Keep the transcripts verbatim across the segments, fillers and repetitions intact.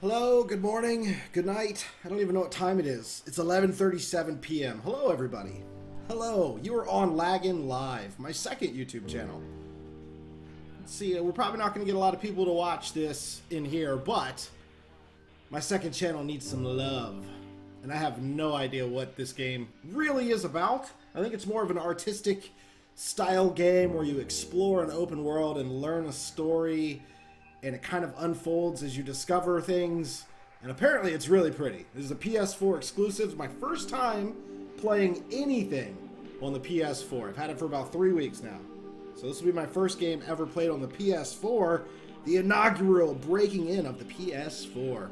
Hello, good morning, good night. I don't even know what time it is. It's eleven thirty-seven p m Hello, everybody. Hello, you are on Laggin Live, my second YouTube channel. Let's see, we're probably not going to get a lot of people to watch this in here, but my second channel needs some love. And I have no idea what this game really is about. I think it's more of an artistic style game where you explore an open world and learn a story, and it kind of unfolds as you discover things, and apparently it's really pretty. This is a P S four exclusive. It's my first time playing anything on the P S four. I've had it for about three weeks now. So this will be my first game ever played on the P S four, the inaugural breaking in of the P S four.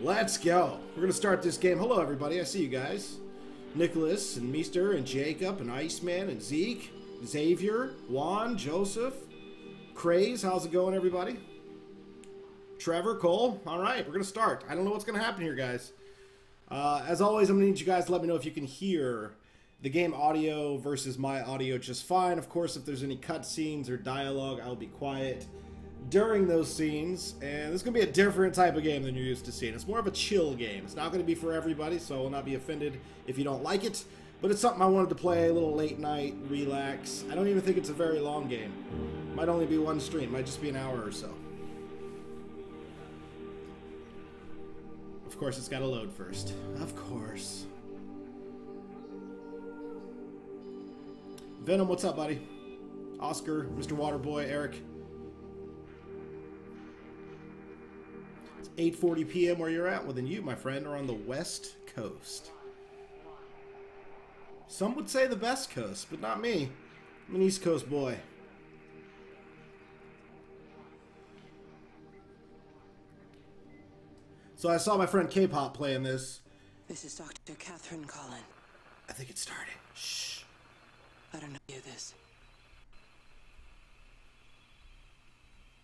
Let's go. We're gonna start this game. Hello everybody, I see you guys. Nicholas and Meester and Jacob and Iceman and Zeke, Xavier, Juan, Joseph, Craze, how's it going everybody? Trevor, Cole, all right, we're going to start. I don't know what's going to happen here, guys. Uh, as always, I'm going to need you guys to let me know if you can hear the game audio versus my audio just fine. Of course, if there's any cutscenes or dialogue, I'll be quiet during those scenes. And this is going to be a different type of game than you're used to seeing. It's more of a chill game. It's not going to be for everybody, so I will not be offended if you don't like it. But it's something I wanted to play, a little late night, relax. I don't even think it's a very long game. Might only be one stream. Might just be an hour or so. Of course, it's got to load first. Of course. Venom, what's up, buddy? Oscar, Mister Waterboy, Eric. It's eight forty p m where you're at. Well, then you, my friend, are on the West Coast. Some would say the best coast, but not me. I'm an East Coast boy. So I saw my friend K-Pop playing this. This is Doctor Catherine Collin. I think it started. Shh. I don't know you this.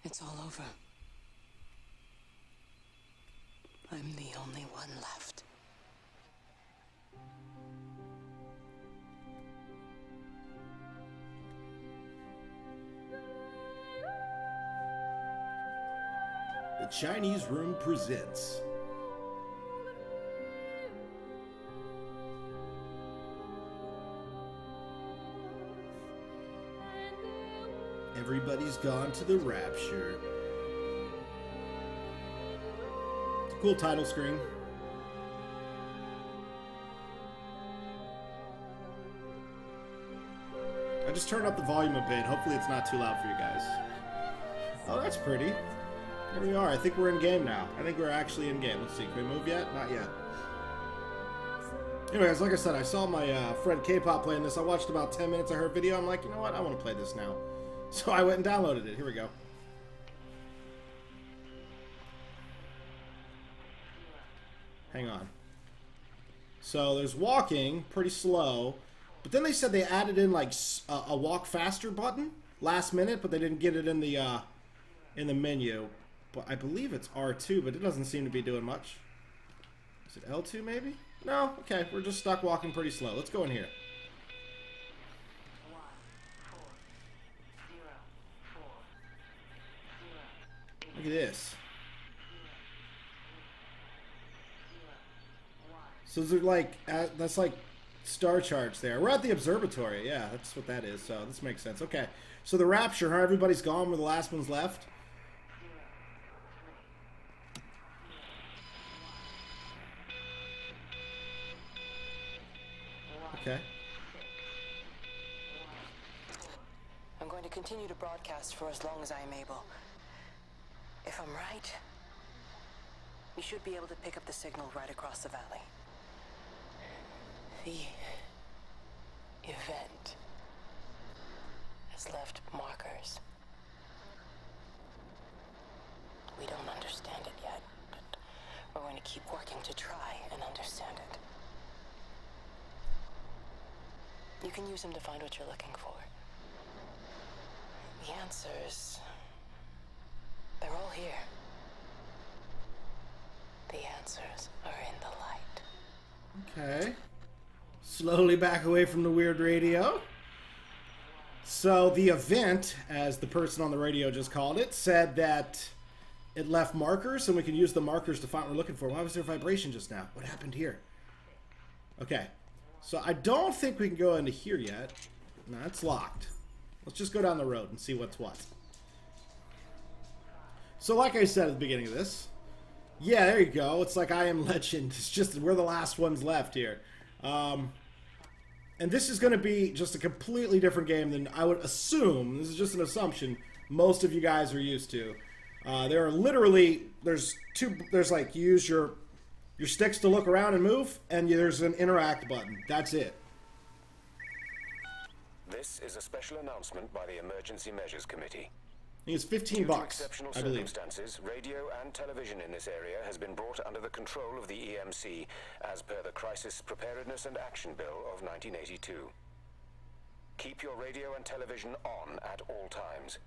It's all over. I'm the only one left. The Chinese Room presents. Everybody's Gone to the Rapture. It's a cool title screen. I just turned up the volume a bit. Hopefully it's not too loud for you guys. Oh, that's pretty. There we are. I think we're in game now. I think we're actually in game. Let's see. Can we move yet? Not yet. Anyways, like I said, I saw my uh, friend K-Pop playing this. I watched about ten minutes of her video. I'm like, you know what? I want to play this now. So I went and downloaded it. Here we go. Hang on. So there's walking, pretty slow, but then they said they added in like a, a walk faster button last minute, but they didn't get it in the uh, in the menu. But I believe it's R two, but it doesn't seem to be doing much. Is it L two maybe? No. Okay, we're just stuck walking pretty slow. Let's go in here. Look at this. So is there like, uh, that's like star charts there. We're at the observatory. Yeah, that's what that is. So this makes sense. Okay. So the rapture, huh? Everybody's gone. We're the last ones left. Okay. I'm going to continue to broadcast for as long as I am able. If I'm right, you should be able to pick up the signal right across the valley. The event has left markers. We don't understand it yet, but we're going to keep working to try and understand it. You can use them to find what you're looking for. The answers... they're all here. The answers are in the light. Okay. Slowly back away from the weird radio. So the event, as the person on the radio just called it, said that it left markers, and we can use the markers to find what we're looking for. Why was there vibration just now? What happened here? Okay. So I don't think we can go into here yet. No, it's locked. Let's just go down the road and see what's what. So like I said at the beginning of this, yeah, there you go. It's like I Am Legend. It's just we're the last ones left here. Um, and this is going to be just a completely different game than I would assume. This is just an assumption most of you guys are used to. Uh, there are literally, there's two, there's like, you use your, your sticks to look around and move, and you, there's an interact button. That's it. This is a special announcement by the Emergency Measures Committee. It's fifteen bucks. Due to exceptional I circumstances, believe. Radio and television in this area has been brought under the control of the E M C as per the Crisis Preparedness and Action Bill of nineteen eighty-two. Keep your radio and television on at all times.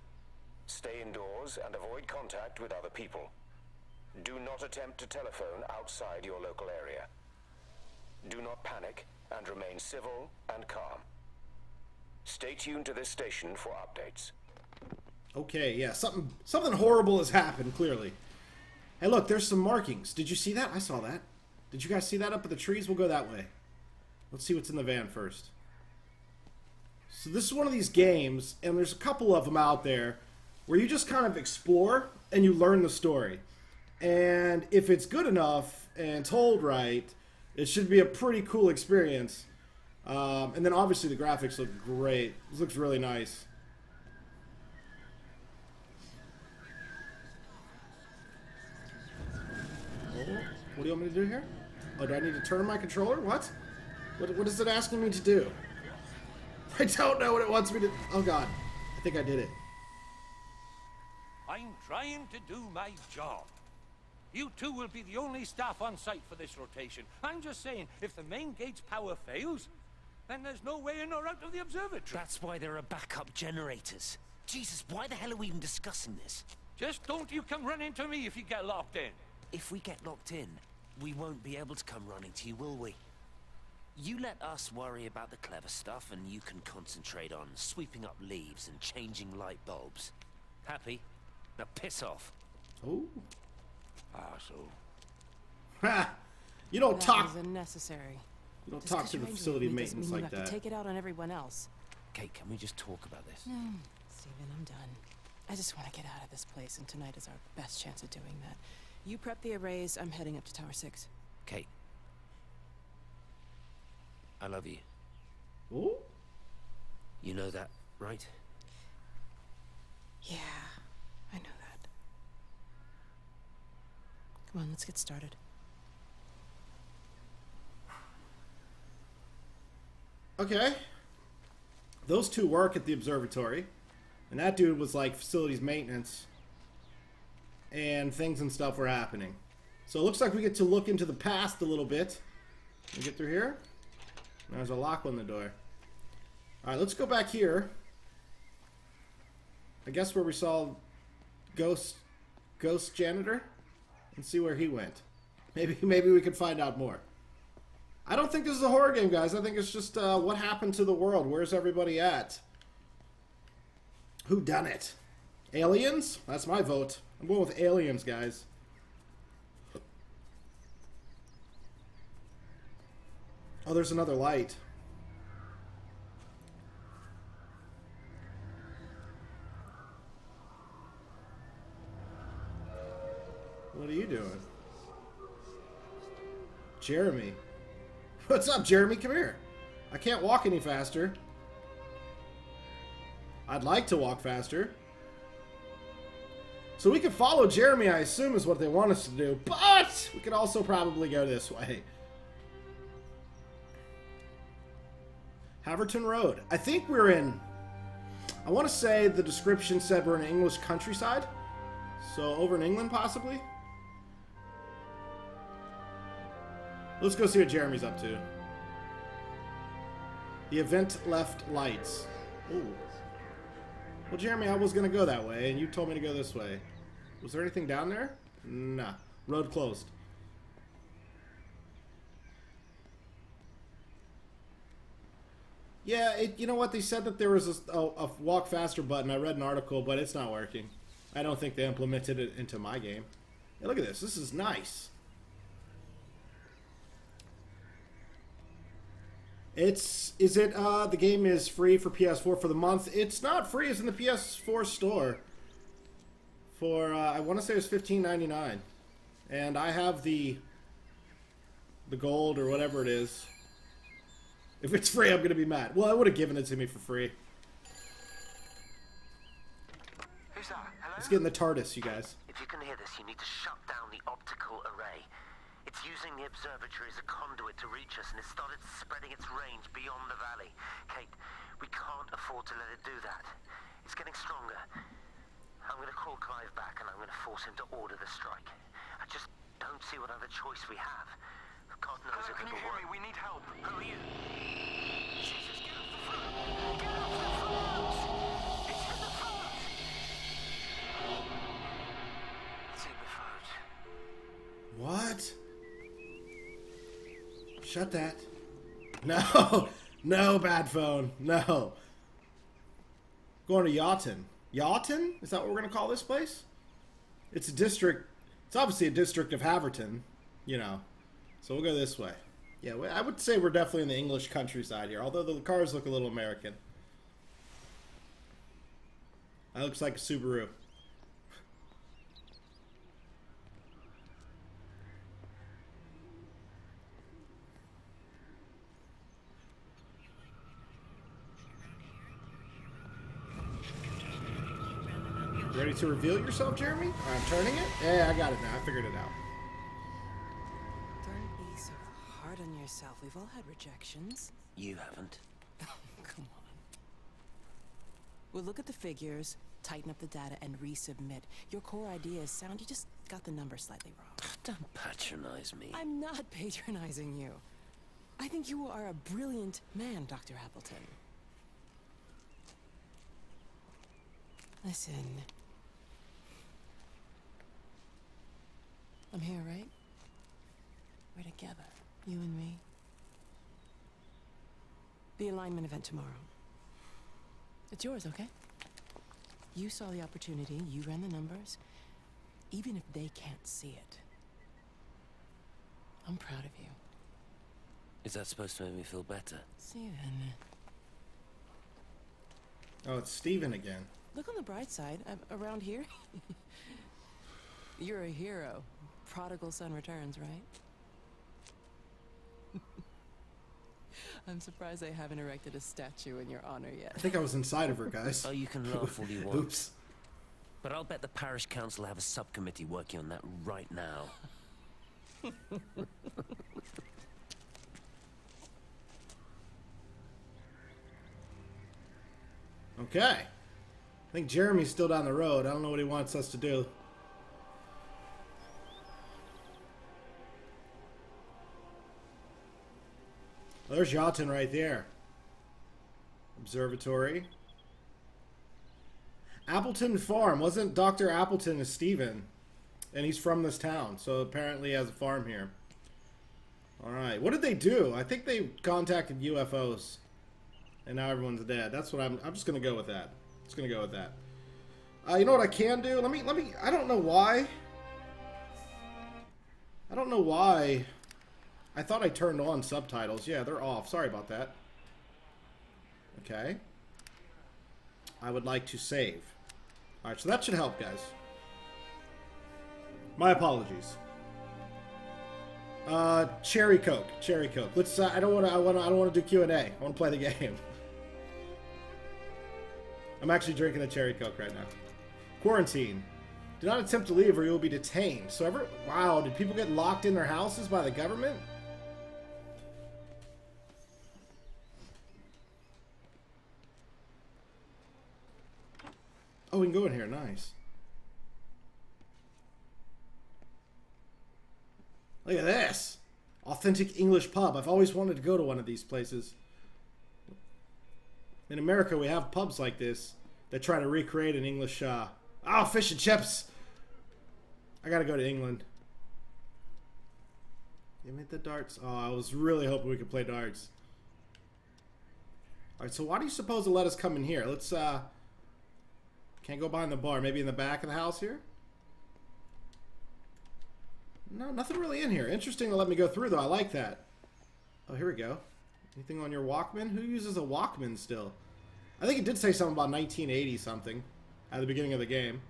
Stay indoors and avoid contact with other people. Do not attempt to telephone outside your local area. Do not panic and remain civil and calm. Stay tuned to this station for updates. Okay, yeah, something something horrible has happened, clearly. Hey, look, there's some markings. Did you see that? I saw that. Did you guys see that up at the trees? We'll go that way. Let's see what's in the van first. So this is one of these games, and there's a couple of them out there, where you just kind of explore, and you learn the story. And if it's good enough, and told right, it should be a pretty cool experience. Um, and then obviously the graphics look great. This looks really nice. What do you want me to do here? Oh, do I need to turn my controller? What? What, what is it asking me to do? I don't know what it wants me to... Oh, God. I think I did it. I'm trying to do my job. You two will be the only staff on site for this rotation. I'm just saying, if the main gate's power fails, then there's no way in or out of the observatory. That's why there are backup generators. Jesus, why the hell are we even discussing this? Just don't you come running to me if you get locked in. If we get locked in, we won't be able to come running to you, will we? You let us worry about the clever stuff, and you can concentrate on sweeping up leaves and changing light bulbs. Happy? Now piss off. Oh. Arsehole. Ha! You don't talk. That was unnecessary. You don't talk to the facility maintenance like that. You have to take it out on everyone else. Kate, can we just talk about this? No, Stephen, I'm done. I just want to get out of this place, and tonight is our best chance of doing that. You prep the arrays, I'm heading up to Tower six. Kate. I love you. Ooh. You know that, right? Yeah, I know that. Come on, let's get started. Okay. Those two work at the observatory. And that dude was like facilities maintenance. And things and stuff were happening. So it looks like we get to look into the past a little bit. Can we get through here? There's a lock on the door. Alright, let's go back here. I guess where we saw Ghost Ghost Janitor. And see where he went. Maybe maybe we can find out more. I don't think this is a horror game, guys. I think it's just uh, what happened to the world. Where's everybody at? Who done it? Aliens? That's my vote. I'm going with aliens, guys. Oh, there's another light. What are you doing? Jeremy. What's up, Jeremy? Come here. I can't walk any faster. I'd like to walk faster. So we can follow Jeremy, I assume, is what they want us to do, but we could also probably go this way. Haverton Road. I think we're in... I want to say the description said we're in English countryside. So over in England, possibly? Let's go see what Jeremy's up to. The event left lights. Ooh. Well, Jeremy, I was going to go that way, and you told me to go this way. Was there anything down there? Nah. Road closed. Yeah, it, you know what? They said that there was a, a, a walk faster button. I read an article, but it's not working. I don't think they implemented it into my game. Hey, look at this. This is nice. It's is it uh the game is free for P S four for the month. It's not free. It's in the P S four store. For uh, I want to say it's fifteen ninety-nine, and I have the the gold or whatever it is. If it's free, I'm gonna be mad. Well, I would have given it to me for free. Who's that? Hello? Let's get in the TARDIS, you guys. If you can hear this, you need to shut down the optical array. It's using the observatory as a conduit to reach us, and it started spreading its range beyond the valley. Kate, we can't afford to let it do that. It's getting stronger. I'm going to call Clive back, and I'm going to force him to order the strike. I just don't see what other choice we have. God knows if we can. Hello, can you hear me? We need help. Who are you? Jesus, get off the phone! Get off the phone! It's in the phone! It's in the phone. What? Shut that. No! No, bad phone. No. Going to Yaughton. Yaughton? Is that what we're going to call this place? It's a district. It's obviously a district of Haverton, you know. So we'll go this way. Yeah, I would say we're definitely in the English countryside here, although the cars look a little American. That looks like a Subaru. Ready to reveal yourself, Jeremy? I'm turning it? Yeah, I got it now. I figured it out. Don't be so hard on yourself. We've all had rejections. You haven't. Oh, come on. We'll look at the figures, tighten up the data, and resubmit. Your core idea is sound. You just got the number slightly wrong. Don't patronize me. I'm not patronizing you. I think you are a brilliant man, Doctor Appleton. Listen. I'm here, right? We're together, you and me. The alignment event tomorrow. It's yours, okay? You saw the opportunity, you ran the numbers, even if they can't see it. I'm proud of you. Is that supposed to make me feel better? Steven. Oh, it's Steven again. Look on the bright side, I'm around here. You're a hero. Prodigal son returns, right? I'm surprised they haven't erected a statue in your honor yet. I think I was inside of her, guys. Oh, you can laugh all you want. Oops. But I'll bet the parish council have a subcommittee working on that right now. Okay. I think Jeremy's still down the road. I don't know what he wants us to do. Well, there's Yaughton right there. Observatory. Appleton Farm. Wasn't Doctor Appleton a Steven? And he's from this town, so apparently he has a farm here. Alright, what did they do? I think they contacted U F Os. And now everyone's dead. That's what I'm... I'm just gonna go with that. Just gonna go with that. Uh, you know what I can do? Let me... Let me... I don't know why. I don't know why... I thought I turned on subtitles. Yeah, they're off. Sorry about that. Okay. I would like to save. Alright, so that should help, guys. My apologies. Uh, Cherry Coke. Cherry Coke. Let's, uh, I don't want to, I want to, I don't want to do Q and A. I want to play the game. I'm actually drinking a Cherry Coke right now. Quarantine. Do not attempt to leave or you will be detained. So ever, wow, did people get locked in their houses by the government? Oh, we can go in here. Nice. Look at this. Authentic English pub. I've always wanted to go to one of these places. In America, we have pubs like this that try to recreate an English... Uh, oh, fish and chips. I gotta go to England. Give me the darts. Oh, I was really hoping we could play darts. Alright, so why do you suppose to let us come in here? Let's, uh... Can't go behind the bar. Maybe in the back of the house here? No, nothing really in here. Interesting to let me go through, though. I like that. Oh, here we go. Anything on your Walkman? Who uses a Walkman still? I think it did say something about nineteen eighty something at the beginning of the game.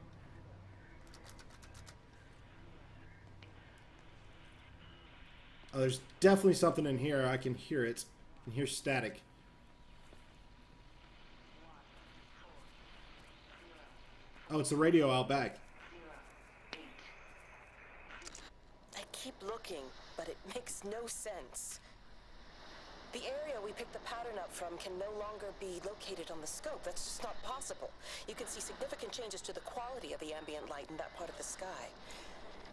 Oh, there's definitely something in here. I can hear it. I can hear static. Oh, it's the radio out back. I keep looking, but it makes no sense. The area we picked the pattern up from can no longer be located on the scope. That's just not possible. You can see significant changes to the quality of the ambient light in that part of the sky.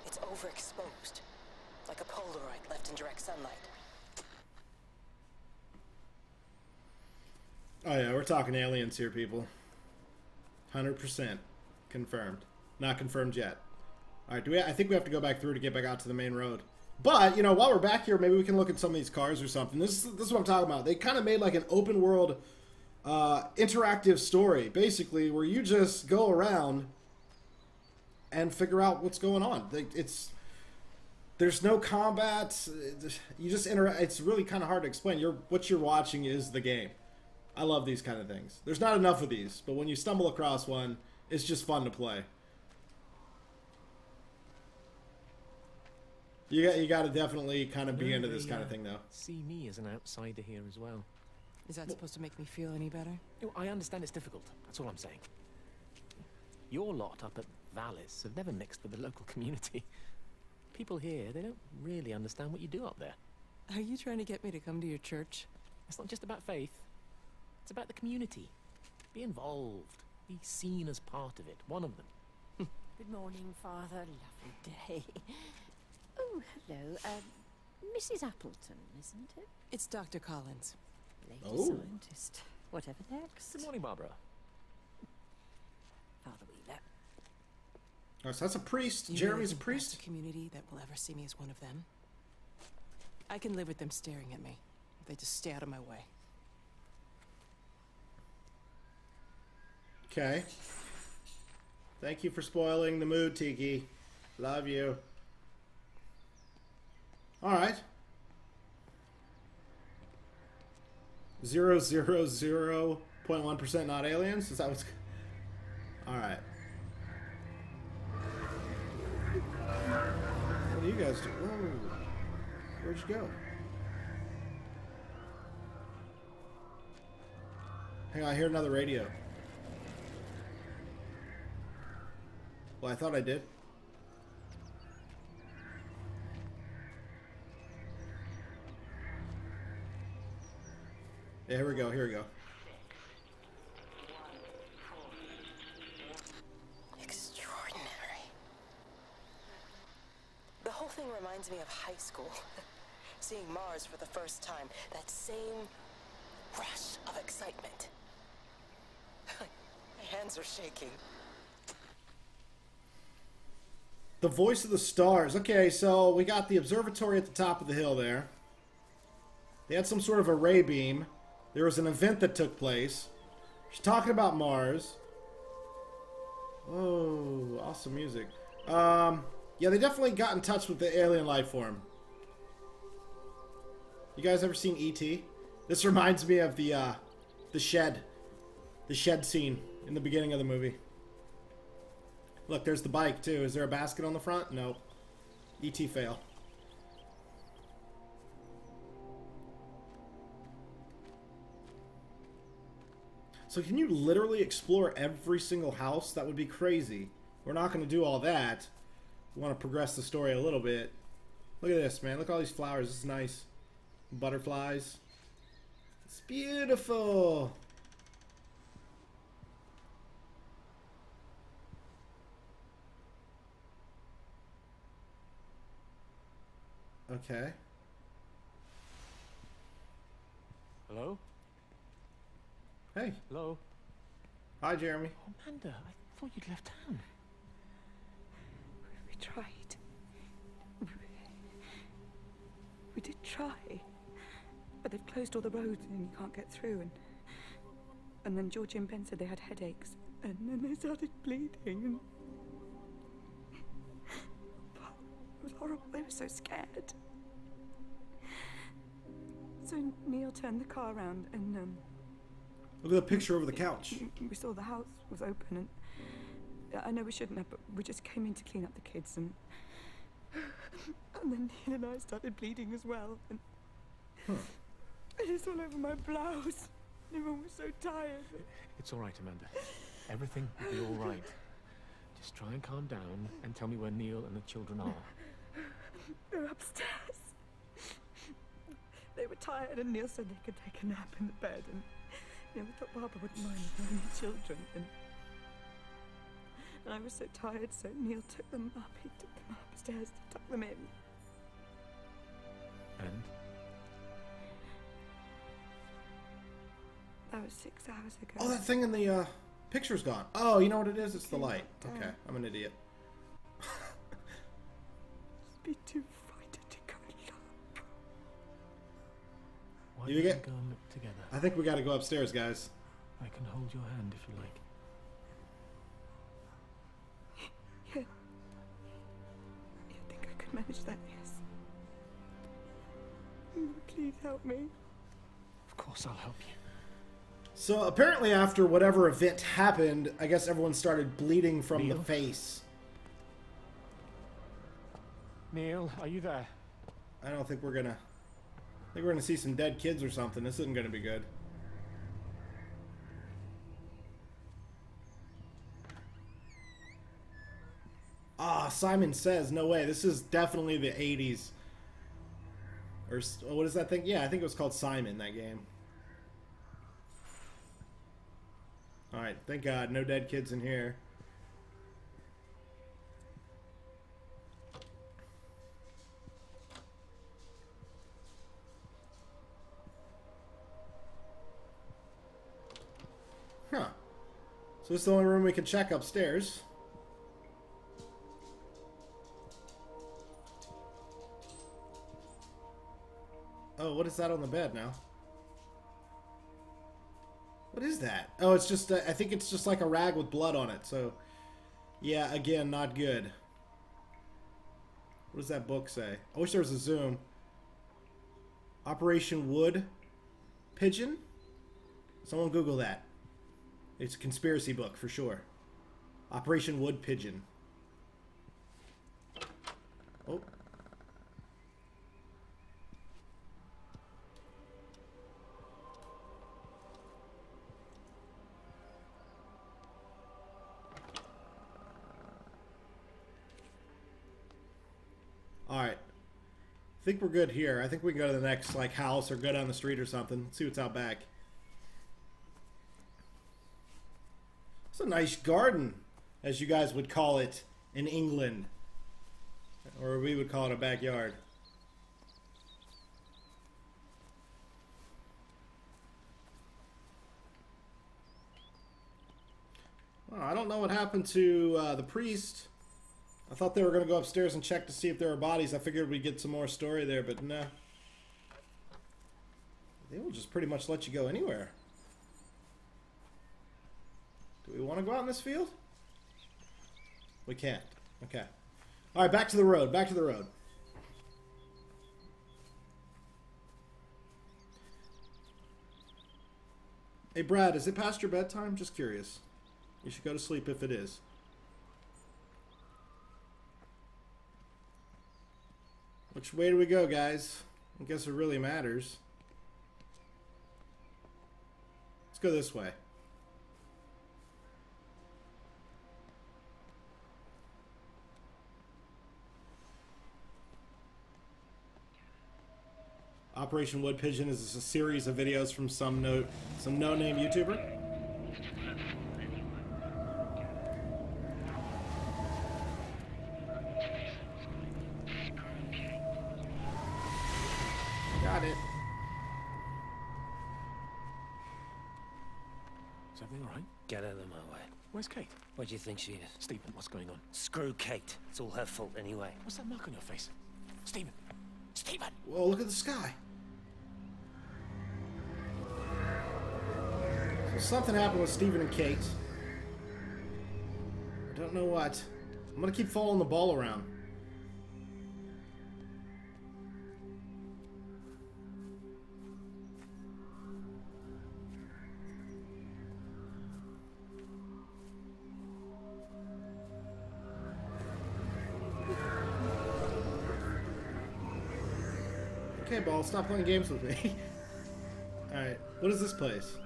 It's overexposed, like a Polaroid left in direct sunlight. Oh yeah, we're talking aliens here, people. one hundred percent. Confirmed. Not confirmed yet. Alright, do we? I think we have to go back through to get back out to the main road. But, you know, while we're back here, maybe we can look at some of these cars or something. This, this is what I'm talking about. They kind of made like an open world uh, interactive story, basically, where you just go around and figure out what's going on. It's... There's no combat. You just interact. It's really kind of hard to explain. You're, what you're watching is the game. I love these kind of things. There's not enough of these, but when you stumble across one, it's just fun to play. You got, you got to definitely kind of be into this kind of thing, though. See me as an outsider here as well. Is that supposed to make me feel any better? You know, I understand it's difficult. That's all I'm saying. Your lot up at Vallis have never mixed with the local community. People here, they don't really understand what you do up there. Are you trying to get me to come to your church? It's not just about faith. It's about the community. Be involved. Be seen as part of it. One of them. Good morning, Father. Lovely day. Oh, hello. Um, Missus Appleton, isn't it? It's Doctor Collins. Lady oh. scientist. Whatever next. Good morning, Barbara. Father Wheeler. Oh, so that's a priest. You Jeremy's a priest? The community that will ever see me as one of them. I can live with them staring at me. They just stay out of my way. Okay. Thank you for spoiling the mood, Tiki. Love you. Alright. zero zero zero point one percent not aliens? Is that what's... Alright. What do you guys do? Whoa. Where'd you go? Hang on, I hear another radio. Well, I thought I did. Yeah, here we go, here we go. Extraordinary. The whole thing reminds me of high school. Seeing Mars for the first time. That same rush of excitement. My hands are shaking. The voice of the stars. Okay, so we got the observatory at the top of the hill there. They had some sort of a ray beam. There was an event that took place. She's talking about Mars. Oh, awesome music. Um, yeah, they definitely got in touch with the alien life form. You guys ever seen E T? This reminds me of the uh, the shed. The shed scene in the beginning of the movie. Look, there's the bike, too. Is there a basket on the front? No. E T fail. So can you literally explore every single house? That would be crazy. We're not going to do all that. We want to progress the story a little bit. Look at this, man. Look at all these flowers. This is nice. Butterflies. It's beautiful. Okay. Hello? Hey. Hello. Hi, Jeremy. Oh, Amanda, I thought you'd left town. We tried. We, we did try. But they've closed all the roads and you can't get through and And then Georgie and Ben said they had headaches. And then they started bleeding. It was horrible. They were so scared. So Neil turned the car around and... Um, Look at the picture over the couch. We saw the house was open and... I know we shouldn't have, but we just came in to clean up the kids and... And then Neil and I started bleeding as well. And huh. It's all over my blouse. Everyone was so tired. It's all right, Amanda. Everything will be all right. Just try and calm down and tell me where Neil and the children are. They're upstairs. They were tired and Neil said they could take a nap in the bed. And you know, we thought Barbara wouldn't mind with only children. And, and I was so tired, so Neil took them up. He took them upstairs to tuck them in. And? That was six hours ago. Oh, that thing in the uh, picture's gone. Oh, you know what it is? It's the light. Okay, I'm an idiot. Just be too frightened to go look. Why you don't get... we go and look together? I think we got to go upstairs, guys. I can hold your hand if you like. Yeah. Yeah, I think I could manage that. Yes. Please help me. Of course, I'll help you. So apparently after whatever event happened, I guess everyone started bleeding from Neil? the face. Neil, are you there? I don't think we're gonna... I think we're gonna see some dead kids or something. This isn't gonna be good. Ah, Simon Says. No way. This is definitely the eighties. Or what is that thing? Yeah, I think it was called Simon, that game. Alright, thank God, no dead kids in here. Huh. So this is the only room we can check upstairs. Oh, what is that on the bed now? What is that? Oh, it's just, uh, I think it's just like a rag with blood on it, so... Yeah, again, not good. What does that book say? I wish there was a zoom. Operation Wood Pigeon? Someone Google that. It's a conspiracy book, for sure. Operation Wood Pigeon. Oh. Alright. I think we're good here. I think we can go to the next, like, house or go down the street or something. See what's out back. It's a nice garden, as you guys would call it in England. Or we would call it a backyard. Well, I don't know what happened to uh, the priest. I thought they were going to go upstairs and check to see if there were bodies. I figured we'd get some more story there, but no. Nah. They will just pretty much let you go anywhere. Do we want to go out in this field? We can't. Okay. Alright, back to the road. Back to the road. Hey, Brad, is it past your bedtime? Just curious. You should go to sleep if it is. Which way do we go, guys? I guess it really matters. Let's go this way. Operation Wood Pigeon is a series of videos from some no some no-name YouTuber. Where's Kate? Where do you think she is? Stephen, what's going on? Screw Kate. It's all her fault anyway. What's that mark on your face? Stephen! Stephen! Well, look at the sky. something happened with Stephen and Kate. I don't know what. I'm gonna keep following the ball around. Okay, ball, stop playing games with me. Alright, what is this place?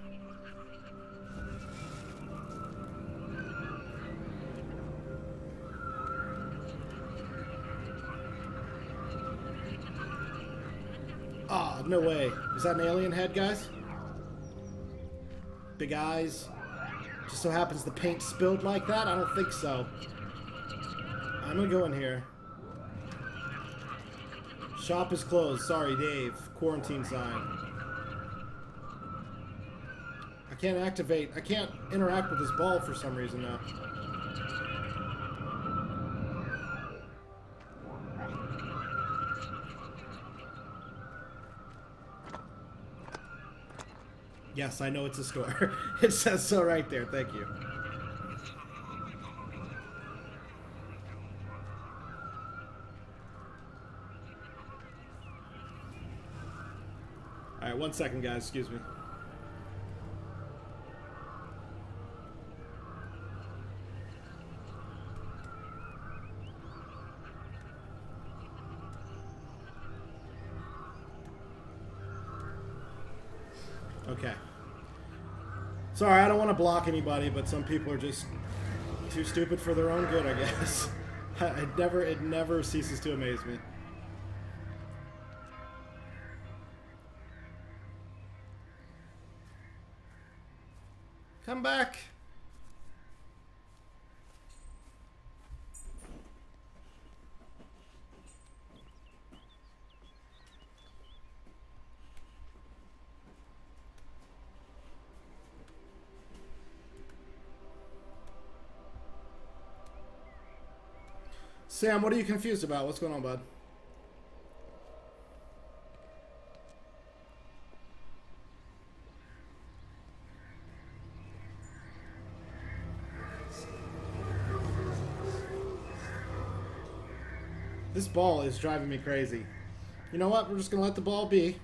Ah, oh, no way. Is that an alien head, guys? Big eyes. Just so happens the paint spilled like that? I don't think so. I'm gonna go in here. Shop is closed. Sorry, Dave. Quarantine sign. I can't activate. I can't interact with this ball for some reason now. Yes, I know it's a store. It says so right there. Thank you. One second, guys. Excuse me. Okay. Sorry, I don't want to block anybody, but some people are just too stupid for their own good, I guess. It never, it never ceases to amaze me. Come back. Sam, what are you confused about? What's going on, bud? This ball is driving me crazy. You know what? We're just going to let the ball be.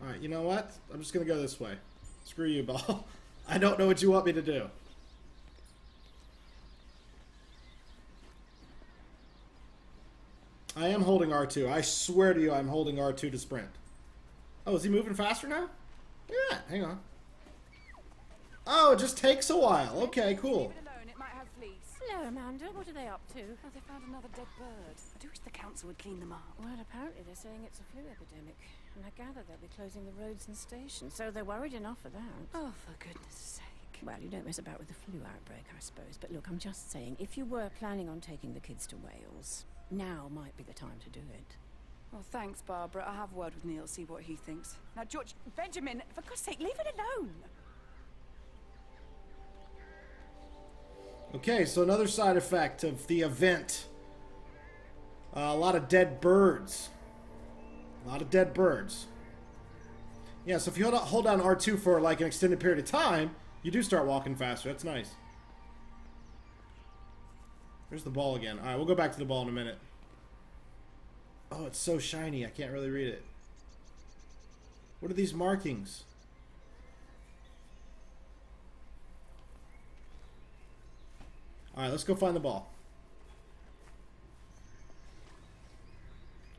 Alright, you know what? I'm just going to go this way. Screw you, ball. I don't know what you want me to do. I am holding R two. I swear to you, I'm holding R two to sprint. Oh, is he moving faster now? Look at that. Hang on. Oh, it just takes a while. Okay, cool. Hello, Amanda. What are they up to? Oh, they found another dead bird. I do wish the council would clean them up. Well, apparently they're saying it's a flu epidemic. And I gather they'll be closing the roads and stations, so they're worried enough for that. Oh, for goodness sake. Well, you don't mess about with the flu outbreak, I suppose. But look, I'm just saying, if you were planning on taking the kids to Wales, now might be the time to do it. Well, thanks, Barbara. I'll have a word with Neil, see what he thinks. Now, George, Benjamin, for God's sake, leave it alone! Okay, so another side effect of the event. Uh, a lot of dead birds. A lot of dead birds. Yeah, so if you hold, hold down R two for like an extended period of time, you do start walking faster. That's nice. There's the ball again. Alright, we'll go back to the ball in a minute. Oh, it's so shiny. I can't really read it. What are these markings? Alright, let's go find the ball.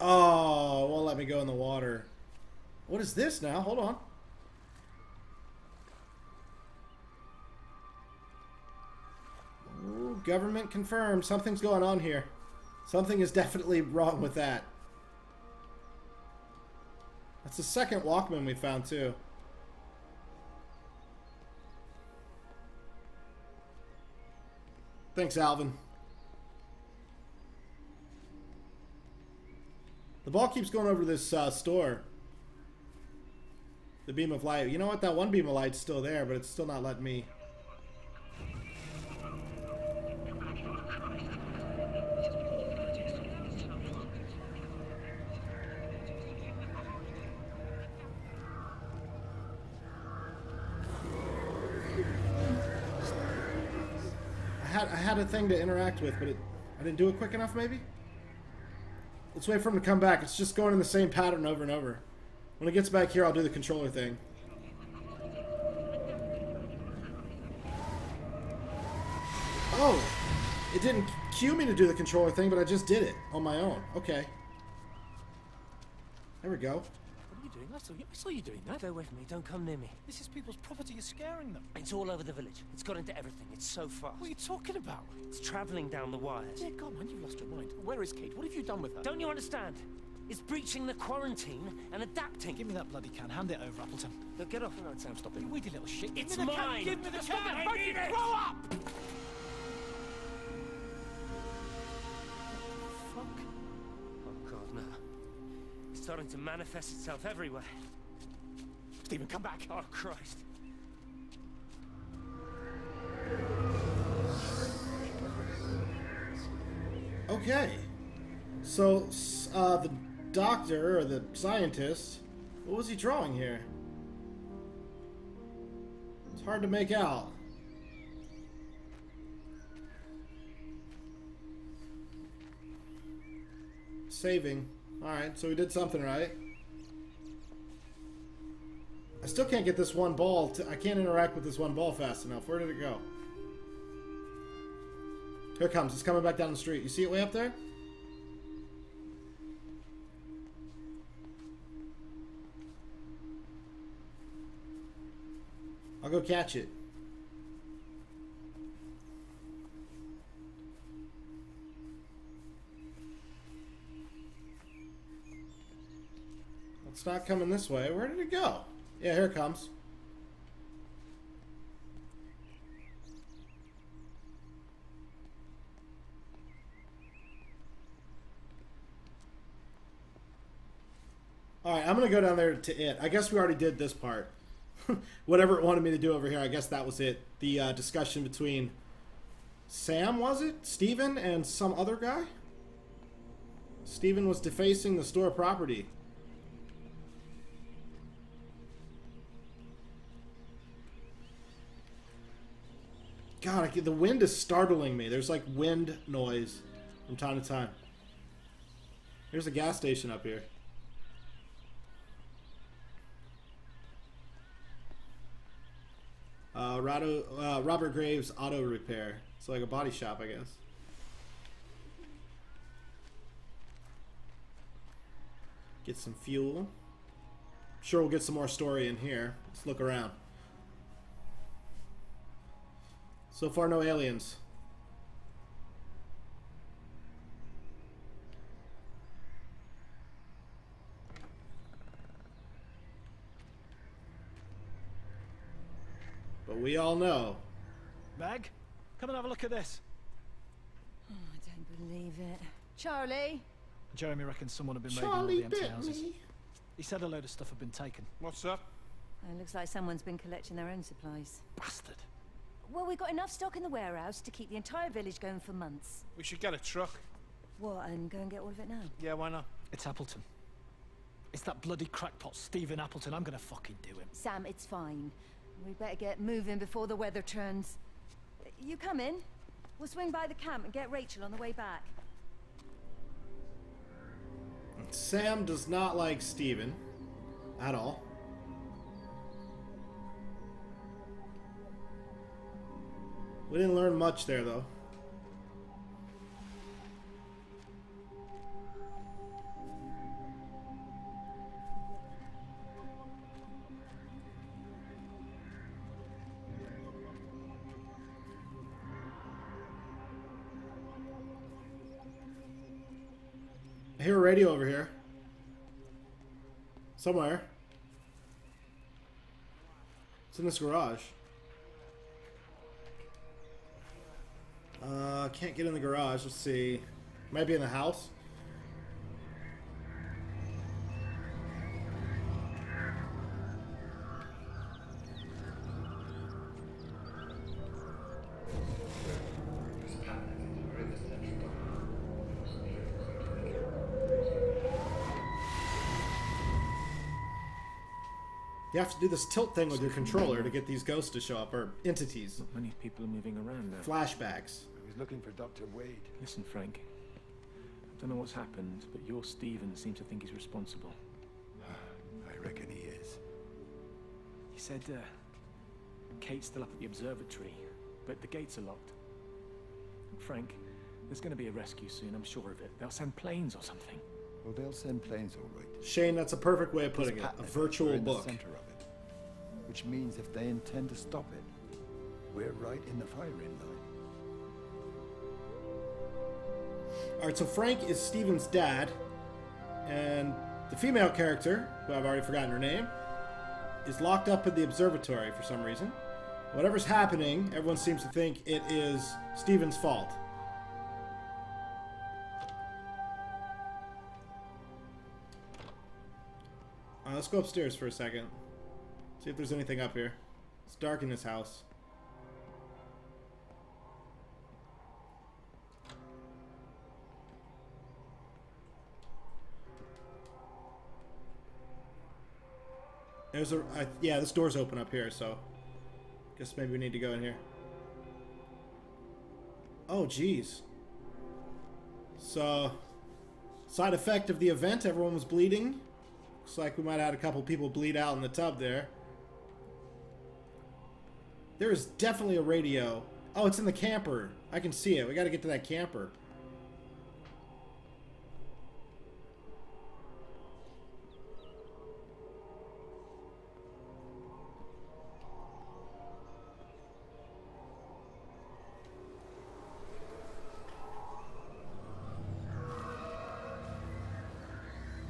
Oh, won't let me go in the water. What is this now? Hold on. Ooh, government confirmed. Something's going on here. Something is definitely wrong with that. That's the second Walkman we found, too. Thanks, Alvin. The ball keeps going over this uh, store. The beam of light. You know what? That one beam of light's still there, but it's still not letting me. had, I had a thing to interact with, but it, I didn't do it quick enough, maybe? Let's wait for him to come back. It's just going in the same pattern over and over. When it gets back here, I'll do the controller thing. Oh! It didn't cue me to do the controller thing, but I just did it on my own. Okay. There we go. What are you doing? I saw you, I saw you doing that. Go away from me. Don't come near me. This is people's property. You're scaring them. It's all over the village. It's got into everything. It's so fast. What are you talking about? It's travelling down the wires. Yeah, God, man, you've lost your mind. Where is Kate? What have you done with her? Don't you understand? It's breaching the quarantine and adapting. Give me that bloody can. Hand it over, Appleton. Look, get off. No, Sam, stop it. You weedy little shit. It's give mine. Give me the can. I need it. Grow up! Starting to manifest itself everywhere. Stephen, come back! Oh, Christ! Okay. So, uh, the doctor, or the scientist, what was he drawing here? It's hard to make out. Saving. Alright, so we did something right. I still can't get this one ball to, I can't interact with this one ball fast enough. Where did it go? Here it comes. It's coming back down the street. You see it way up there? I'll go catch it. It's not coming this way. Where did it go? Yeah, here it comes. Alright, I'm going to go down there to it. I guess we already did this part. Whatever it wanted me to do over here, I guess that was it. The uh, discussion between Sam, was it? Steven and some other guy? Steven was defacing the store property. God, I, the wind is startling me. There's like wind noise from time to time. There's a gas station up here. Uh, Rado, uh, Robert Graves Auto Repair. It's like a body shop, I guess. Get some fuel. I'm sure we'll get some more story in here. Let's look around. So far, no aliens. But we all know. Meg, come and have a look at this. Oh, I don't believe it. Charlie. Jeremy reckons someone had been raiding all the empty houses. Me. He said a load of stuff had been taken. What's up? It looks like someone's been collecting their own supplies. Bastard. Well, we've got enough stock in the warehouse to keep the entire village going for months. We should get a truck. What, and go and get all of it now? Yeah, why not? It's Appleton. It's that bloody crackpot Stephen Appleton. I'm gonna fucking do him. Sam, it's fine. We better get moving before the weather turns. You come in. We'll swing by the camp and get Rachel on the way back. Sam does not like Stephen at all. We didn't learn much there, though. I hear a radio over here. Somewhere. It's in this garage. Uh, can't get in the garage. Let's see. Might be in the house. You have to do this tilt thing with your controller to get these ghosts to show up, or entities. Not many people are moving around now. Flashbacks. I was looking for Doctor Wade. Listen, Frank. I don't know what's happened, but your Steven seems to think he's responsible. I reckon he is. He said, uh, Kate's still up at the observatory, but the gates are locked. And Frank, there's going to be a rescue soon, I'm sure of it. They'll send planes or something. Well, they'll send planes, all right. Shane, that's a perfect way of putting it. A virtual book. Center of it, which means if they intend to stop it, we're right in the firing line. All right, so Frank is Steven's dad, and the female character, who I've already forgotten her name, is locked up at the observatory for some reason. Whatever's happening, everyone seems to think it is Steven's fault. Uh, let's go upstairs for a second. See if there's anything up here. It's dark in this house. There's a... I, yeah, this door's open up here, so... Guess maybe we need to go in here. Oh, jeez. So... Side effect of the event, everyone was bleeding. Looks like we might have had a couple people bleed out in the tub there. There is definitely a radio. Oh, it's in the camper. I can see it. We gotta get to that camper.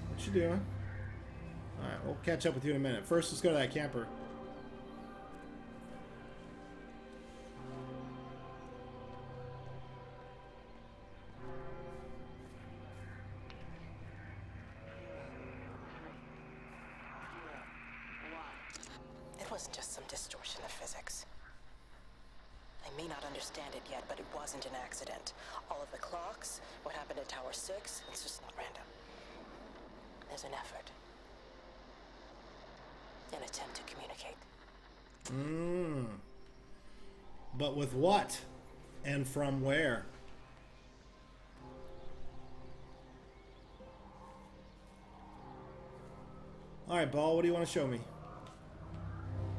What you doing? Alright, we'll catch up with you in a minute. First, let's go to that camper. It was just some distortion of physics. I may not understand it yet, but it wasn't an accident. All of the clocks, what happened at Tower six, it's just not random. There's an effort. An attempt to communicate. Mm. But with what? And from where? Alright, Ball, what do you want to show me?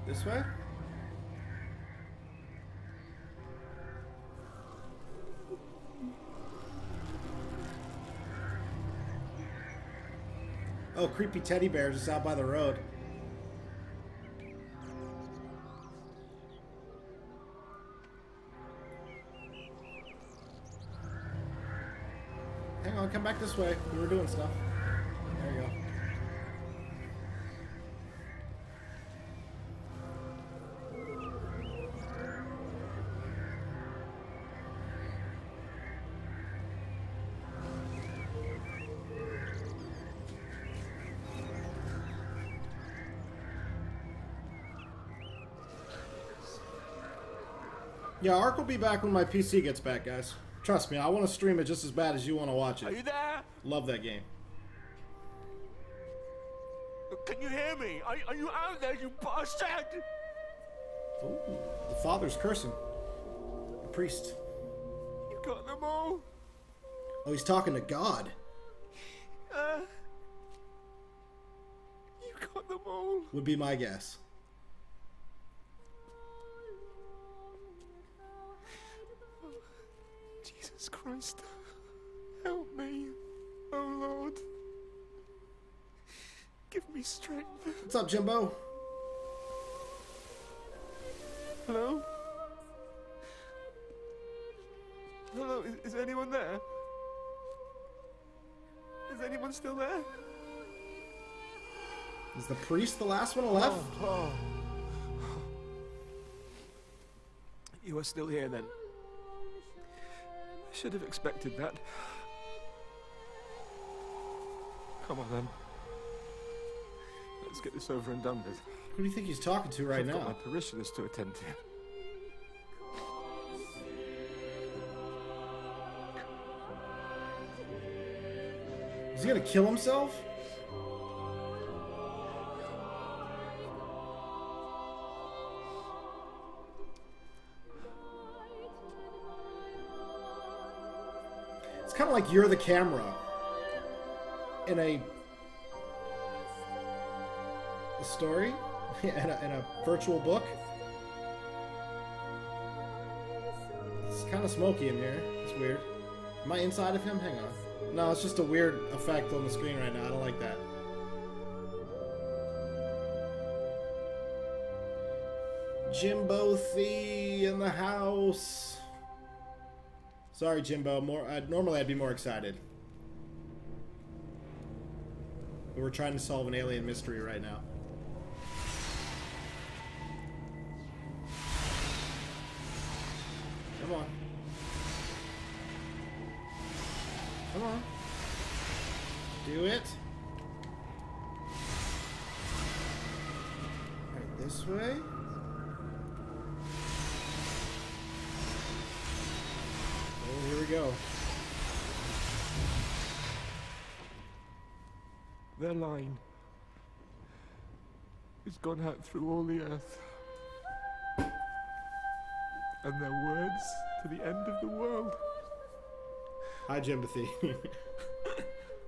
This way? Oh, creepy teddy bears just out by the road. Come back this way. We were doing stuff. There you go. Yeah, Ark will be back when my P C gets back, guys. Trust me, I want to stream it just as bad as you want to watch it. Are you there? Love that game. Can you hear me? Are, are you out there, you bastard? Ooh, the father's cursing. The priest. You got them all? Oh, he's talking to God. Uh, you got them all? Would be my guess. Christ, help me, oh Lord, give me strength. What's up, Jimbo? Hello? Hello, is, is anyone there? Is anyone still there? Is the priest the last one left? Oh, oh. You are still here then. Should have expected that. Come on then. Let's get this over and done with. Who do you think he's talking to right I've now? I've got my parishioners to attend to. Is he gonna kill himself? It's kind of like you're the camera in a, a story, in a, in a virtual book. It's kind of smoky in here. It's weird. Am I inside of him? Hang on. No, it's just a weird effect on the screen right now. I don't like that. Jimbo Thee in the house. Sorry, Jimbo. More. Uh, normally, I'd be more excited. But we're trying to solve an alien mystery right now. Come on. Come on. Do it. Right this way. Here we go. Their line has gone out through all the earth, and their words to the end of the world. Hi, Jempathy.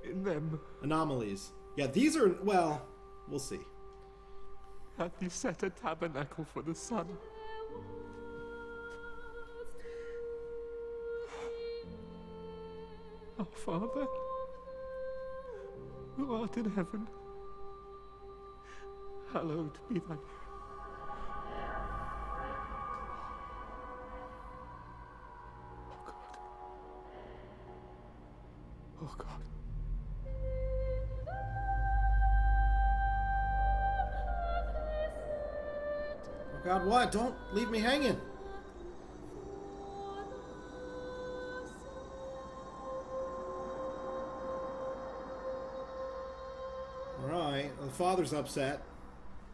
In them. Anomalies. Yeah, these are, well, we'll see. Hath he set a tabernacle for the sun? Our Father, who art in heaven, hallowed be thy name. Oh God. Oh God. Oh God, what? Don't leave me hanging. The father's upset,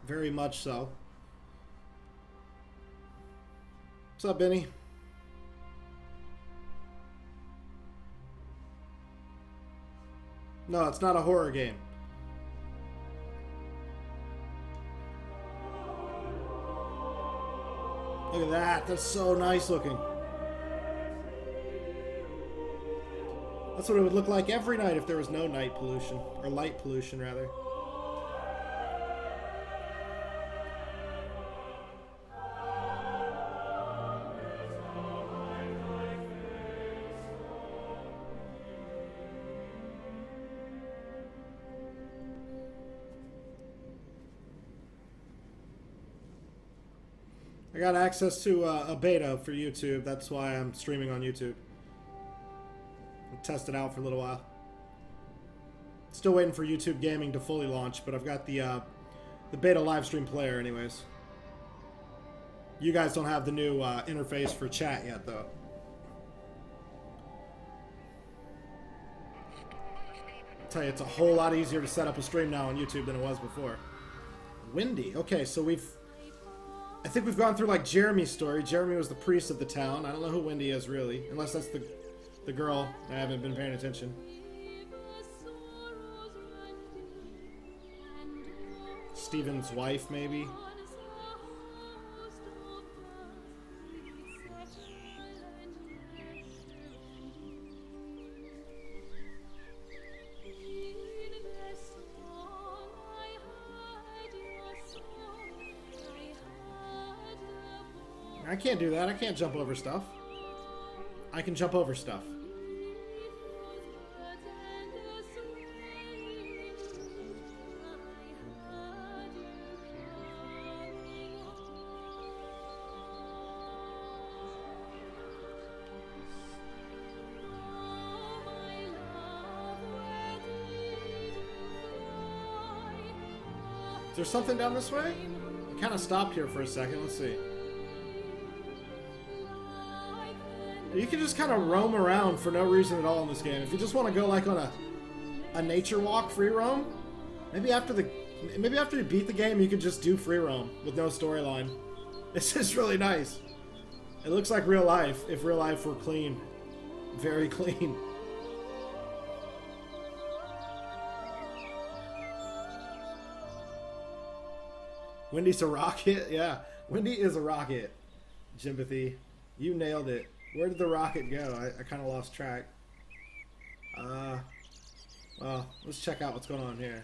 very much so. What's up, Benny? No, it's not a horror game. Look at that, that's so nice looking. That's what it would look like every night if there was no night pollution, or light pollution rather. I got access to uh, a beta for YouTube. That's why I'm streaming on YouTube. I'll test it out for a little while. Still waiting for YouTube Gaming to fully launch, but I've got the uh, the beta live stream player anyways. You guys don't have the new uh, interface for chat yet, though. I'll tell you, it's a whole lot easier to set up a stream now on YouTube than it was before. Windy. Okay, so we've... I think we've gone through, like, Jeremy's story. Jeremy was the priest of the town. I don't know who Wendy is, really. Unless that's the, the girl. I haven't been paying attention. Stephen's wife, maybe? I can't do that. I can't jump over stuff. I can jump over stuff. Is there something down this way? I kind of stopped here for a second. Let's see. You can just kind of roam around for no reason at all in this game. If you just want to go like on a a nature walk, free roam, maybe after the maybe after you beat the game, you can just do free roam with no storyline. This is really nice. It looks like real life if real life were clean, very clean. Wendy's a rocket, yeah. Wendy is a rocket. Jempathy, you nailed it. Where did the rocket go? I, I kind of lost track. Uh, well, let's check out what's going on here.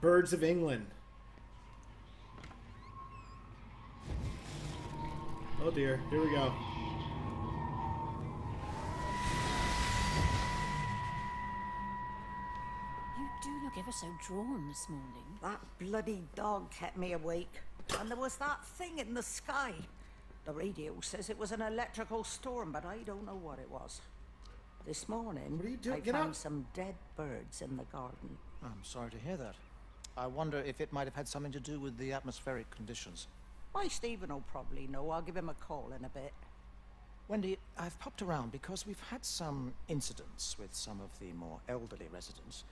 Birds of England. Oh dear, here we go. You do look ever so drawn this morning. That bloody dog kept me awake. And there was that thing in the sky. The radio says it was an electrical storm, but I don't know what it was. This morning, what are you doing? I Get found up. some dead birds in the garden. I'm sorry to hear that. I wonder if it might have had something to do with the atmospheric conditions. Why, Stephen will probably know. I'll give him a call in a bit. Wendy, I've popped around because we've had some incidents with some of the more elderly residents.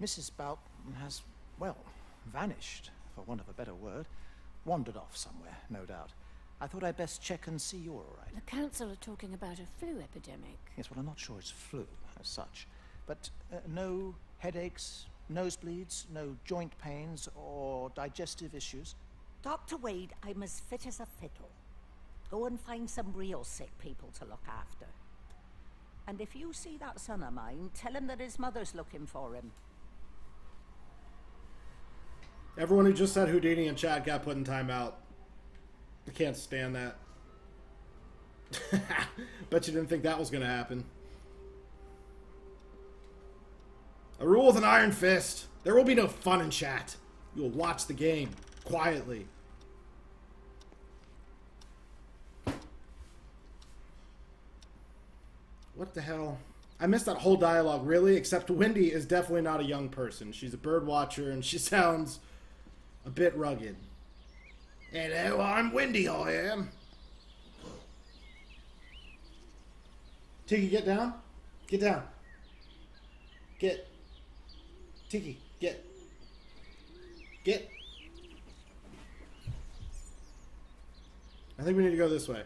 Missus Bout has, well, vanished, for want of a better word. Wandered off somewhere, no doubt. I thought I'd best check and see you're all right. The council are talking about a flu epidemic. Yes, well, I'm not sure it's flu as such. But uh, no headaches, nosebleeds, no joint pains or digestive issues. Doctor Wade, I'm as fit as a fiddle. Go and find some real sick people to look after. And if you see that son of mine, tell him that his mother's looking for him. Everyone who just said Houdini and Chad got put in timeout. I can't stand that. Bet you didn't think that was going to happen. A rule with an iron fist. There will be no fun in chat. You will watch the game. Quietly. What the hell? I missed that whole dialogue, really, except Wendy is definitely not a young person. She's a bird watcher, and she sounds a bit rugged. Hello, I'm Wendy, I am. Tiki, get down. Get down. Get. Tiki, get. Get. I think we need to go this way.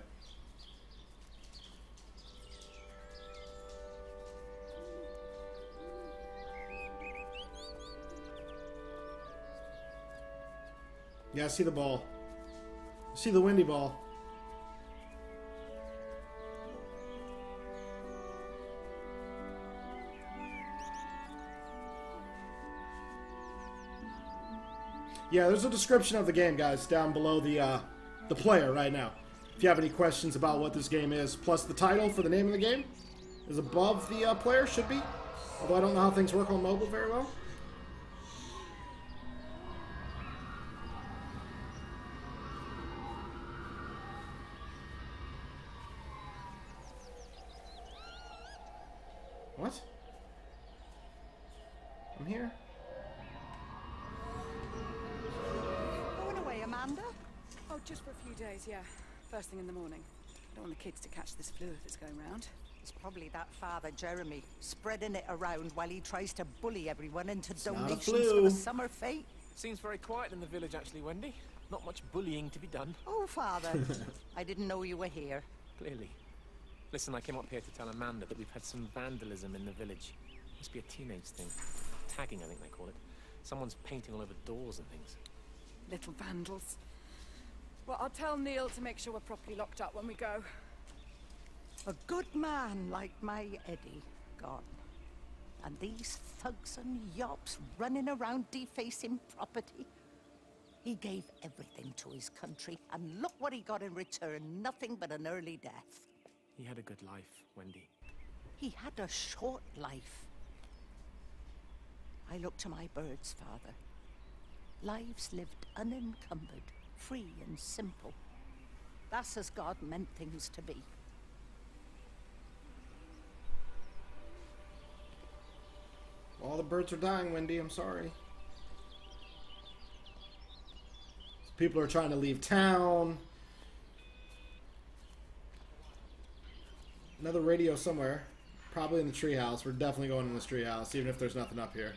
Yeah, I see the ball. I see the windy ball. Yeah, there's a description of the game, guys, down below the, uh, the player right now. If you have any questions about what this game is, plus the title for the name of the game is above the uh, player, should be. Although I don't know how things work on mobile very well. What? I'm here. Going away, Amanda? Oh, just for a few days, yeah. First thing in the morning. I don't want the kids to catch this flu if it's going round. It's probably that father, Jeremy, spreading it around while he tries to bully everyone into donations for the summer fete. Seems very quiet in the village, actually, Wendy. Not much bullying to be done. Oh, father. I didn't know you were here. Clearly. Listen, I came up here to tell Amanda that we've had some vandalism in the village. Must be a teenage thing. Tagging, I think they call it. Someone's painting all over doors and things. Little vandals. Well, I'll tell Neil to make sure we're properly locked up when we go. A good man like my Eddie, gone. And these thugs and yops running around defacing property. He gave everything to his country, and look what he got in return, nothing but an early death. He had a good life, Wendy. He had a short life. I look to my birds, father. Lives lived unencumbered. Free and simple. That's as God meant things to be. All the birds are dying, Wendy. I'm sorry. People are trying to leave town. Another radio somewhere. Probably in the treehouse. We're definitely going in this treehouse, even if there's nothing up here.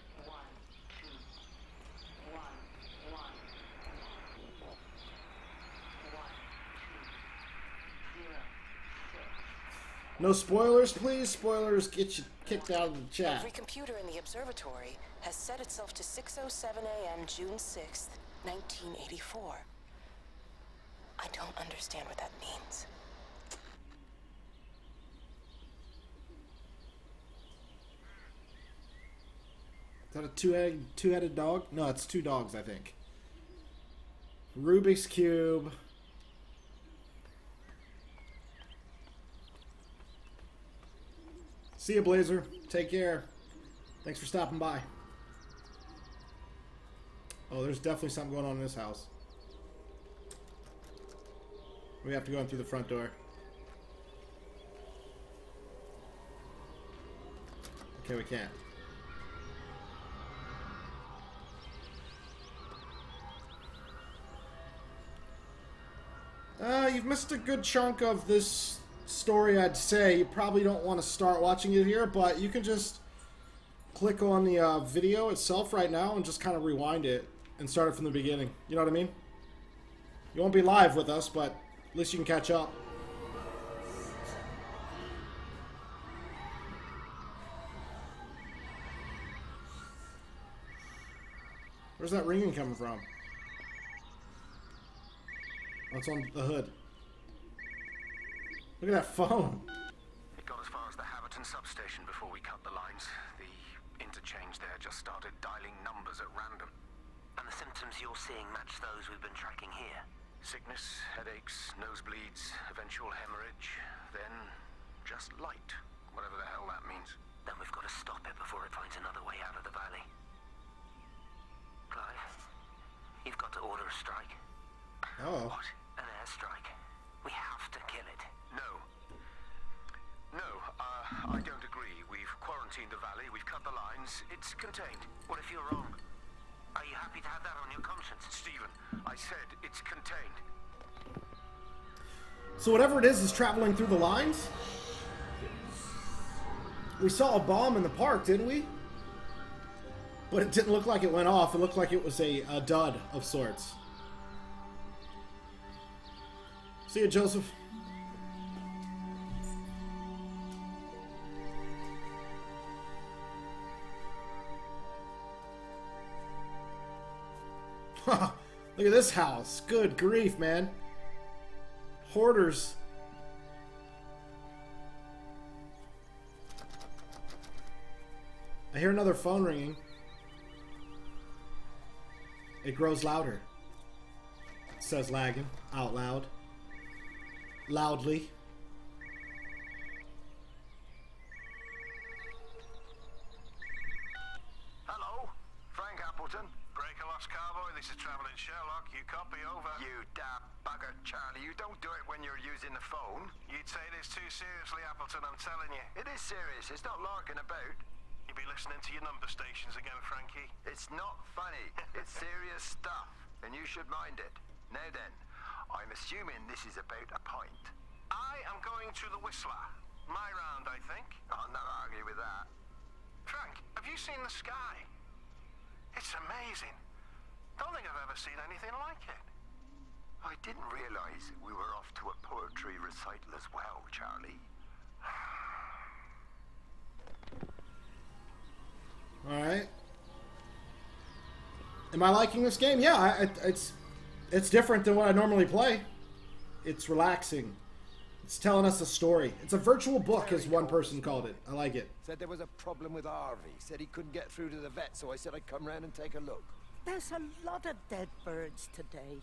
No spoilers, please. Spoilers get you kicked out of the chat. Every computer in the observatory has set itself to six oh seven a m June sixth, nineteen eighty-four. I don't understand what that means. Is that a two-headed, two-headed dog? No, it's two dogs, I think. Rubik's Cube. See you, Blazer. Take care. Thanks for stopping by. Oh, there's definitely something going on in this house. We have to go in through the front door. Okay, we can't. Uh, you've missed a good chunk of this story, I'd say. You probably don't want to start watching it here, but you can just click on the uh, video itself right now and just kind of rewind it and start it from the beginning. You know what I mean? You won't be live with us, but at least you can catch up. Where's that ringing coming from? Oh, it's on the hood. Look at that phone. It got as far as the Haverton substation before we cut the lines. The interchange there just started dialing numbers at random. And the symptoms you're seeing match those we've been tracking here. Sickness, headaches, nosebleeds, eventual hemorrhage, then just light, whatever the hell that means. Then we've got to stop it before it finds another way out of the valley. Clive, you've got to order a strike. Oh. What? An airstrike. We have to kill it. No. No, uh, I don't agree. We've quarantined the valley, we've cut the lines, it's contained. What if you're wrong? Are you happy to have that on your conscience? Stephen, I said it's contained. So whatever it is is traveling through the lines? We saw a bomb in the park, didn't we? But it didn't look like it went off, it looked like it was a, a dud of sorts. See you, Joseph. Look at this house. Good grief, man. Hoarders. I hear another phone ringing. It grows louder. It says Laggin out loud. Loudly. Sherlock, you copy over. You dab bugger, Charlie. You don't do it when you're using the phone. You take this too seriously, Appleton, I'm telling you. It is serious. It's not larking about. You'll be listening to your number stations again, Frankie. It's not funny. It's serious stuff, and you should mind it. Now then, I'm assuming this is about a pint. I am going to the Whistler. My round, I think. I'll not argue with that. Frank, have you seen the sky? It's amazing. Don't think I've ever seen anything like it. I didn't realize we were off to a poetry recital as well, Charlie. Alright. Am I liking this game? Yeah, I, it, it's, it's different than what I normally play. It's relaxing. It's telling us a story. It's a virtual book, as one person called it. I like it. Said there was a problem with Harvey. Said he couldn't get through to the vet, so I said I'd come round and take a look. There's a lot of dead birds today.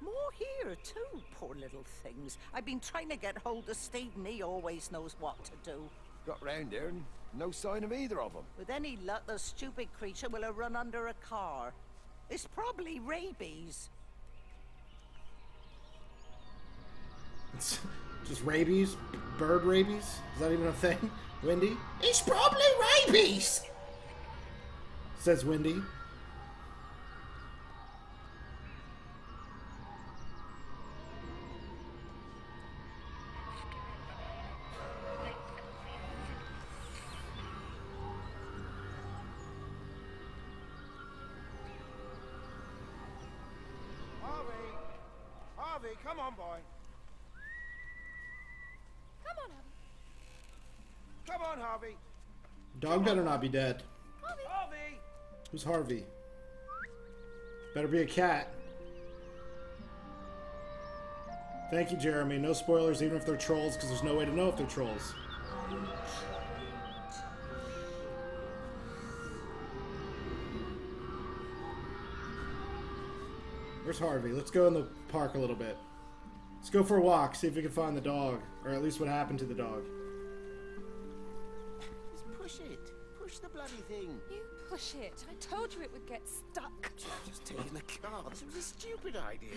More here, too, poor little things. I've been trying to get hold of Steve, and he always knows what to do. Got round here, and no sign of either of them. With any luck, the stupid creature will have run under a car. It's probably rabies. It's just rabies? Bird rabies? Is that even a thing? Wendy? It's probably rabies! Says Wendy. Come on, boy. Come on, Abby. on, Harvey. Dog better not be dead. Harvey. Who's Harvey? Better be a cat. Thank you, Jeremy. No spoilers, even if they're trolls, because there's no way to know if they're trolls. Where's Harvey? Let's go in the park a little bit. Let's go for a walk, see if we can find the dog, or at least what happened to the dog. Just push it. Push the bloody thing. You push it. I told you it would get stuck. Just taking the car. This was a stupid idea.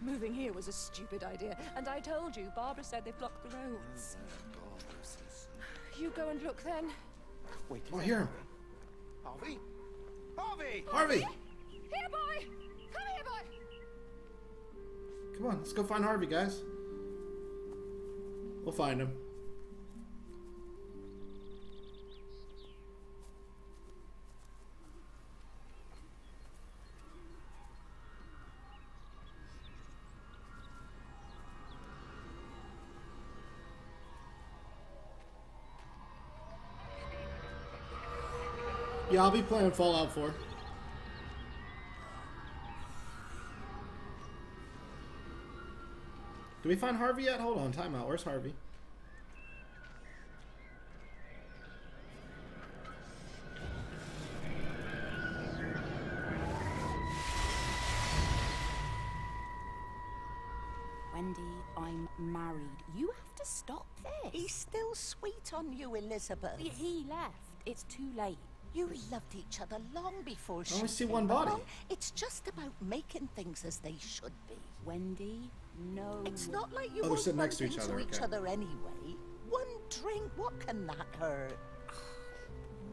Moving here was a stupid idea, and I told you, Barbara said they blocked the roads. You go and look then. Wait, oh, I hear him. Harvey? Harvey! Harvey! Here, boy! Come here, boy! Come on, let's go find Harvey, guys. We'll find him. Yeah, I'll be playing Fallout four. Did we find Harvey yet? Hold on, time out. Where's Harvey? Wendy, I'm married. You have to stop this. He's still sweet on you, Elizabeth. He left. It's too late. You loved each other long before she I only see one body. Along. It's just about making things as they should be. Wendy, no. It's not like you oh, won't run next to each, other, each okay. other anyway. One drink, what can that hurt?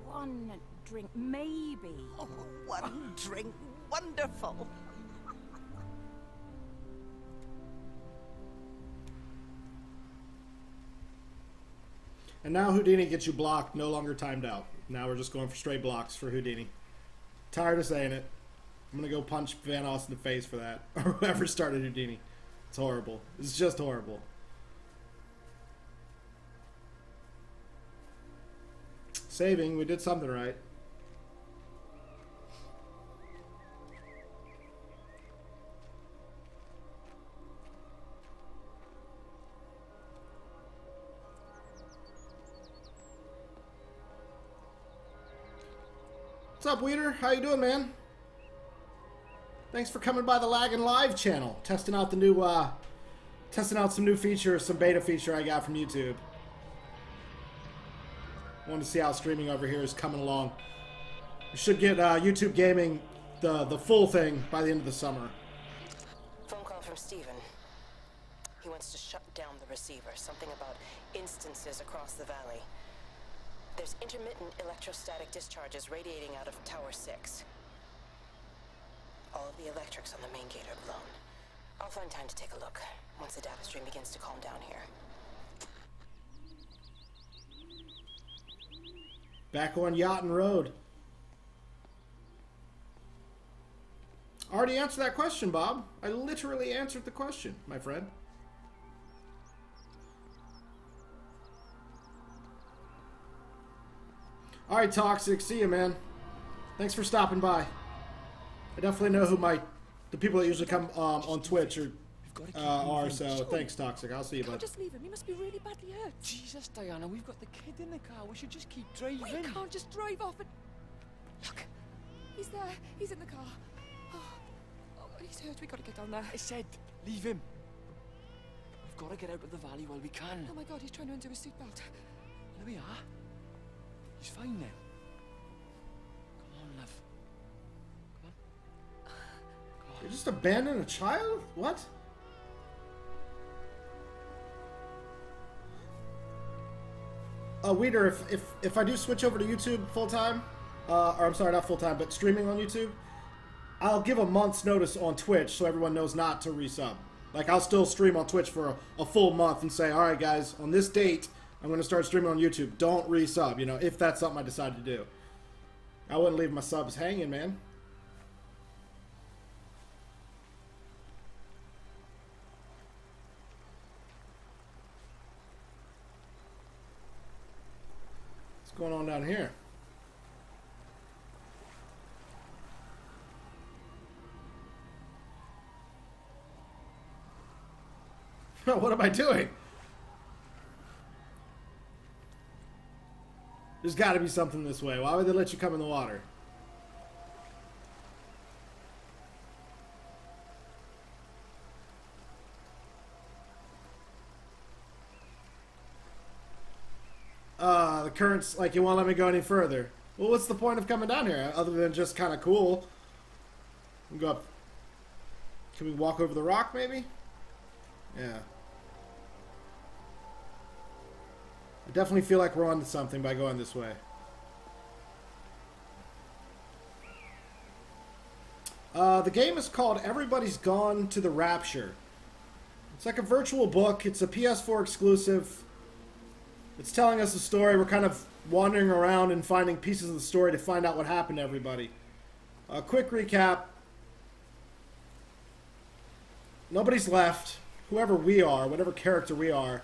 One drink, maybe. Oh, one drink, wonderful. And now Houdini gets you blocked, no longer timed out. Now we're just going for straight blocks for Houdini. Tired of saying it. I'm going to go punch Vanoss in the face for that. Or whoever started Houdini. It's horrible. It's just horrible. Saving. We did something right. What's up, Weeder? How you doing, man? Thanks for coming by the Laggin Live channel, testing out the new, uh, testing out some new feature, some beta feature I got from YouTube. Wanted to see how streaming over here is coming along. We should get uh, YouTube Gaming the the full thing by the end of the summer. Phone call from Steven. He wants to shut down the receiver. Something about instances across the valley. There's intermittent electrostatic discharges radiating out of Tower six. All of the electrics on the main gate are blown. I'll find time to take a look once the data stream begins to calm down here. Back on Yaughton Road. I already answered that question, Bob. I literally answered the question, my friend. Alright, Toxic, see you, man. Thanks for stopping by. I definitely know who my... the people that usually come um, on Twitch are, uh, are, so thanks, Toxic. I'll see you, bud. Just leave him. He must be really badly hurt. Jesus, Diana, we've got the kid in the car. We should just keep driving. We can't just drive off and... Look, he's there. He's in the car. Oh, oh he's hurt. We've got to get down there. I said, leave him. We've got to get out of the valley while we can. Oh, my God, he's trying to undo his seatbelt. There we are. He's fine now. Come on, love. Come on. Come on. They just abandoned a child? What? Uh, Weeder, if, if, if I do switch over to YouTube full-time, uh, or I'm sorry, not full-time, but streaming on YouTube, I'll give a month's notice on Twitch so everyone knows not to resub. Like, I'll still stream on Twitch for a, a full month and say, all right, guys, on this date... I'm going to start streaming on YouTube. Don't resub, you know, if that's something I decide to do. I wouldn't leave my subs hanging, man. What's going on down here? What am I doing? There's got to be something this way. Why would they let you come in the water? Uh, the current's like, you won't let me go any further. Well, what's the point of coming down here other than just kind of cool? We go up. Can we walk over the rock maybe? Yeah. I definitely feel like we're onto something by going this way. Uh, the game is called Everybody's Gone to the Rapture. It's like a virtual book. It's a P S four exclusive. It's telling us the story. We're kind of wandering around and finding pieces of the story to find out what happened to everybody. A quick recap. Nobody's left. Whoever we are, whatever character we are,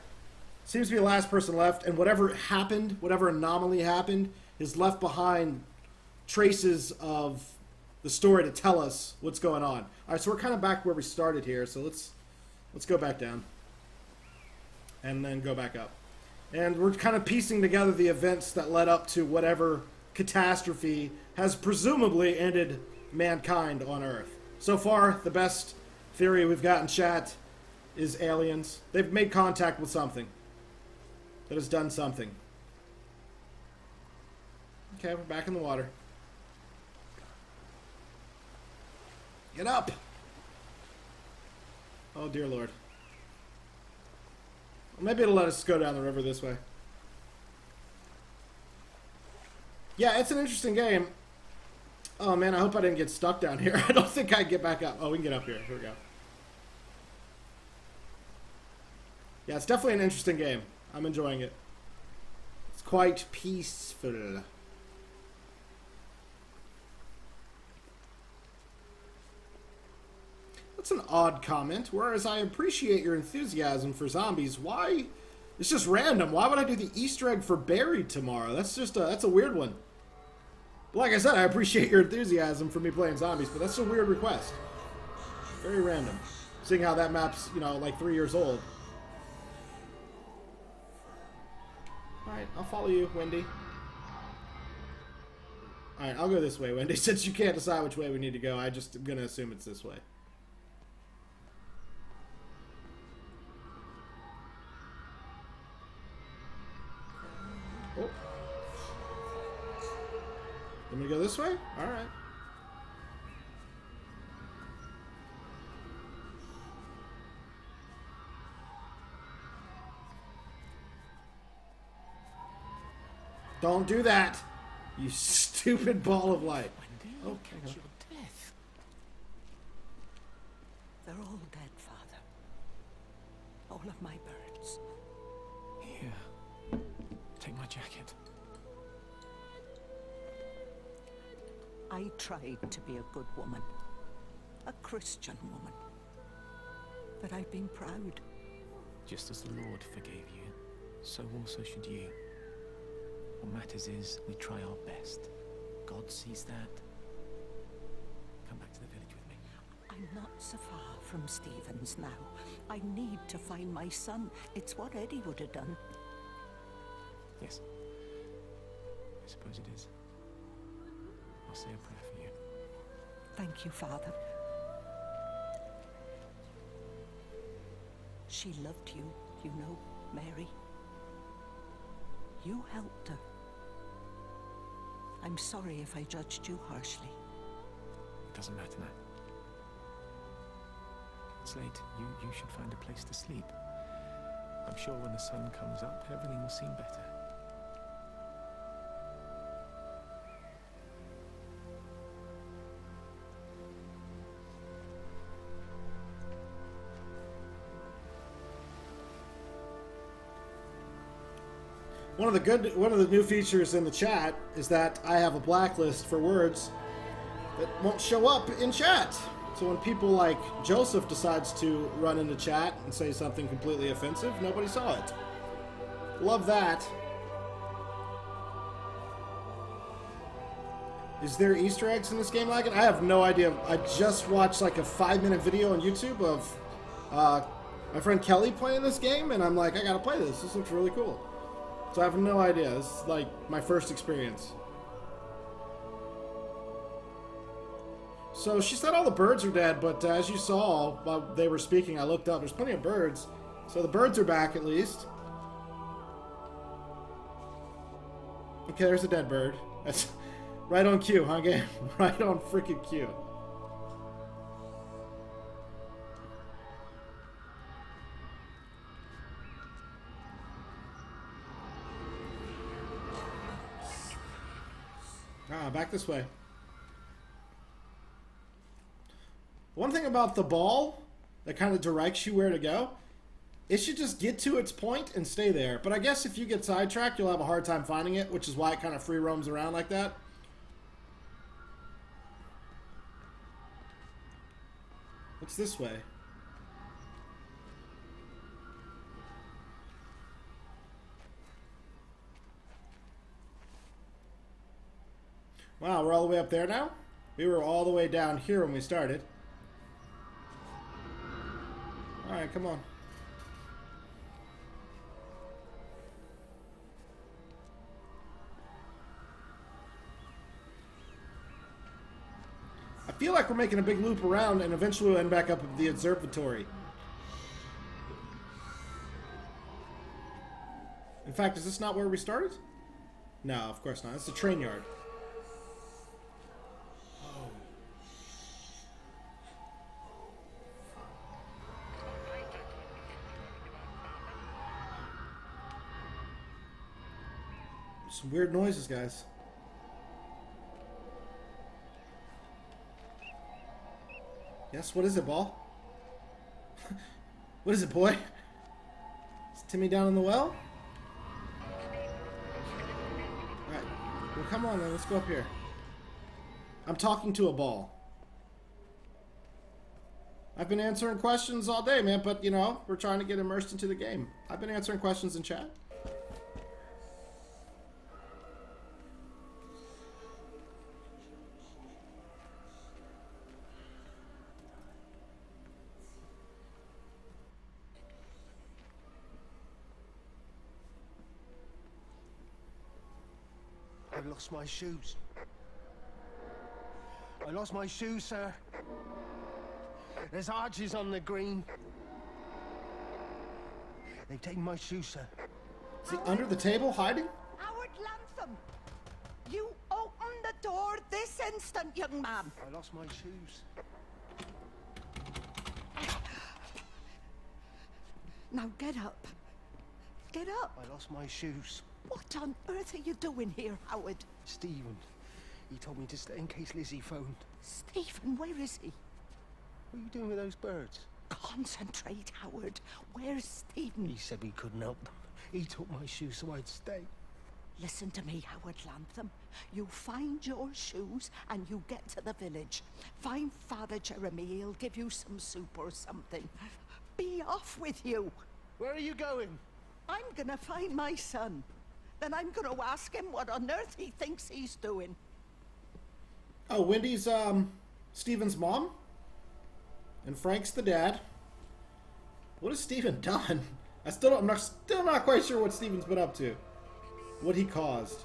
seems to be the last person left, and whatever happened, whatever anomaly happened, is left behind traces of the story to tell us what's going on. All right, so we're kind of back where we started here, so let's let's go back down and then go back up. And we're kind of piecing together the events that led up to whatever catastrophe has presumably ended mankind on Earth. So far, the best theory we've got in chat is aliens. They've made contact with something that has done something. Okay, we're back in the water. Get up! Oh dear Lord. Well, maybe it'll let us go down the river this way. Yeah, it's an interesting game. Oh man, I hope I didn't get stuck down here. I don't think I can get back up. Oh, we can get up here. Here we go. Yeah, it's definitely an interesting game. I'm enjoying it. It's quite peaceful. That's an odd comment. Whereas I appreciate your enthusiasm for zombies, why? It's just random. Why would I do the Easter egg for Buried tomorrow? That's just a, that's a weird one. But like I said, I appreciate your enthusiasm for me playing zombies, but that's a weird request. Very random. Seeing how that map's, you know, like three years old. Alright, I'll follow you, Wendy. Alright, I'll go this way, Wendy. Since you can't decide which way we need to go, I just am going to assume it's this way. Oh. Let me go this way? Alright. Don't do that, you stupid ball of light. One day you catch your death. They're all dead, Father. All of my birds. Here, take my jacket. I tried to be a good woman, a Christian woman, but I've been proud. Just as the Lord forgave you, so also should you. What matters is, we try our best. God sees that. Come back to the village with me. I'm not so far from Stevens now. I need to find my son. It's what Eddie would have done. Yes. I suppose it is. I'll say a prayer for you. Thank you, Father. She loved you, you know, Mary. You helped her. I'm sorry if I judged you harshly. It doesn't matter now. It's late. You, you should find a place to sleep. I'm sure when the sun comes up, everything will seem better. One of the good, one of the new features in the chat is that I have a blacklist for words that won't show up in chat. So when people like Joseph decides to run into chat and say something completely offensive, nobody saw it. Love that. Is there Easter eggs in this game, Laggin? I have no idea. I just watched like a five minute video on YouTube of uh, my friend Kelly playing this game, and I'm like, I gotta play this. This looks really cool. So I have no idea. This is like my first experience. So she said all the birds are dead, but uh, as you saw while they were speaking, I looked up. There's plenty of birds. So the birds are back at least. Okay, there's a dead bird. That's right on cue, huh, game? Right on freaking cue. Ah, back this way. One thing about the ball that kind of directs you where to go, it should just get to its point and stay there. But I guess if you get sidetracked, you'll have a hard time finding it, which is why it kind of free roams around like that. It's this way. Wow, we're all the way up there now? We were all the way down here when we started. Alright, come on. I feel like we're making a big loop around and eventually we'll end back up at the observatory. In fact, is this not where we started? No, of course not. It's the train yard. Some weird noises, guys. Yes, what is it, ball? What is it, boy? Is Timmy down in the well? Alright. Well, come on, then. Let's go up here. I'm talking to a ball. I've been answering questions all day, man, but, you know, we're trying to get immersed into the game. I've been answering questions in chat. Lost my shoes. I lost my shoes, sir. There's arches on the green. They've taken my shoes, sir. Is he under the table hiding? Howard Lantham, you open the door this instant, young man. I lost my shoes. Now get up. Get up. I lost my shoes. What on earth are you doing here, Howard? Stephen. He told me to stay in case Lizzie phoned. Stephen, where is he? What are you doing with those birds? Concentrate, Howard. Where's Stephen? He said we couldn't help them. He took my shoes so I'd stay. Listen to me, Howard Lantham. You find your shoes and you get to the village. Find Father Jeremy. He'll give you some soup or something. Be off with you. Where are you going? I'm gonna find my son. Then I'm going to ask him what on earth he thinks he's doing. Oh, Wendy's, um, Stephen's mom? And Frank's the dad. What has Stephen done? I still don't, I'm not, still not quite sure what Stephen's been up to. What he caused.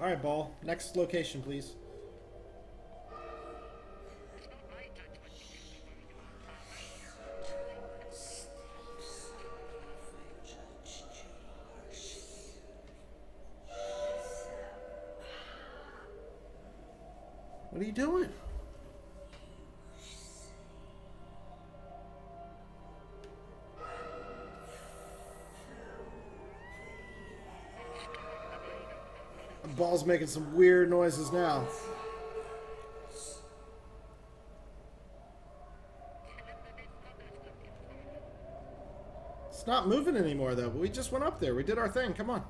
Alright, ball. Next location, please. What are you doing? The ball's making some weird noises now. It's not moving anymore though, but we just went up there. We did our thing. Come on.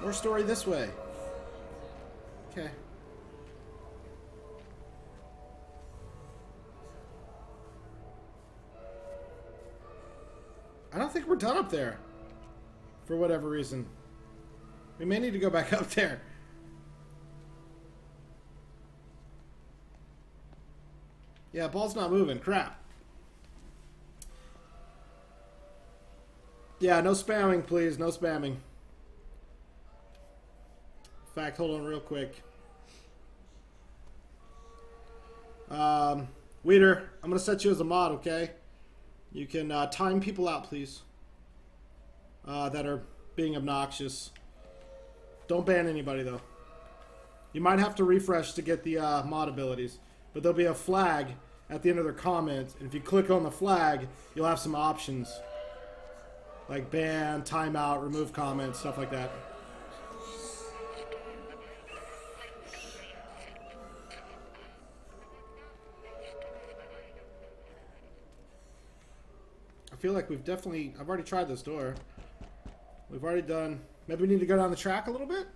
More story this way. Okay. I don't think we're done up there for whatever reason. We may need to go back up there. Yeah, ball's not moving. Crap. Yeah, no spamming, please. No spamming. In fact, hold on real quick. Um, Weeder, I'm going to set you as a mod, okay? You can uh, time people out, please. Uh, that are being obnoxious. Don't ban anybody, though. You might have to refresh to get the uh, mod abilities. But there'll be a flag at the end of their comment. And if you click on the flag, you'll have some options. Like ban, timeout, remove comments, stuff like that. I feel like we've definitely... I've already tried this door. We've already done... Maybe we need to go down the track a little bit?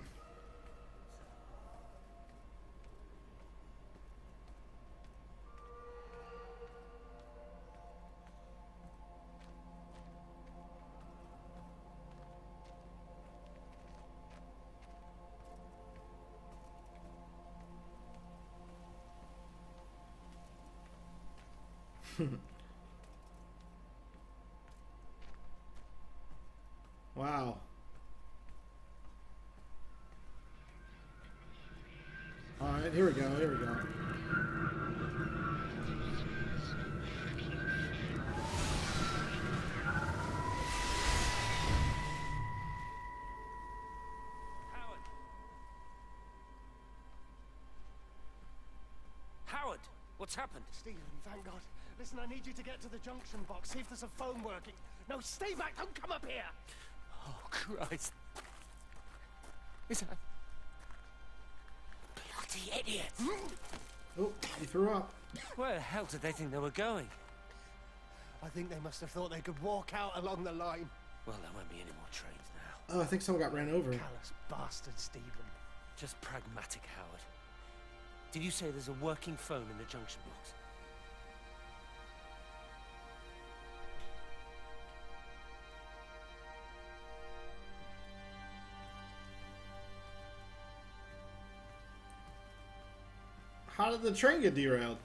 Wow. Alright, here we go, here we go. Howard. Howard, what's happened? Stephen, thank God. Listen, I need you to get to the junction box, see if there's a phone working. No, stay back, don't come up here! Oh, Christ. Is that... Bloody idiot! Oh, he threw up. Where the hell did they think they were going? I think they must have thought they could walk out along the line. Well, there won't be any more trains now. Oh, I think someone got ran over. Callous bastard, Stephen. Just pragmatic, Howard. Did you say there's a working phone in the junction box? How did the train get derailed?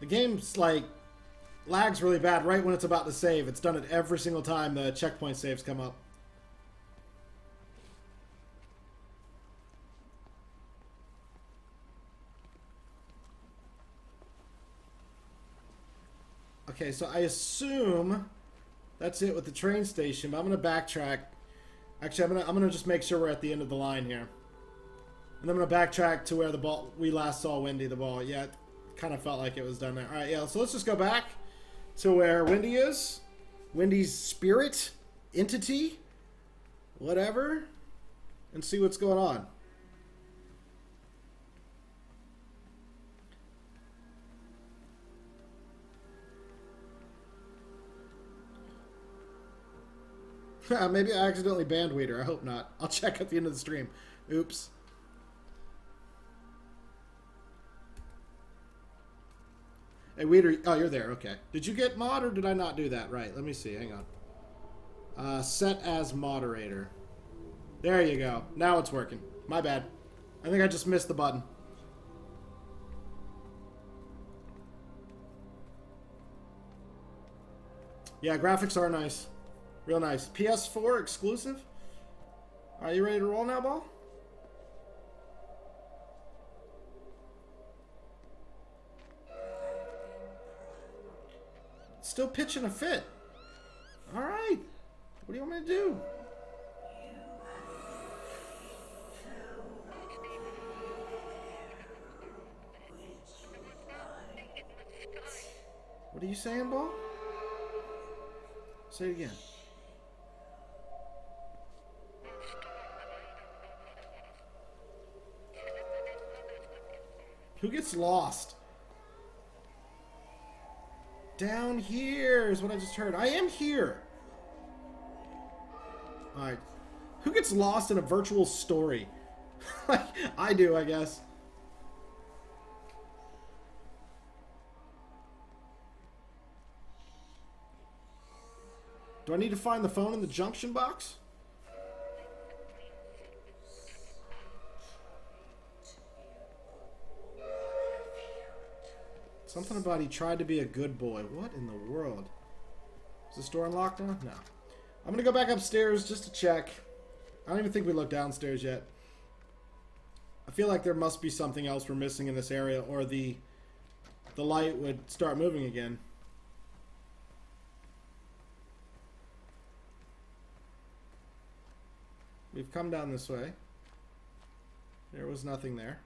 The game's like lags really bad right when it's about to save. It's done it every single time the checkpoint saves come up. Okay, so I assume that's it with the train station, but I'm going to backtrack. Actually, I'm going to I'm gonna just make sure we're at the end of the line here. And I'm going to backtrack to where the ball, we last saw Wendy, the ball. Yeah, it kind of felt like it was done there. All right, yeah, so let's just go back to where Wendy is. Wendy's spirit, entity, whatever, and see what's going on. Maybe I accidentally banned Weeder. I hope not. I'll check at the end of the stream. Oops. Hey, Weeder. Oh, you're there. Okay. Did you get mod or did I not do that? Right. Let me see. Hang on. Uh, set as moderator. There you go. Now it's working. My bad. I think I just missed the button. Yeah, graphics are nice. Real nice. P S four exclusive. Are you ready to roll now, Ball? Still pitching a fit. All right. What do you want me to do? What are you saying, Ball? Say it again. Who gets lost? Down here is what I just heard. I am here. All right. Who gets lost in a virtual story? Like, I do, I guess. Do I need to find the phone in the junction box? Something about he tried to be a good boy. What in the world? Is this door unlocked now? No. I'm gonna go back upstairs just to check. I don't even think we looked downstairs yet. I feel like there must be something else we're missing in this area, or the the light would start moving again. We've come down this way. There was nothing there.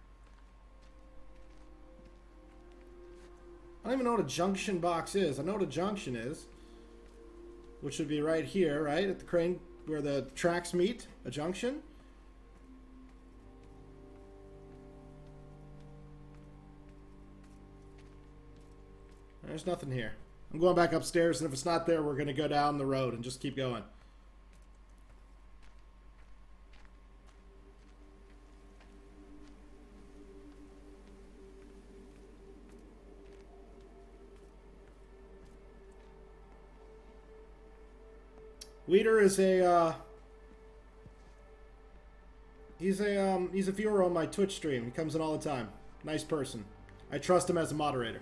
I don't even know what a junction box is. I know what a junction is, which would be right here, right? At the crane where the tracks meet, a junction. There's nothing here. I'm going back upstairs, and if it's not there, we're going to go down the road and just keep going. Leader is a, uh, he's a, um, he's a viewer on my Twitch stream. He comes in all the time. Nice person. I trust him as a moderator.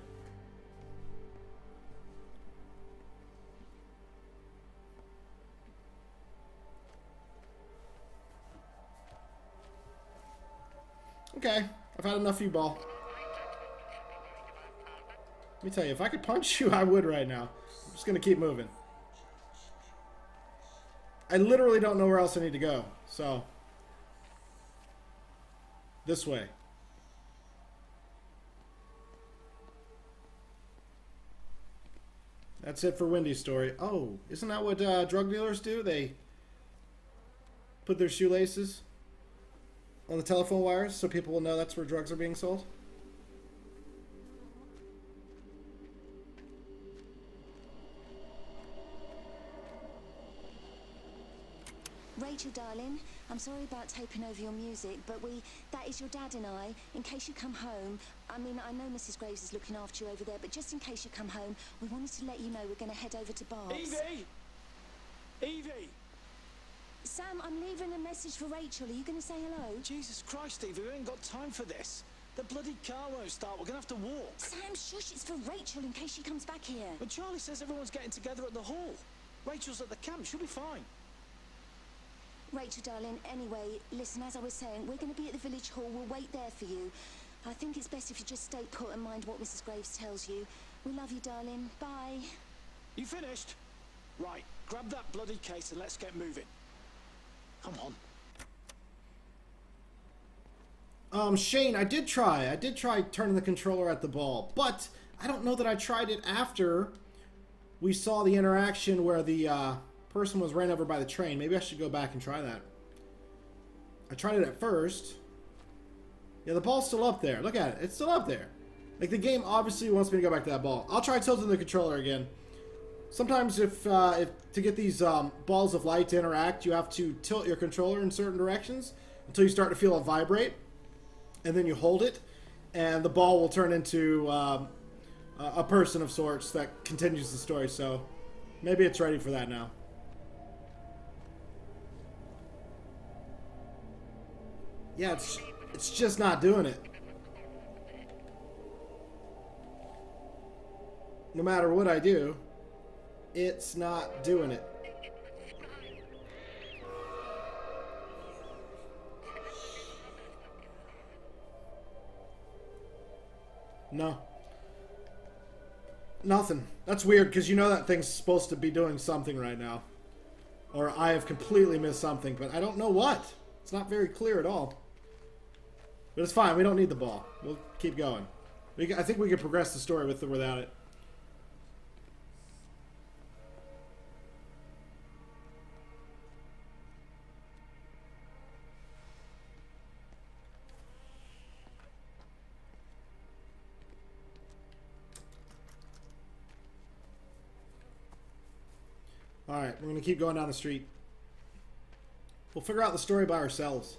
Okay, I've had enough of you, ball. Let me tell you, if I could punch you, I would right now. I'm just gonna keep moving. I literally don't know where else I need to go, so this way. That's it for Wendy's story. Oh, isn't that what uh, drug dealers do? They put their shoelaces on the telephone wires so people will know that's where drugs are being sold? Rachel, darling, I'm sorry about taking over your music, but we, that is your dad and I, in case you come home, I mean, I know Missus Graves is looking after you over there, but just in case you come home, we wanted to let you know we're going to head over to Bart's. Evie! Evie! Sam, I'm leaving a message for Rachel. Are you going to say hello? Jesus Christ, Evie, we ain't got time for this. The bloody car won't start. We're going to have to walk. Sam, shush, it's for Rachel in case she comes back here. But Charlie says everyone's getting together at the hall. Rachel's at the camp. She'll be fine. Rachel, darling, anyway, listen, as I was saying, we're going to be at the village hall. We'll wait there for you. I think it's best if you just stay put and mind what Missus Graves tells you. We love you, darling. Bye. You finished? Right, grab that bloody case and let's get moving. Come on. Um, Shane, I did try. I did try turning the controller at the ball, but I don't know that I tried it after we saw the interaction where the, uh... person was ran over by the train. Maybe I should go back and try that. I tried it at first. Yeah, the ball's still up there. Look at it. It's still up there. Like, the game obviously wants me to go back to that ball. I'll try tilting the controller again. Sometimes if, uh, if to get these um, balls of light to interact, you have to tilt your controller in certain directions until you start to feel it vibrate. And then you hold it, and the ball will turn into um, a person of sorts that continues the story. So maybe it's ready for that now. Yeah, it's, it's just not doing it. No matter what I do, it's not doing it. No. Nothing. That's weird, because you know that thing's supposed to be doing something right now. Or I have completely missed something, but I don't know what. It's not very clear at all. But it's fine. We don't need the ball. We'll keep going. We, I think we can progress the story with or without it. All right, we're gonna keep going down the street. We'll figure out the story by ourselves.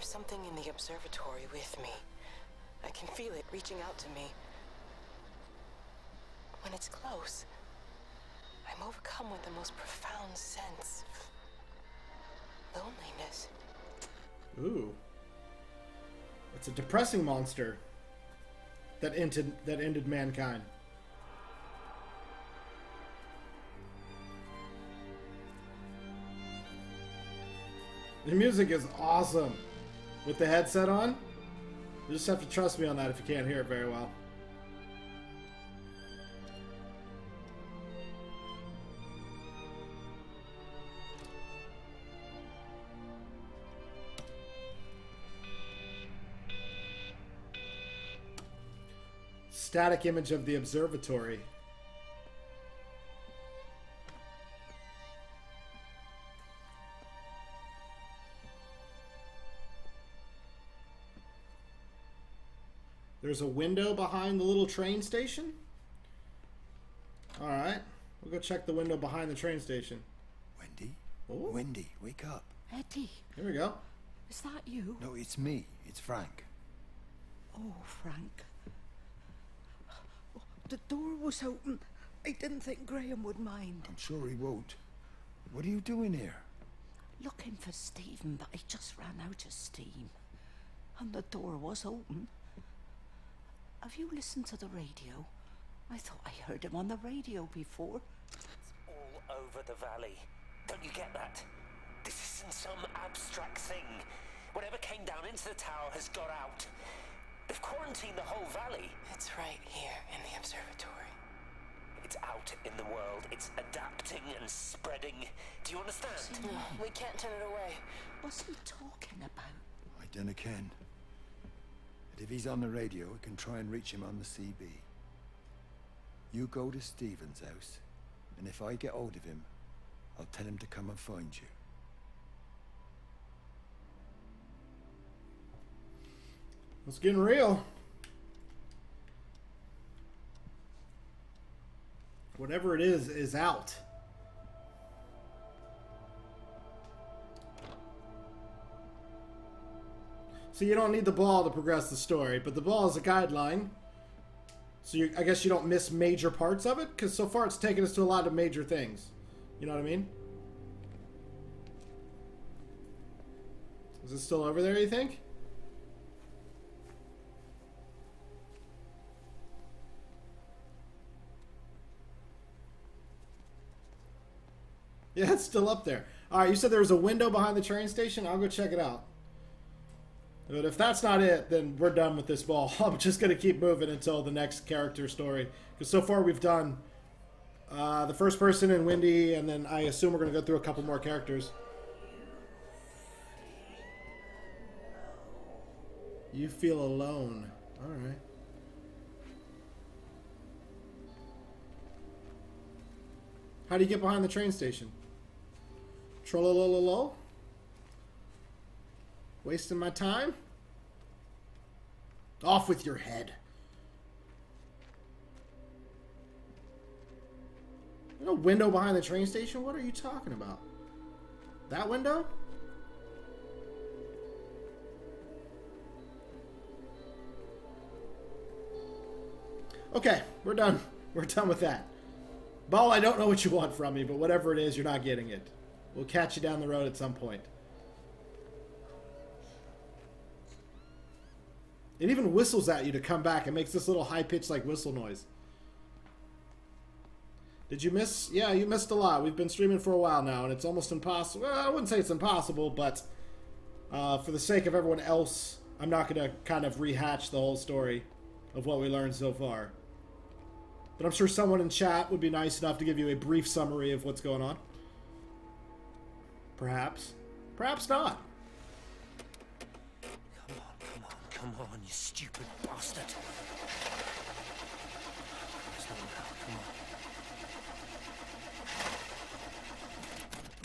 There's something in the observatory with me. I can feel it reaching out to me. When it's close, I'm overcome with the most profound sense. Loneliness. Ooh. It's a depressing monster that ended that ended mankind. The music is awesome. With the headset on, you just have to trust me on that if you can't hear it very well. Static image of the observatory. There's a window behind the little train station. All right, we'll go check the window behind the train station. Wendy, Ooh. Wendy, wake up. Eddie. Here we go. Is that you? No, it's me. It's Frank. Oh, Frank. The door was open. I didn't think Graham would mind. I'm sure he won't. What are you doing here? Looking for Stephen, but I just ran out of steam. And the door was open. Have you listened to the radio? I thought I heard him on the radio before. It's all over the valley. Don't you get that? This isn't some abstract thing. Whatever came down into the tower has got out. They've quarantined the whole valley. It's right here in the observatory. It's out in the world. It's adapting and spreading. Do you understand? No, we can't turn it away. What's he talking about? I dunno, Ken. If he's on the radio, we can try and reach him on the C B. You go to Stephen's house, and if I get hold of him, I'll tell him to come and find you. It's getting real. Whatever it is, is out. So you don't need the ball to progress the story, but the ball is a guideline. So you, I guess you don't miss major parts of it, because so far it's taken us to a lot of major things. You know what I mean? Is it still over there, you think? Yeah, it's still up there. Alright, you said there was a window behind the train station? I'll go check it out. But if that's not it, then we're done with this ball. I'm just going to keep moving until the next character story. Because so far we've done uh, the first person and Wendy, and then I assume we're going to go through a couple more characters. You feel alone. All right. How do you get behind the train station? Trollolololol? Wasting my time? Off with your head. There's a window behind the train station? What are you talking about? That window? Okay, we're done. We're done with that. Ball, I don't know what you want from me, but whatever it is, you're not getting it. We'll catch you down the road at some point. It even whistles at you to come back. It makes this little high-pitched, like, whistle noise. Did you miss? Yeah, you missed a lot. We've been streaming for a while now, and it's almost impossible. Well, I wouldn't say it's impossible, but uh, for the sake of everyone else, I'm not going to kind of rehatch the whole story of what we learned so far. But I'm sure someone in chat would be nice enough to give you a brief summary of what's going on. Perhaps. Perhaps not. Come on, you stupid bastard. Come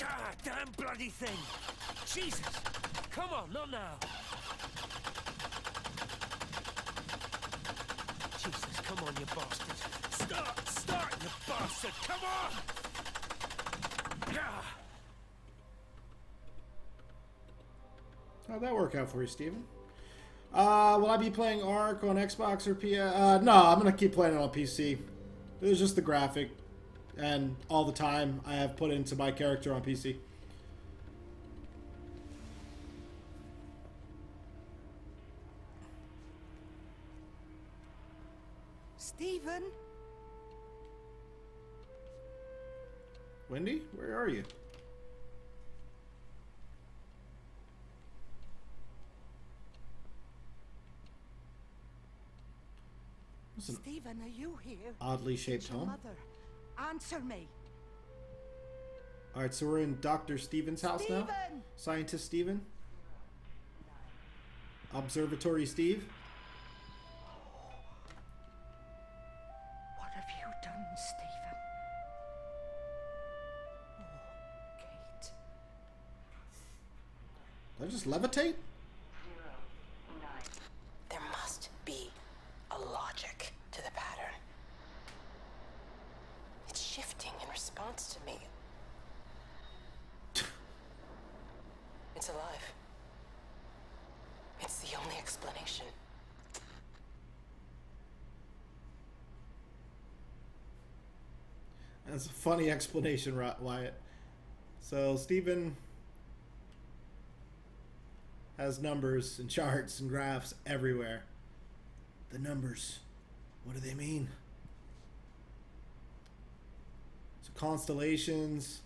on. Ah, damn bloody thing. Jesus. Come on, not now. Jesus, come on, you bastard. Start, start, you bastard. Come on. Ah. How'd that work out for you, Steven? Uh, will I be playing Ark on Xbox or P S? Uh, no, I'm going to keep playing it on P C. It was just the graphic and all the time I have put into my character on P C. Steven? Wendy, where are you? Steven, are you here? Oddly shaped home. Mother, answer me. All right, so we're in Doctor Steven's house Steven! now. Scientist Steven. Observatory Steve. What have you done, Steven? Oh, Kate. Did I just levitate? That's a funny explanation, Wyatt. So Steven has numbers and charts and graphs everywhere. The numbers, what do they mean? So constellations,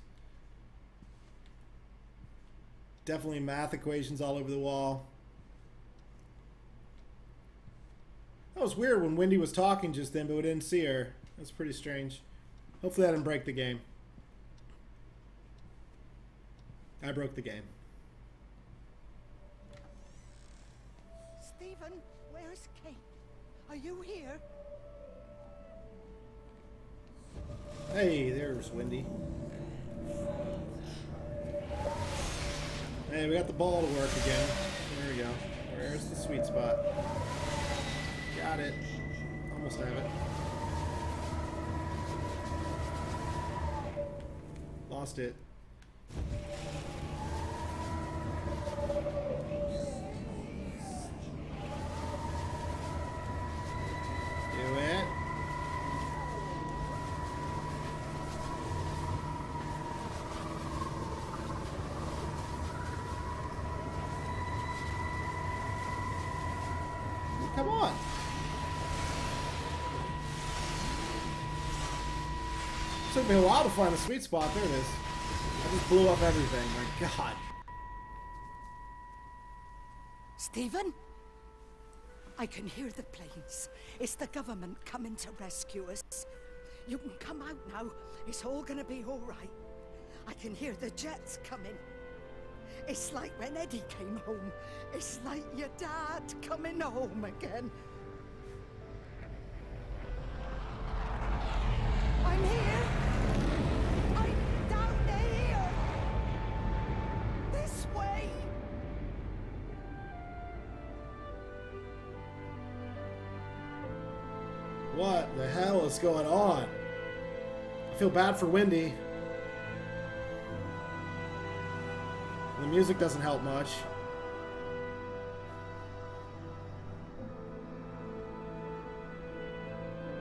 definitely math equations all over the wall. That was weird when Wendy was talking just then, but we didn't see her. That's pretty strange. Hopefully I didn't break the game. I broke the game. Steven, where's Kate? Are you here? Hey, there's Wendy. Hey, we got the ball to work again. There we go. Where's the sweet spot? Got it. Almost have it. Lost it. Do it. Come on. Took me a while to find a sweet spot. There it is. I just blew up everything. My God. Steven? I can hear the planes. It's the government coming to rescue us. You can come out now. It's all gonna be all right. I can hear the jets coming. It's like when Eddie came home. It's like your dad coming home again. I'm here. I'm down here. This way. What the hell is going on? I feel bad for Wendy. The music doesn't help much.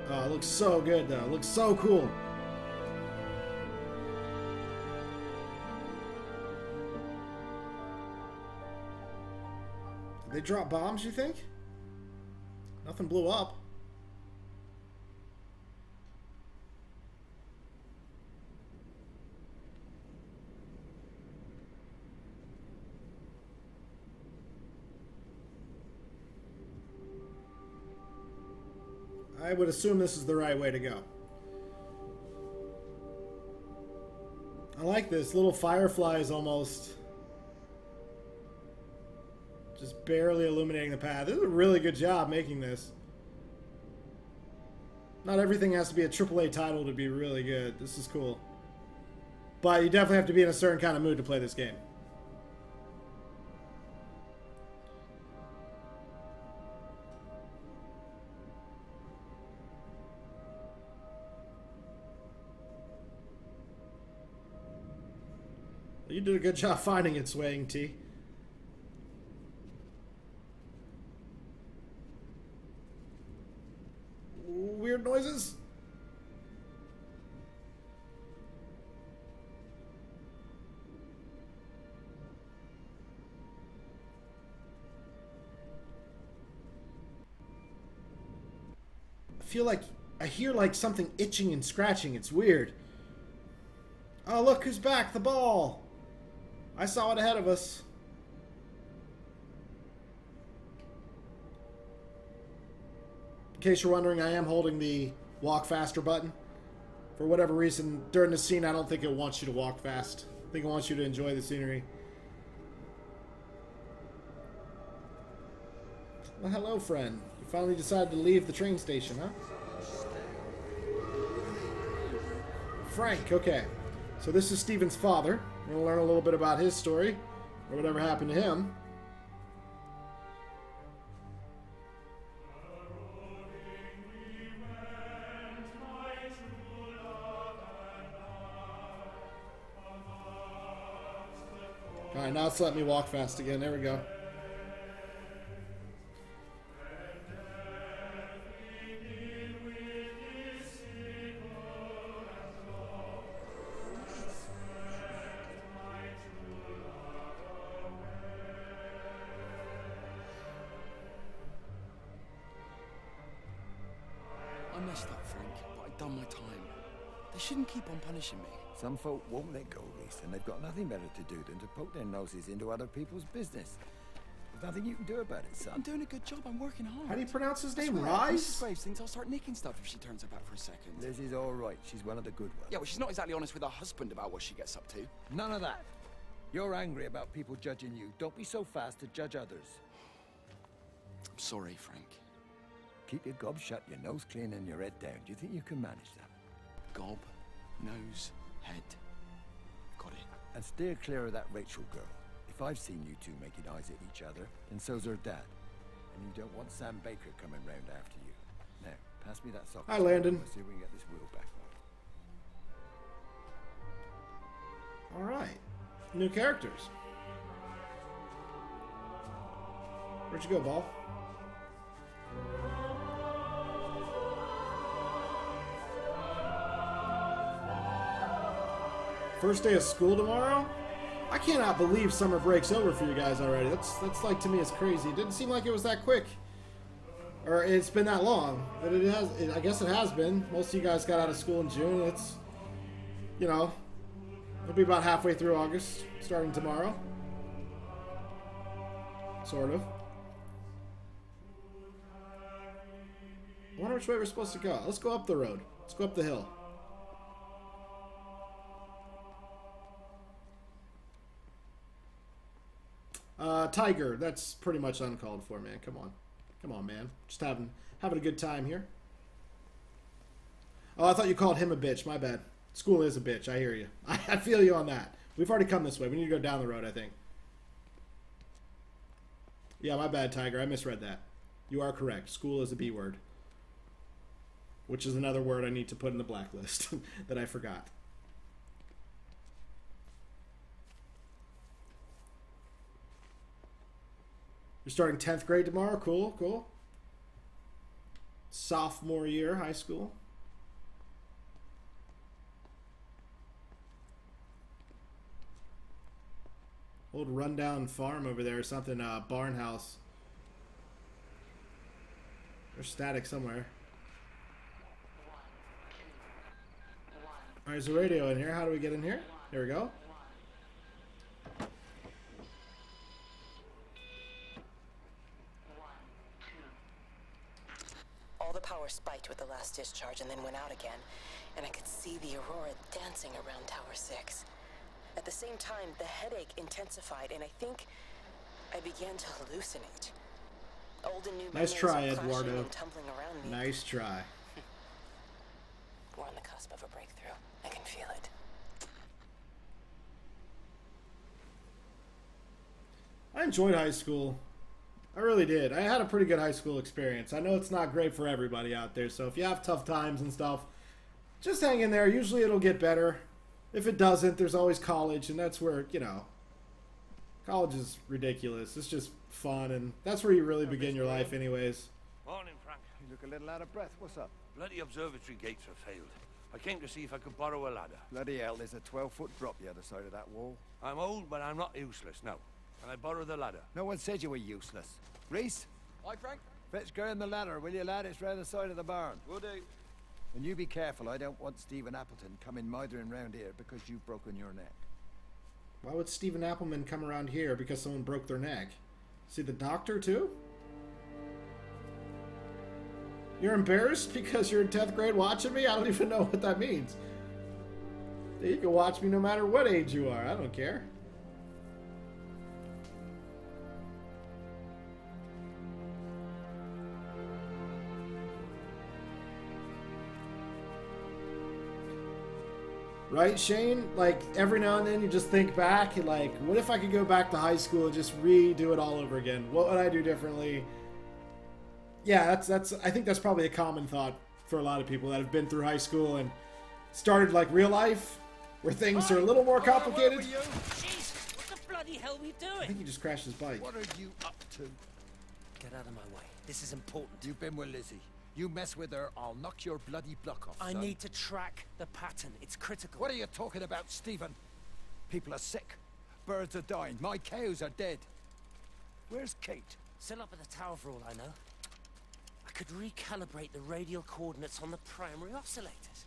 Oh, it looks so good though. It looks so cool. Did they drop bombs, you think? Nothing blew up. I would assume this is the right way to go. I like this. Little fireflies almost. Just barely illuminating the path. This is a really good job making this. Not everything has to be a triple A title to be really good. This is cool. But you definitely have to be in a certain kind of mood to play this game. You did a good job finding it, Swaying T. weird noises? I feel like I hear like something itching and scratching. It's weird. Oh, look who's back. The ball. I saw it ahead of us. In case you're wondering, I am holding the walk faster button. For whatever reason, during the scene, I don't think it wants you to walk fast. I think it wants you to enjoy the scenery. Well, hello, friend. You finally decided to leave the train station, huh? Frank, okay. So this is Stephen's father. We're going to learn a little bit about his story, or whatever happened to him. Alright, now it's letting me walk fast again. There we go. I messed up, Frank, but I'd done my time. They shouldn't keep on punishing me. Some folk won't let go, Reese, and they've got nothing better to do than to poke their noses into other people's business. There's nothing you can do about it, son. I'm doing a good job. I'm working hard. How do you pronounce his name? Rice? Graves thinks I'll start nicking stuff if she turns her back for a second. Lizzie's all right. She's one of the good ones. Yeah, well, she's not exactly honest with her husband about what she gets up to. None of that. You're angry about people judging you. Don't be so fast to judge others. I'm sorry, Frank. Keep your gob shut, your nose clean, and your head down. Do you think you can manage that? Gob, nose, head. Got it. And steer clear of that Rachel girl. If I've seen you two making eyes at each other, then so's her dad. And you don't want Sam Baker coming round after you. Now, pass me that sock. Hi, Landon. Let's see if we can get this wheel back on. Alright. New characters. Where'd you go, Ball? First day of school tomorrow? I cannot believe summer break's over for you guys already. That's that's like, to me, it's crazy. It didn't seem like it was that quick. Or it's been that long. But it has, it, I guess it has been. Most of you guys got out of school in June. It's, you know, it'll be about halfway through August, starting tomorrow. Sort of. I wonder which way we're supposed to go. Let's go up the road. Let's go up the hill. Uh, Tiger, that's pretty much uncalled for, man. Come on. Come on, man. Just having having a good time here. Oh, I thought you called him a bitch. My bad. School is a bitch. I hear you. I, I feel you on that. We've already come this way. We need to go down the road, I think. Yeah, my bad, Tiger. I misread that. You are correct. School is a B word. Which is another word I need to put in the blacklist that I forgot. You're starting tenth grade tomorrow. Cool, cool. Sophomore year, high school. Old rundown farm over there or something. Uh, barn house. There's static somewhere. Alright, there's a radio in here. How do we get in here? There we go. Spiked with the last discharge and then went out again, and I could see the aurora dancing around Tower six. At the same time, the headache intensified, and I think I began to hallucinate. Old and new memories were clashing and tumbling around me. Nice try, Eduardo. Nice try. We're on the cusp of a breakthrough. I can feel it. I enjoyed high school. I really did. I had a pretty good high school experience. I know it's not great for everybody out there, so if you have tough times and stuff, just hang in there. Usually it'll get better. If it doesn't, there's always college, and that's where, you know, college is ridiculous. It's just fun, and that's where you really begin your life anyways. Morning, Frank. You look a little out of breath. What's up? Bloody observatory gates have failed. I came to see if I could borrow a ladder. Bloody hell, there's a twelve-foot drop the other side of that wall. I'm old, but I'm not useless, no. Can I borrow the ladder? No one said you were useless. Reese? Hi, Frank. Fetch Graham the ladder, will you, lad? It's round the side of the barn. Will do. And you be careful. I don't want Stephen Appleton coming mithering round here because you've broken your neck. Why would Stephen Appleton come around here because someone broke their neck? See the doctor, too? You're embarrassed because you're in tenth grade watching me? I don't even know what that means. You can watch me no matter what age you are. I don't care. Right, Shane? Like, every now and then you just think back, like, what if I could go back to high school and just redo it all over again? What would I do differently? Yeah, that's, that's, I think that's probably a common thought for a lot of people that have been through high school and started, like, real life, where things are a little more complicated. Jeez, what the bloody hell are we doing? I think he just crashed his bike. What are you up to? Get out of my way. This is important. You've been with Lizzie. You mess with her, I'll knock your bloody block off, son. I need to track the pattern. It's critical. What are you talking about, Stephen? People are sick. Birds are dying. My cows are dead. Where's Kate? Still up at the tower for all I know. I could recalibrate the radial coordinates on the primary oscillators.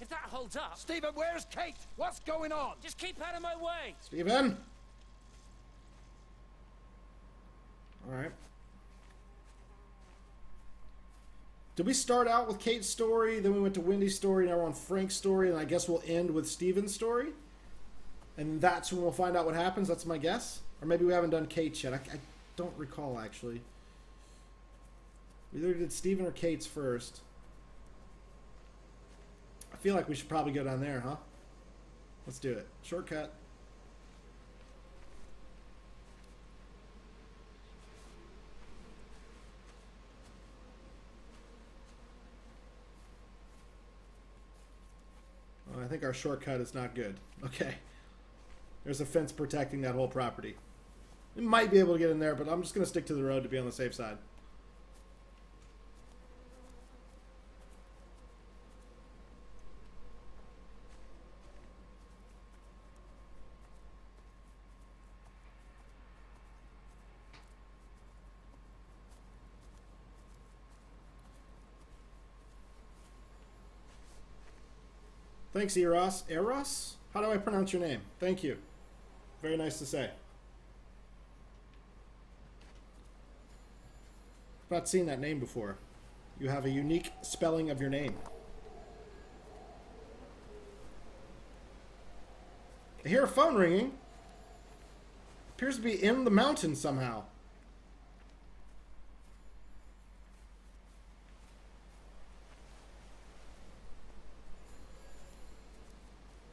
If that holds up... Stephen, where's Kate? What's going on? Just keep out of my way. Stephen! All right. Did we start out with Kate's story, then we went to Wendy's story, now we're on Frank's story, and I guess we'll end with Steven's story? And that's when we'll find out what happens, that's my guess? Or maybe we haven't done Kate yet, I, I don't recall actually. We either did Steven or Kate's first. I feel like we should probably go down there, huh? Let's do it. Shortcut. I think our shortcut is not good. Okay. There's a fence protecting that whole property. We might be able to get in there, but I'm just going to stick to the road to be on the safe side. Thanks, Eros. Eros? How do I pronounce your name? Thank you. Very nice to say. I've not seen that name before. You have a unique spelling of your name. I hear a phone ringing. Appears to be in the mountain somehow.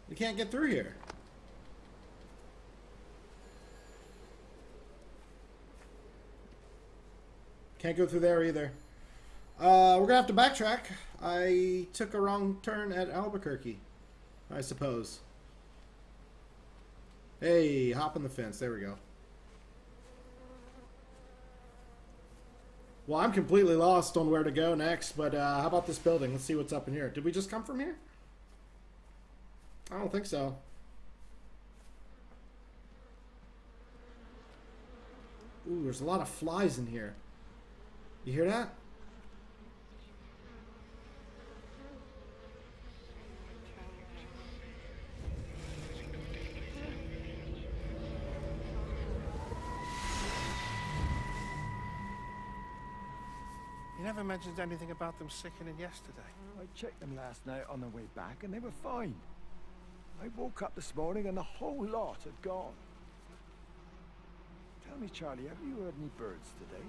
We can't get through here. Can't go through there either. Uh, we're going to have to backtrack. I took a wrong turn at Albuquerque, I suppose. Hey, hop on the fence. There we go. Well, I'm completely lost on where to go next, but uh, how about this building? Let's see what's up in here. Did we just come from here? I don't think so. Ooh, there's a lot of flies in here. You hear that? You never mentioned anything about them sickening yesterday. I checked them last night on the way back and they were fine. I woke up this morning and the whole lot had gone. Tell me, Charlie, have you heard any birds today?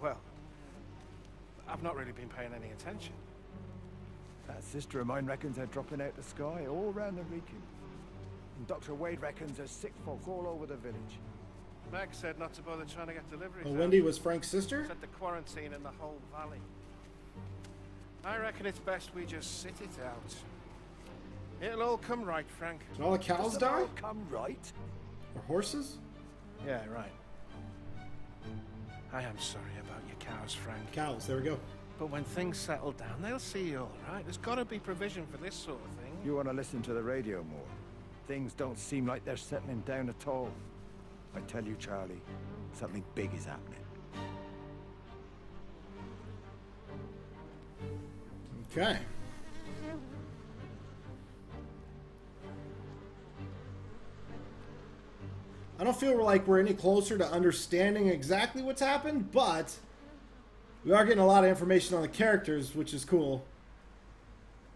Well, I've not really been paying any attention. That sister of mine reckons they're dropping out the sky all round the region. And Doctor Wade reckons there's sick folk all over the village. Meg said not to bother trying to get deliveries. Oh, Wendy was Frank's sister? Said the quarantine in the whole valley. I reckon it's best we just sit it out. It'll all come right, Frank. Did all the cows die? Come right. Or horses? Yeah, right. I am sorry about your cows, Frank. Cows, there we go. But when things settle down, they'll see you all right. There's got to be provision for this sort of thing. You want to listen to the radio more. Things don't seem like they're settling down at all. I tell you, Charlie, something big is happening. Okay. I don't feel like we're any closer to understanding exactly what's happened, but we are getting a lot of information on the characters, which is cool.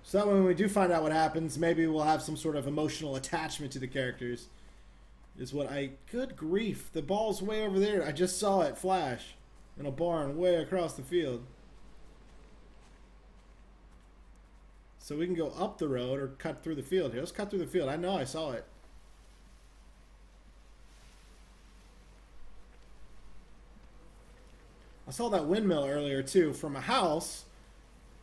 So that when we do find out what happens, maybe we'll have some sort of emotional attachment to the characters. Is what I... Good grief. The ball's way over there. I just saw it flash in a barn way across the field. So we can go up the road or cut through the field here. Let's cut through the field. I know I saw it. I saw that windmill earlier too from a house.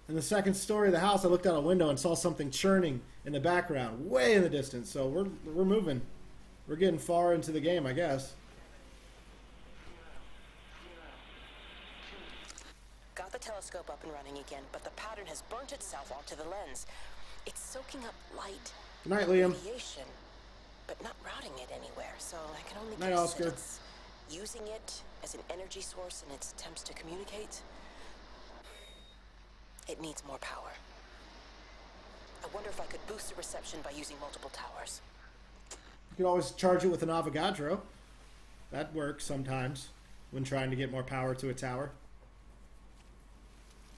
In the second story of the house, I looked out a window and saw something churning in the background, way in the distance. So we're we're moving. We're getting far into the game, I guess. Got the telescope up and running again, but the pattern has burnt itself onto the lens. It's soaking up light. Good night, Liam. Radiation, but not routing it anywhere, so I can only Night, Oscar. It's using it as an energy source in its attempts to communicate. It needs more power. I wonder if I could boost the reception by using multiple towers. You could always charge it with an Avogadro. That works sometimes when trying to get more power to a tower.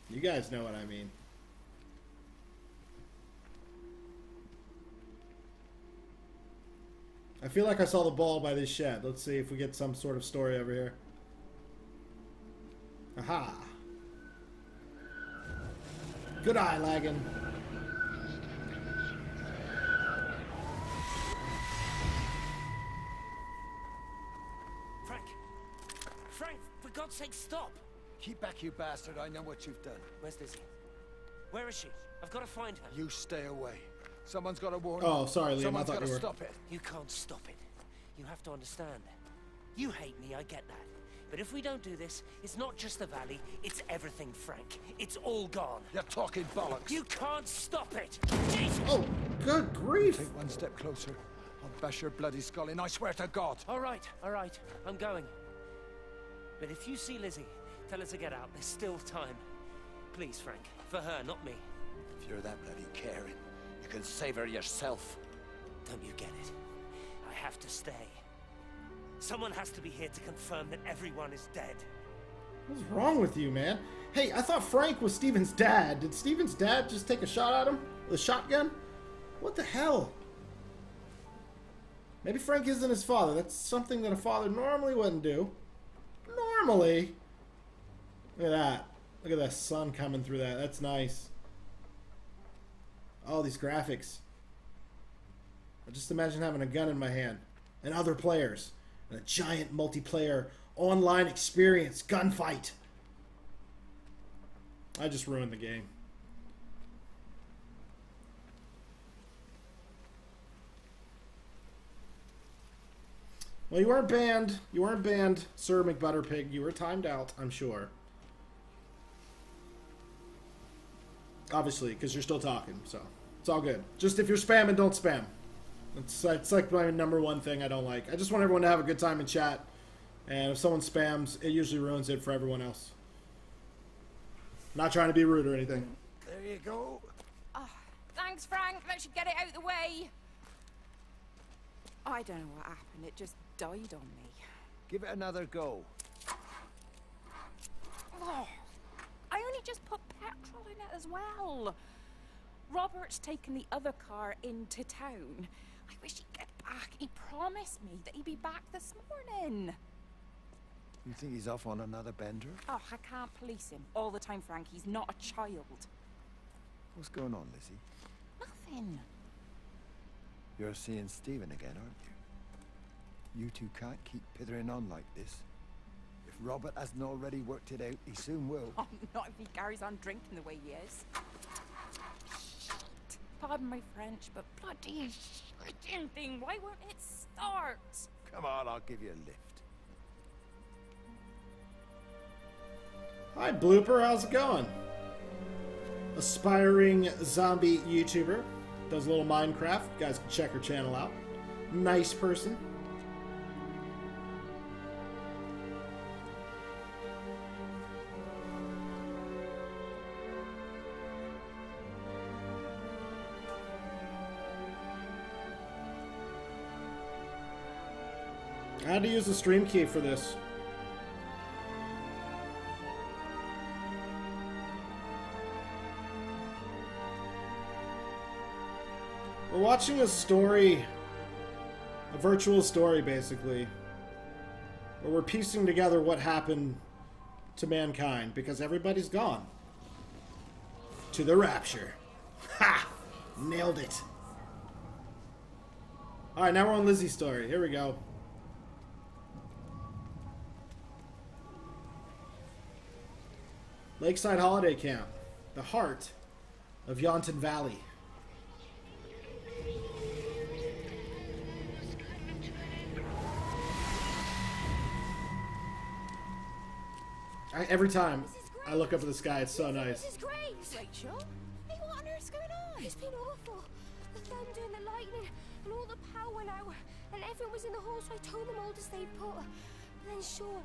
You guys know what I mean. I feel like I saw the ball by this shed. Let's see if we get some sort of story over here. Aha! Good eye, Laggin. Frank! Frank, for God's sake, stop! Keep back, you bastard. I know what you've done. Where's Lizzie? Where is she? I've got to find her. You stay away. Someone's got to warn Oh, sorry, Liam. Someone's I thought got to you were... stop it. You can't stop it. You have to understand. You hate me, I get that. But if we don't do this, it's not just the valley, it's everything, Frank. It's all gone. You're talking bollocks. You can't stop it. Jesus! Oh, good grief. Take one step closer. I'll bash your bloody skull in, I swear to God. All right, all right. I'm going. But if you see Lizzie, tell her to get out. There's still time. Please, Frank. For her, not me. If you're that bloody caring, you can save her yourself. Don't you get it? I have to stay. Someone has to be here to confirm that everyone is dead. What's wrong with you, man? Hey, I thought Frank was Steven's dad. Did Steven's dad just take a shot at him with a shotgun? What the hell? Maybe Frank isn't his father. That's something that a father normally wouldn't do. Normally. Look at that. Look at that sun coming through that. That's nice. All these graphics. I just imagine having a gun in my hand. And other players. A giant multiplayer online experience gunfight. I just ruined the game. Well, you weren't banned. You weren't banned, Sir McButterpig. You were timed out, I'm sure. Obviously, because you're still talking, so it's all good. Just if you're spamming, don't spam. It's, it's like my number one thing I don't like. I just want everyone to have a good time in chat. And if someone spams, it usually ruins it for everyone else. Not trying to be rude or anything. There you go. Oh, thanks, Frank. That should get it out of the way. I don't know what happened. It just died on me. Give it another go. Oh, I only just put petrol in it as well. Robert's taken the other car into town. I wish he'd get back. He promised me that he'd be back this morning. You think he's off on another bender? Oh, I can't police him all the time, Frank. He's not a child. What's going on, Lizzie? Nothing. You're seeing Stephen again, aren't you? You two can't keep pithering on like this. If Robert hasn't already worked it out, he soon will. Oh, not if he carries on drinking the way he is. Pardon my French, but bloody freaking thing, why won't it start? Come on, I'll give you a lift. Hi, Blooper. How's it going? Aspiring zombie YouTuber. Does a little Minecraft. You guys can check her channel out. Nice person. I had to use the stream key for this. We're watching a story, a virtual story basically, where we're piecing together what happened to mankind because everybody's gone to the rapture. Ha! Nailed it. All right, now we're on Lizzie's story. Here we go. Lakeside Holiday Camp, the heart of Yaughton Valley. I, every time I look up at the sky, it's so nice. This is great. Rachel? Hey, what on earth's going on? It's been awful. The thunder and the lightning and all the power went out. And everyone was in the hall, so I told them all to stay put. But then Sean...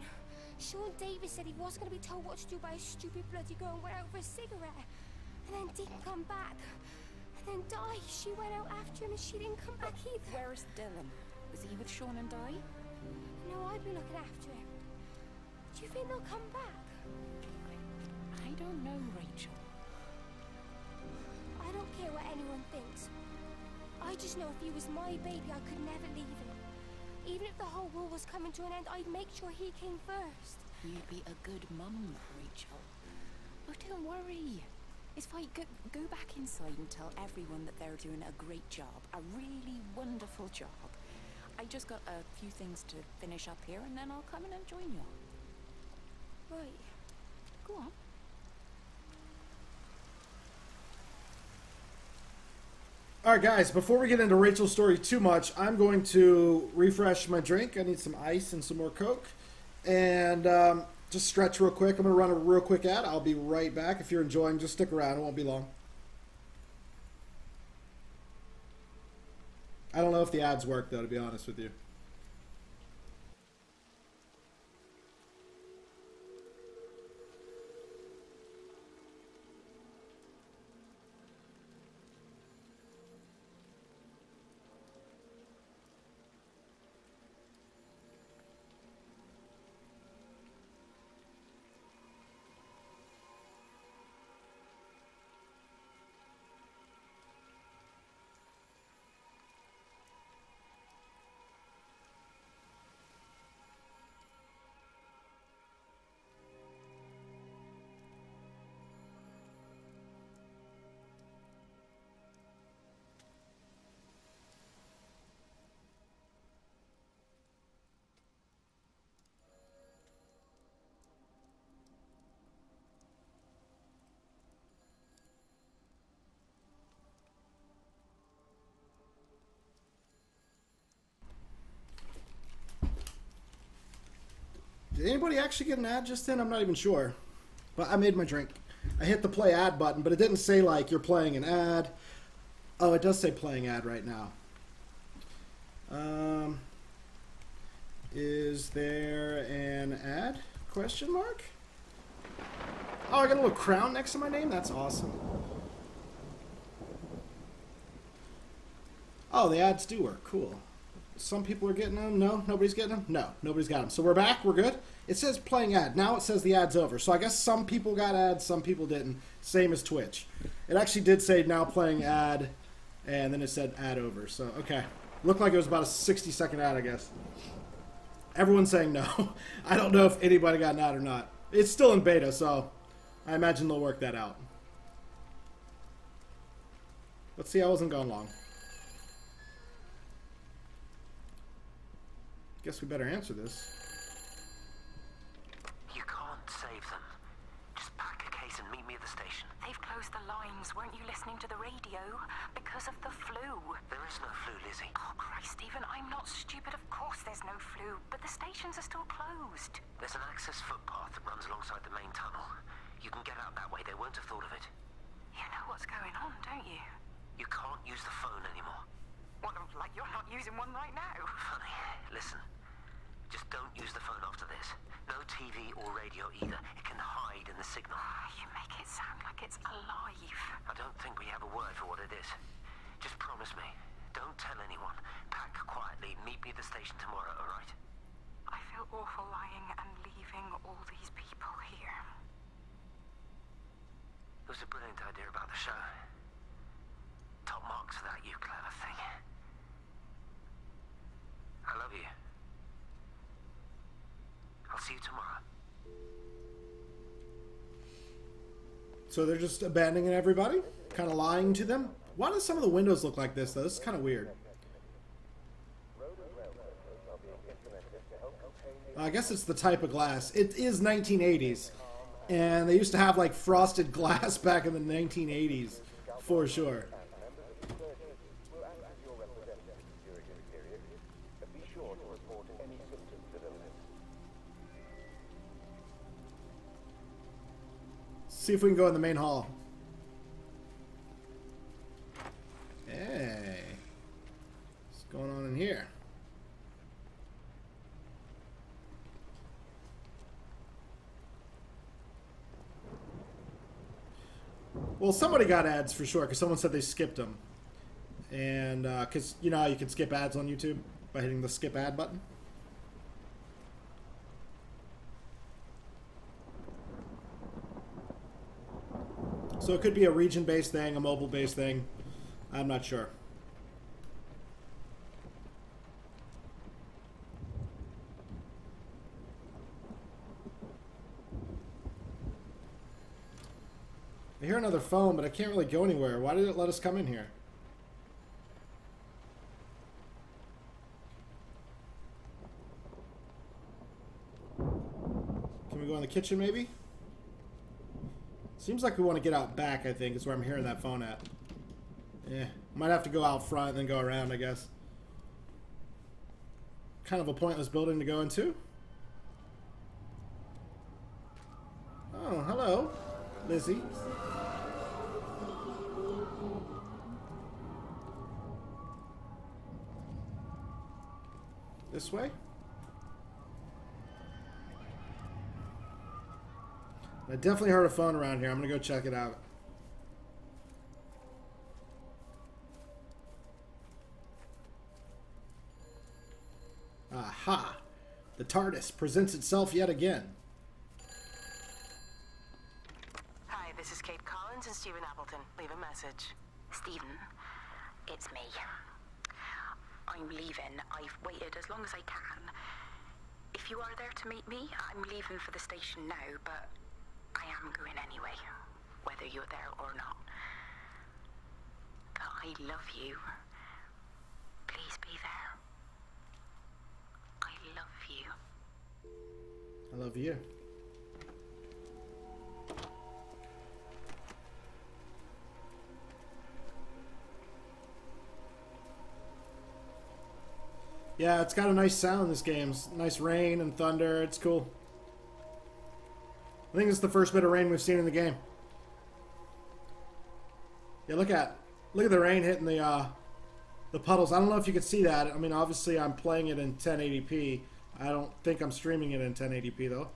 Sean Davis said he was going to be told what to do by a stupid bloody girl and went out for a cigarette. And then didn't come back. And then Di, she went out after him and she didn't come back either. Where is Dylan? Was he with Sean and Di? No, I've been looking after him. Do you think they'll come back? I, I don't know, Rachel. I don't care what anyone thinks. I just know if he was my baby, I could never leave him. Even if the whole world was coming to an end, I'd make sure he came first. You'd be a good mum, Rachel. Oh, don't worry. It's fine. Go, go back inside and tell everyone that they're doing a great job. A really wonderful job. I just got a few things to finish up here, and then I'll come in and join you. Right. Go on. Alright guys, before we get into Rachel's story too much, I'm going to refresh my drink. I need some ice and some more Coke. And um, just stretch real quick. I'm going to run a real quick ad. I'll be right back. If you're enjoying, just stick around. It won't be long. I don't know if the ads work though, to be honest with you. Did anybody actually get an ad just then? I'm not even sure. But I made my drink. I hit the play ad button, but it didn't say, like, you're playing an ad. Oh, it does say playing ad right now. Um, is there an ad? Question mark? Oh, I got a little crown next to my name? That's awesome. Oh, the ads do work. Cool. Some people are getting them. No, nobody's getting them. No, nobody's got them. So we're back. We're good. It says playing ad. Now it says the ad's over. So I guess some people got ads, some people didn't. Same as Twitch. It actually did say now playing ad, and then it said ad over. So, okay. Looked like it was about a sixty second ad, I guess. Everyone's saying no. I don't know if anybody got an ad or not. It's still in beta, so I imagine they'll work that out. Let's see. I wasn't gone long. Guess we better answer this. You can't save them. Just pack a case and meet me at the station. They've closed the lines. Weren't you listening to the radio? Because of the flu. There is no flu, Lizzie. Oh, Christ, Stephen, I'm not stupid. Of course there's no flu. But the stations are still closed. There's an access for footpath that runs alongside the main tunnel. You can get out that way. They won't have thought of it. You know what's going on, don't you? You can't use the phone anymore. What, like you're not using one right now? Funny. Listen. Just don't use the phone after this. No T V or radio either. It can hide in the signal. Ah, you make it sound like it's alive. I don't think we have a word for what it is. Just promise me. Don't tell anyone. Pack quietly. Meet me at the station tomorrow, all right? I feel awful lying and leaving all these people here. It was a brilliant idea about the show. Top marks for that, you clever thing. I love you. I'll see you tomorrow. So they're just abandoning everybody? Kind of lying to them? Why do some of the windows look like this, though? This is kind of weird. I guess it's the type of glass. It is nineteen eighties. And they used to have, like, frosted glass back in the nineteen eighties, for sure. See if we can go in the main hall. Hey. What's going on in here? Well, somebody got ads for sure, because someone said they skipped them. And, uh, because, you know how you can skip ads on YouTube by hitting the skip ad button? So it could be a region-based thing, a mobile-based thing. I'm not sure. I hear another phone, but I can't really go anywhere. Why did it let us come in here? Can we go in the kitchen, maybe? Seems like we want to get out back, I think, is where I'm hearing that phone at. Yeah, might have to go out front and then go around, I guess. Kind of a pointless building to go into. Oh, hello, Lizzie. This way? I definitely heard a phone around here. I'm going to go check it out. Aha! The TARDIS presents itself yet again. Hi, this is Kate Collins and Stephen Appleton. Leave a message. Stephen, it's me. I'm leaving. I've waited as long as I can. If you are there to meet me, I'm leaving for the station now, but... I am going anyway, whether you're there or not. But I love you. Please be there. I love you. I love you. Yeah, it's got a nice sound, this game's nice rain and thunder, it's cool. I think it's the first bit of rain we've seen in the game. Yeah, look at look at the rain hitting the uh, the puddles. I don't know if you can see that. I mean, obviously I'm playing it in ten eighty p. I don't think I'm streaming it in ten eighty p though.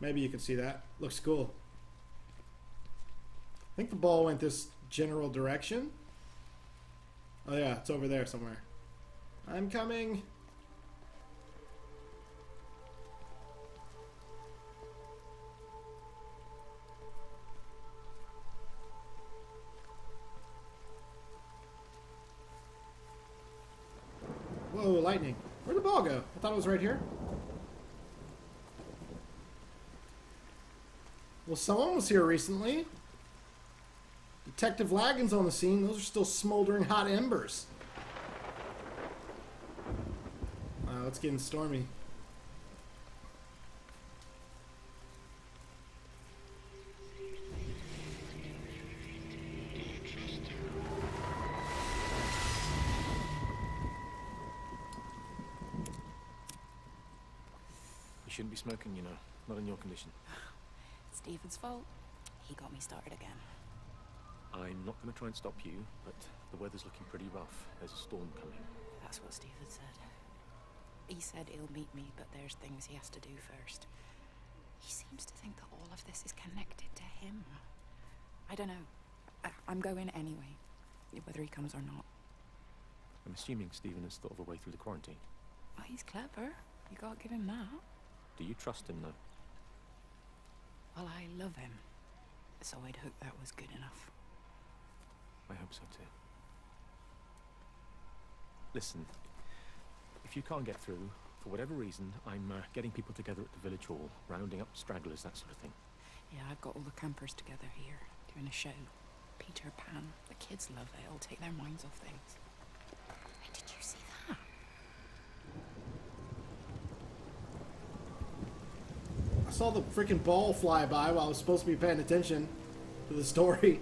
Maybe you can see that. Looks cool. I think the ball went this general direction. Oh yeah, it's over there somewhere. I'm coming. Oh, lightning. Where'd the ball go? I thought it was right here. Well, someone was here recently. Detective Laggin's on the scene. Those are still smoldering hot embers. Wow, it's getting stormy. Shouldn't be smoking, you know. Not in your condition. It's Stephen's fault. He got me started again. I'm not going to try and stop you, but the weather's looking pretty rough. There's a storm coming. That's what Stephen said. He said he'll meet me, but there's things he has to do first. He seems to think that all of this is connected to him. I don't know. I I'm going anyway, whether he comes or not. I'm assuming Stephen has thought of a way through the quarantine. Well, he's clever. You can't give him that. Do you trust him, though? Well, I love him, so I'd hope that was good enough. I hope so, too. Listen, if you can't get through, for whatever reason, I'm uh, getting people together at the village hall, rounding up stragglers, that sort of thing. Yeah, I've got all the campers together here, doing a show. Peter Pan. The kids love it. It'll take their minds off things. Hey, did you see that? I saw the freaking ball fly by while I was supposed to be paying attention to the story.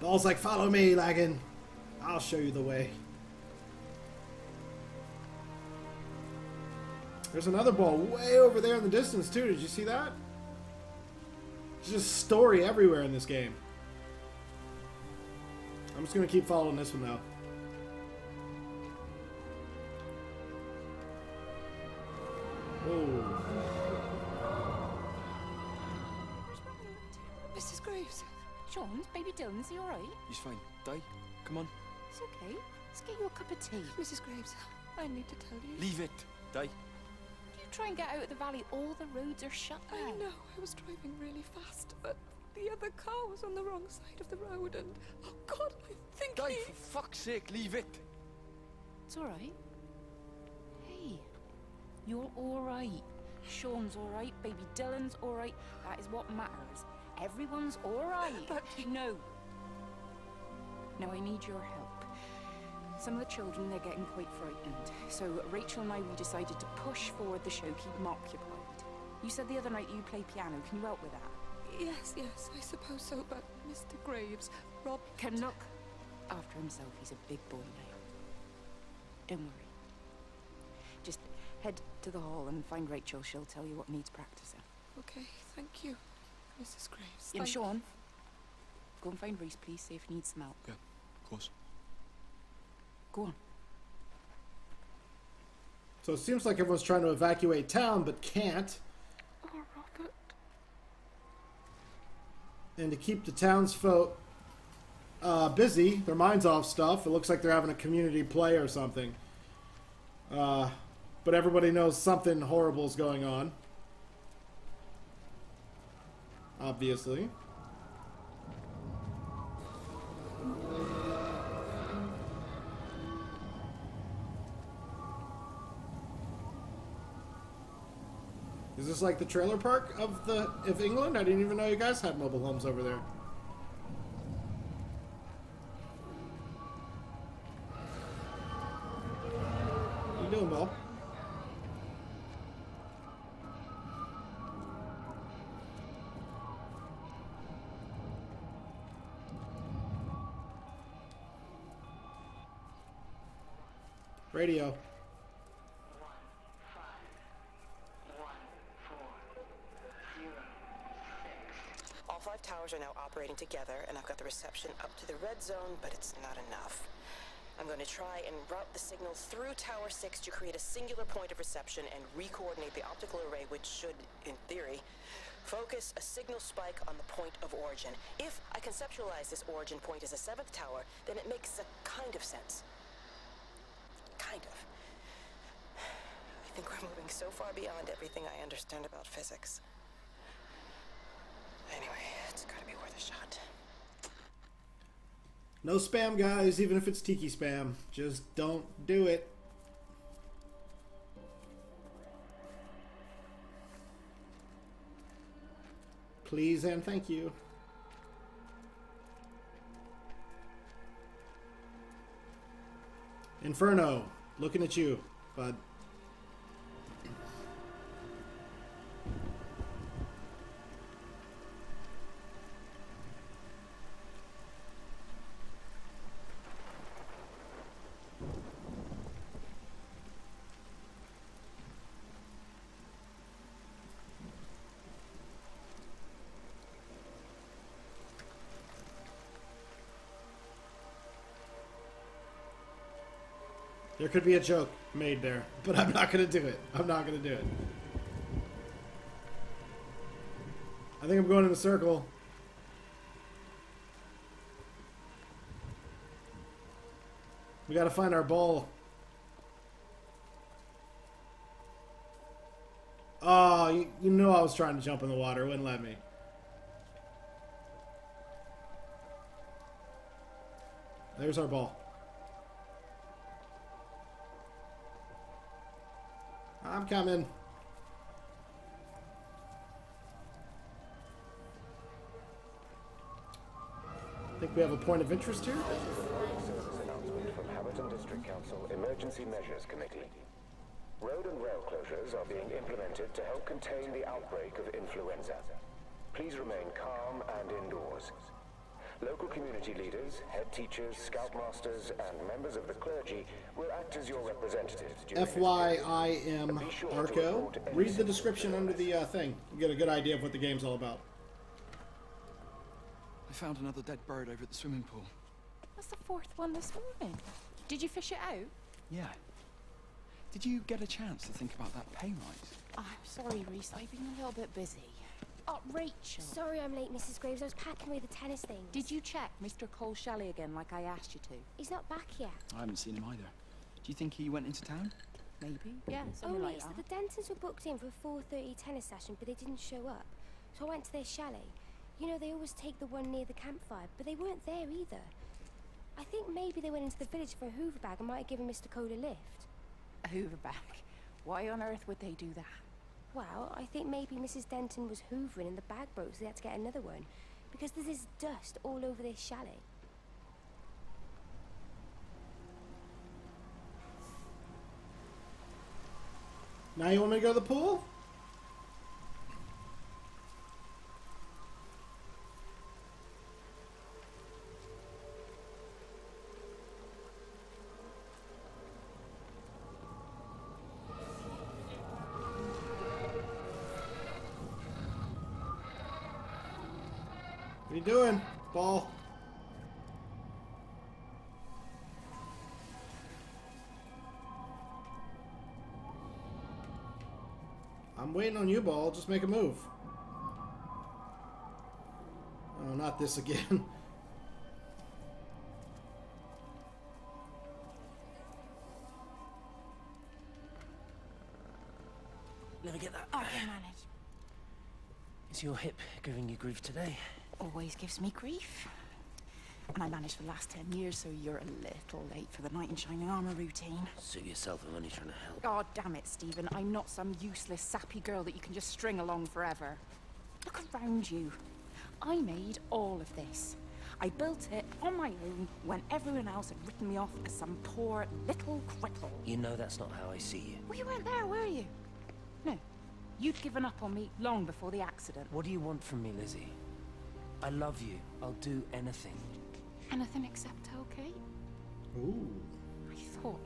Ball's like, follow me, Laggin. I'll show you the way. There's another ball way over there in the distance, too. Did you see that? There's just story everywhere in this game. I'm just going to keep following this one, though. Oh. Missus Graves. Sean, baby Dylan, is he all right? He's fine. Di, come on. It's okay. Let's get you a cup of tea. Missus Graves, I need to tell you. Leave it, Di. You try and get out of the valley. All the roads are shut down. I know. I was driving really fast, but the other car was on the wrong side of the road, and oh God, I think Di, he... for fuck's sake, leave it. It's all right. Hey, you're all right. Sean's all right. Baby Dylan's all right. That is what matters. Everyone's all right. But no. Now I need your help. Some of the children, they're getting quite frightened. So Rachel and I, we decided to push forward the show, keep them occupied. You said the other night you play piano. Can you help with that? Yes, yes, I suppose so. But Mister Graves, Rob... can look after himself. He's a big boy now. Don't worry. Just head to the hall and find Rachel. She'll tell you what needs practicing. Okay, thank you. Missus Graves. Yeah, Sean, go and find Reese, please. See if he needs some help. Yeah, of course. Go on. So it seems like everyone's trying to evacuate town, but can't. Oh, Robert. And to keep the townsfolk uh, busy, their minds off stuff, it looks like they're having a community play or something. Uh, but everybody knows something horrible is going on. Obviously. Is this like the trailer park of the of England? I didn't even know you guys had mobile homes over there. How you doing, Bill? Radio. one five one four zero six. All five towers are now operating together, and I've got the reception up to the red zone, but it's not enough. I'm going to try and route the signal through Tower six to create a singular point of reception and re-coordinate the optical array, which should, in theory, focus a signal spike on the point of origin. If I conceptualize this origin point as a seventh tower, then it makes a kind of sense. Kind of. I think we're moving so far beyond everything I understand about physics. Anyway, it's gotta be worth a shot. No spam, guys, even if it's tiki spam. Just don't do it. Please and thank you. Inferno, looking at you, bud. There could be a joke made there, but I'm not going to do it. I'm not going to do it. I think I'm going in a circle. We got to find our ball. Oh, you, you know I was trying to jump in the water. It wouldn't let me. There's our ball. I'm coming. I think we have a point of interest here. This is a brief citizen's announcement from Hamilton District Council Emergency Measures Committee. Road and rail closures are being implemented to help contain the outbreak of influenza. Please remain calm and indoors. Local community leaders, head teachers, scoutmasters, and members of the clergy will act as your representatives. F Y I M sure Arco. Read the description under the uh, thing. You get a good idea of what the game's all about. I found another dead bird over at the swimming pool. That's the fourth one this morning. Did you fish it out? Yeah. Did you get a chance to think about that pay rise? Oh, I'm sorry, Reese. I've been a little bit busy. Oh, Rachel. Sorry I'm late, Missus Graves. I was packing away the tennis things. Did you check Mister Cole Shelley again like I asked you to? He's not back yet. I haven't seen him either. Do you think he went into town? Maybe, yeah. Only like it's that. that the Dentons were booked in for a four thirty tennis session, but they didn't show up. So I went to their chalet. You know, they always take the one near the campfire, but they weren't there either. I think maybe they went into the village for a hoover bag and might have given Mister Cole a lift. A hoover bag? Why on earth would they do that? Well, I think maybe Missus Denton was hoovering and the bag broke, so they had to get another one. Because there's this dust all over this chalet. Now you want me to go to the pool? What are you doing, ball? I'm waiting on you, ball. Just make a move. Oh, not this again. Never get that. I can manage. Is your hip giving you grief today? Always gives me grief. And I managed for the last ten years, so you're a little late for the Knight in Shining Armour routine. Suit yourself, I'm only trying to help. God damn it, Stephen. I'm not some useless, sappy girl that you can just string along forever. Look around you. I made all of this. I built it on my own when everyone else had written me off as some poor little cripple. You know that's not how I see you. Well, you weren't there, were you? No. You'd given up on me long before the accident. What do you want from me, Lizzie? I love you. I'll do anything. Anything except okay? Ooh. I thought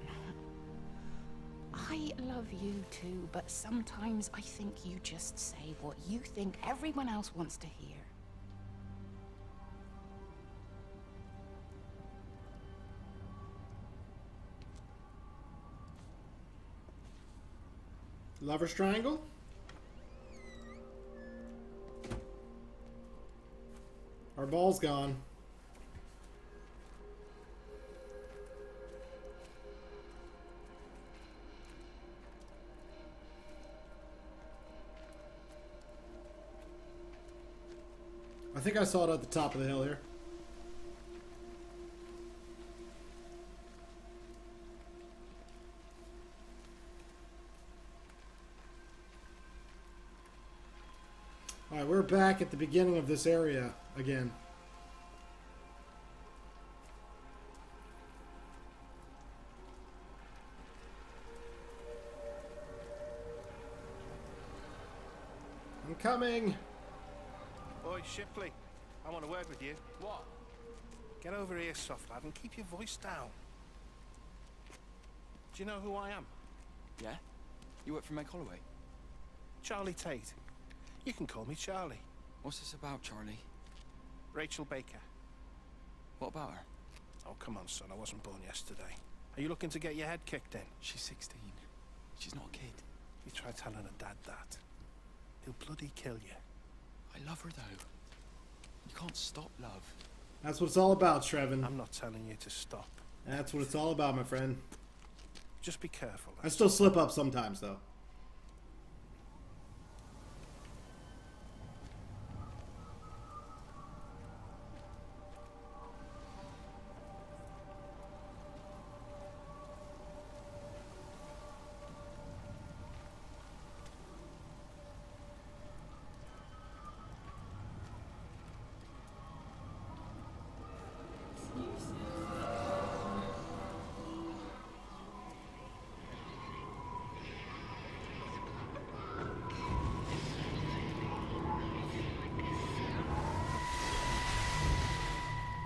not. I love you too, but sometimes I think you just say what you think everyone else wants to hear. Lover's triangle? Our ball's gone. I think I saw it at the top of the hill here. Alright, we're back at the beginning of this area again. I'm coming! Oi, Shipley. I want to word with you. What? Get over here, soft lad, and keep your voice down. Do you know who I am? Yeah? You work for Meg Holloway? Charlie Tate. You can call me Charlie. What's this about, Charlie? Rachel Baker. What about her? Oh, come on, son. I wasn't born yesterday. Are you looking to get your head kicked in? She's sixteen. She's not a kid. You try telling her dad that. He'll bloody kill you. I love her, though. You can't stop love. That's what it's all about, Trevin. I'm not telling you to stop. That's what it's all about, my friend. Just be careful. I still slip up sometimes, though.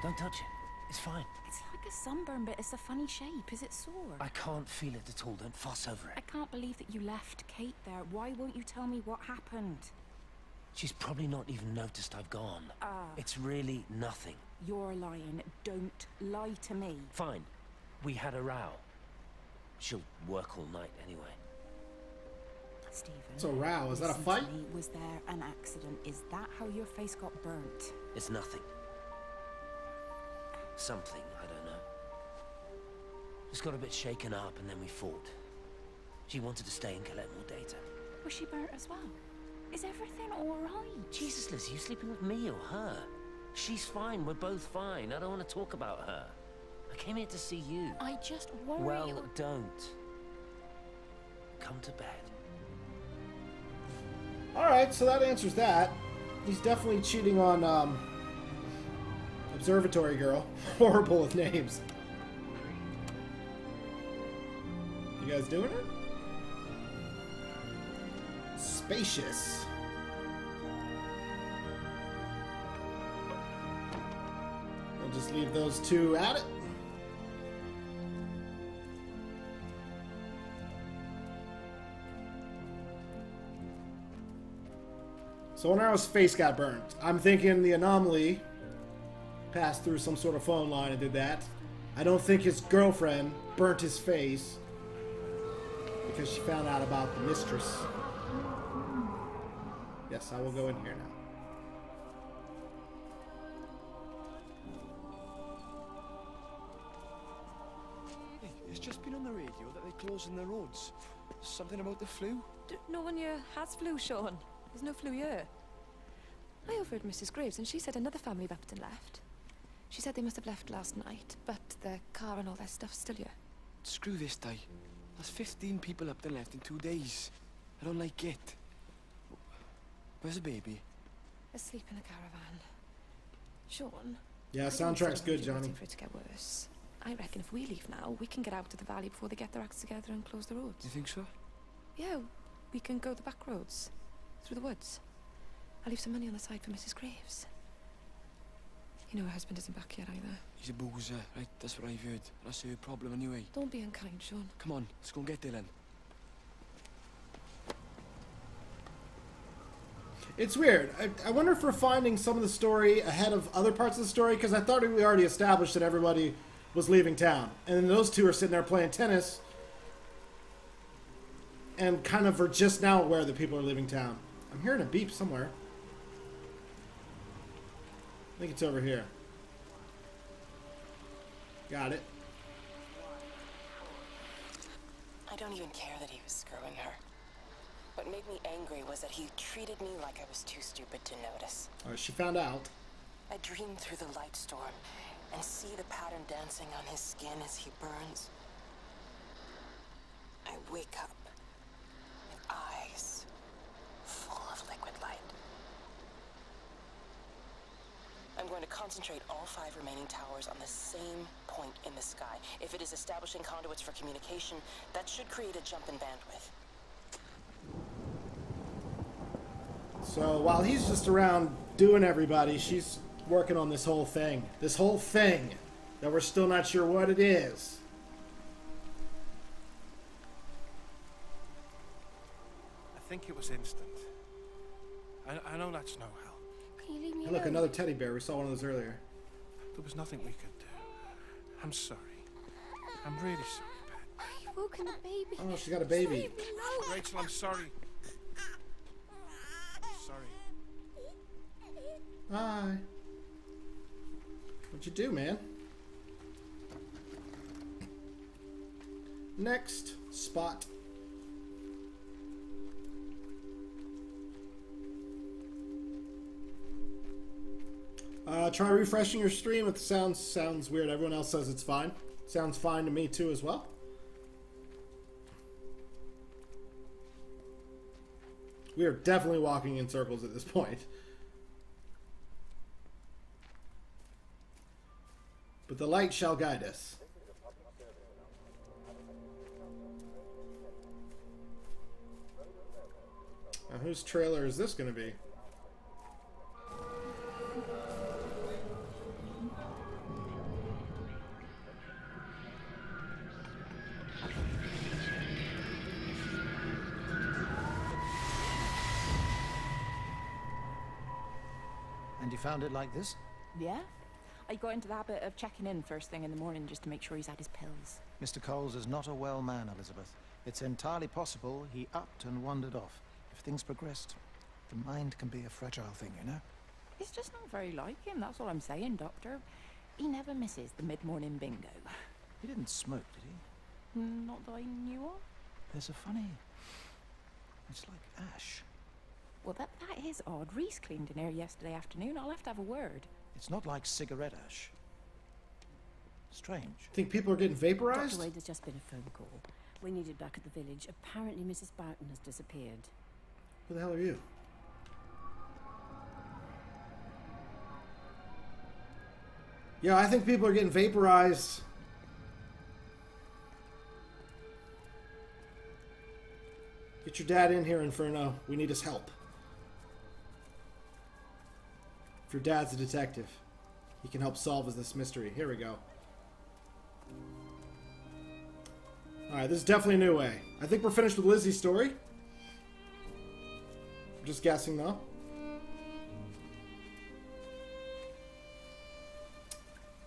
Don't touch it. It's fine. It's like a sunburn, but it's a funny shape. Is it sore? I can't feel it at all. Don't fuss over it. I can't believe that you left Kate there. Why won't you tell me what happened? She's probably not even noticed I've gone. Uh, it's really nothing. You're lying. Don't lie to me. Fine. We had a row. She'll work all night anyway. Stephen, it's a row. Is that a fight? Was there an accident? Is that how your face got burnt? It's nothing. Something, I don't know. Just got a bit shaken up and then we fought. She wanted to stay and collect more data. Was she burnt as well? Is everything alright? Jesus, Liz, are you sleeping with me or her? She's fine, we're both fine. I don't want to talk about her. I came here to see you. I just worry. Well, don't. Come to bed. Alright, so that answers that. He's definitely cheating on, um... Observatory girl. Horrible with names. You guys doing it? Spacious. We'll just leave those two at it. So Onaro's face got burned. I'm thinking the anomaly passed through some sort of phone line and did that. I don't think his girlfriend burnt his face because she found out about the mistress. Yes, I will go in here now. Hey, it's just been on the radio that they're closing the roads. Something about the flu? D no one here has flu, Sean. There's no flu here. I overheard Missus Graves and she said another family of Upton left. She said they must have left last night, but their car and all their stuff's still here. Screw this day. There's fifteen people up there left in two days. I don't like it. Where's the baby? Asleep in the caravan. Sean. Yeah, soundtrack's good, Johnny. For it to get worse. I reckon if we leave now, we can get out of the valley before they get their acts together and close the roads. You think so? Yeah, we can go the back roads, through the woods. I'll leave some money on the side for Missus Graves. You know her husband isn't back yet either. He's a boozer, right? That's what I've heard. That's her problem anyway. Don't be unkind, Sean. Come on, let's go and get Dylan. It's weird. I, I wonder if we're finding some of the story ahead of other parts of the story, because I thought we already established that everybody was leaving town. And then those two are sitting there playing tennis and kind of are just now aware that people are leaving town. I'm hearing a beep somewhere. I think it's over here. Got it. I don't even care that he was screwing her. What made me angry was that he treated me like I was too stupid to notice. Oh, she found out. I dream through the light storm and see the pattern dancing on his skin as he burns. I wake up with eyes full of liquid light. I'm going to concentrate all five remaining towers on the same point in the sky. If it is establishing conduits for communication, that should create a jump in bandwidth. So while he's just around doing everybody, she's working on this whole thing. This whole thing that we're still not sure what it is. I think it was instant. I, I know that's no help. Hey, look, another teddy bear. We saw one of those earlier. There was nothing we could do. I'm sorry. I'm really sorry, Pat. I've woken the baby. Oh, she got a baby. No. Rachel, I'm sorry. Sorry. Bye. What'd you do, man? Next spot. Uh, try refreshing your stream. It sounds sounds weird. Everyone else says it's fine. Sounds fine to me too as well. We are definitely walking in circles at this point. But the light shall guide us. Now whose trailer is this going to be? And you found it like this? Yeah. I got into the habit of checking in first thing in the morning just to make sure he's had his pills. Mister Coles is not a well man, Elizabeth. It's entirely possible he upped and wandered off. If things progressed, the mind can be a fragile thing, you know? It's just not very like him, that's all I'm saying, Doctor. He never misses the mid-morning bingo. He didn't smoke, did he? Not that I knew of. There's a funny... It's like ash. Well, that, that is odd. Reese cleaned in here yesterday afternoon. I'll have to have a word. It's not like cigarette ash. Strange. Think people are getting vaporized? Doctor Wade has just been a phone call. We needed back at the village. Apparently Missus Barton has disappeared. Who the hell are you? Yeah, I think people are getting vaporized. Get your dad in here, Inferno. We need his help. If your dad's a detective, he can help solve this mystery. Here we go. Alright, this is definitely a new way. I think we're finished with Lizzie's story. I'm just guessing, though.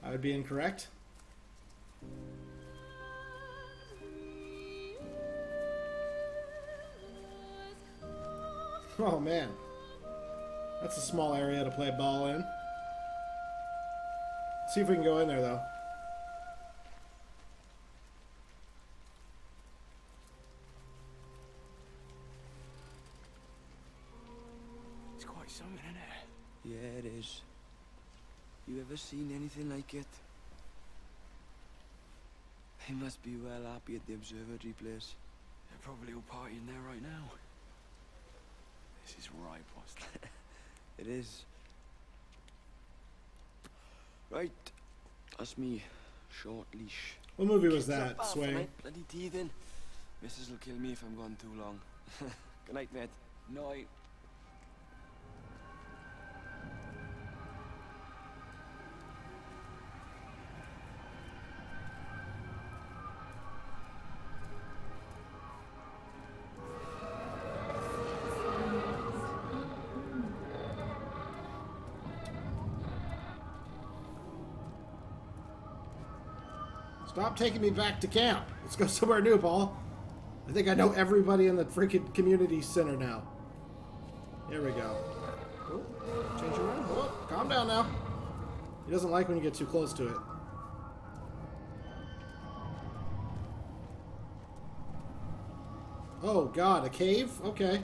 I would be incorrect. Oh, man. That's a small area to play ball in. See if we can go in there, though. It's quite something, isn't it? Yeah, it is. You ever seen anything like it? They must be well happy at the observatory place. They're probably all partying there right now. This is right, boss. It is. Right. That's me. Short leash. What movie was that, Sway? Bloody teething. Missus will kill me if I'm gone too long. Good night, Ned. Night. Stop taking me back to camp. Let's go somewhere new, Paul. I think I know everybody in the freaking community center now. Here we go. Oh, change your mind. Oh, calm down now. He doesn't like when you get too close to it. Oh, God. A cave? Okay.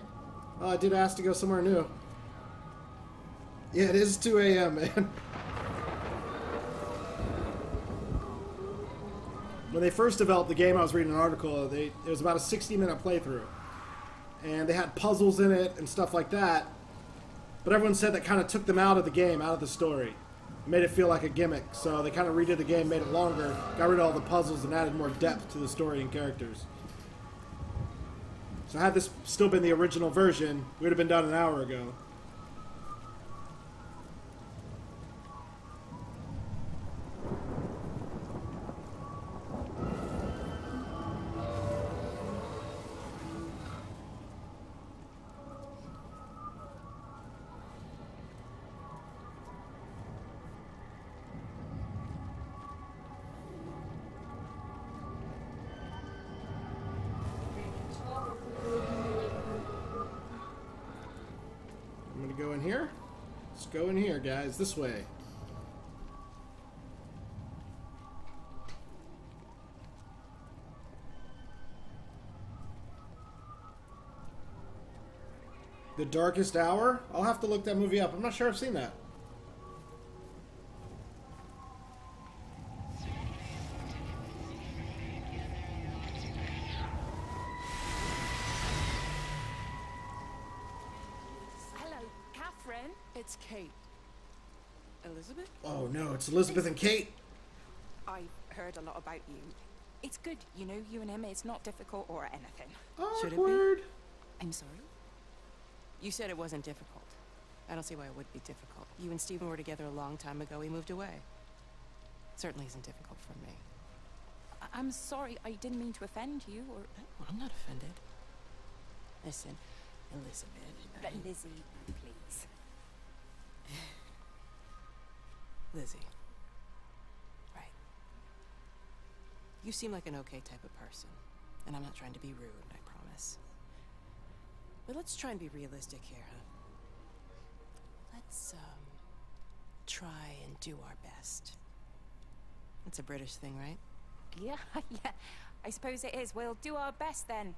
Uh, I did ask to go somewhere new. Yeah, it is two A M, man. When they first developed the game, I was reading an article. They, it was about a sixty minute playthrough. And they had puzzles in it and stuff like that. But everyone said that kind of took them out of the game, out of the story. Made it feel like a gimmick. So they kind of redid the game, made it longer, got rid of all the puzzles, and added more depth to the story and characters. So had this still been the original version, we would have been done an hour ago. here? Let's go in here, guys. This way. The Darkest Hour? I'll have to look that movie up. I'm not sure I've seen that. Hello, Catherine. It's Kate. Elizabeth? Oh no, it's Elizabeth and Kate. I've heard a lot about you. It's good, you know, you and him. It's not difficult or anything. Awkward. Should it be? I'm sorry. You said it wasn't difficult. I don't see why it would be difficult. You and Stephen were together a long time ago. He moved away. It certainly isn't difficult for me. I I'm sorry. I didn't mean to offend you or... Well, I'm not offended. Listen, Elizabeth... But I... Lizzie, please. Lizzie. Right. You seem like an okay type of person. And I'm not trying to be rude, I promise. But let's try and be realistic here, huh? Let's, um, try and do our best. That's a British thing, right? Yeah, yeah. I suppose it is. We'll do our best, then.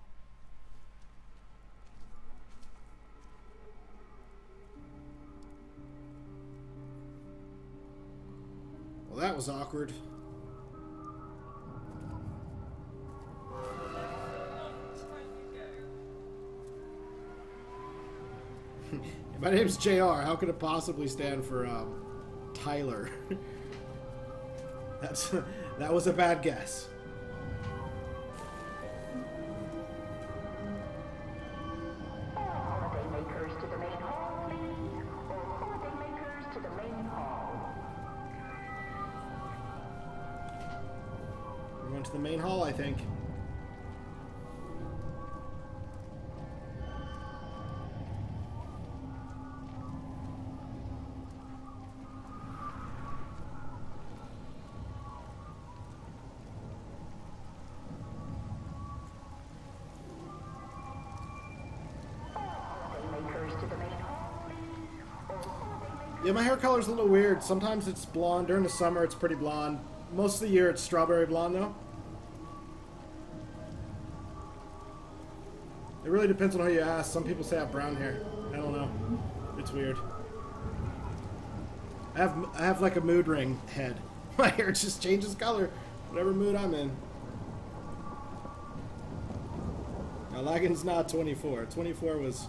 Well, that was awkward. My name's J R. How could it possibly stand for um, Tyler? That's that was a bad guess. Holidaymakers to the main hall, please. All holidaymakers to the main hall. We went to the main hall, I think. Yeah, my hair color's a little weird. Sometimes it's blonde. During the summer, it's pretty blonde. Most of the year, it's strawberry blonde, though. It really depends on who you ask. Some people say I have brown hair. I don't know. It's weird. I have, I have like a mood ring head. My hair just changes color, whatever mood I'm in. Now, Laggin's not twenty-four. twenty-four was...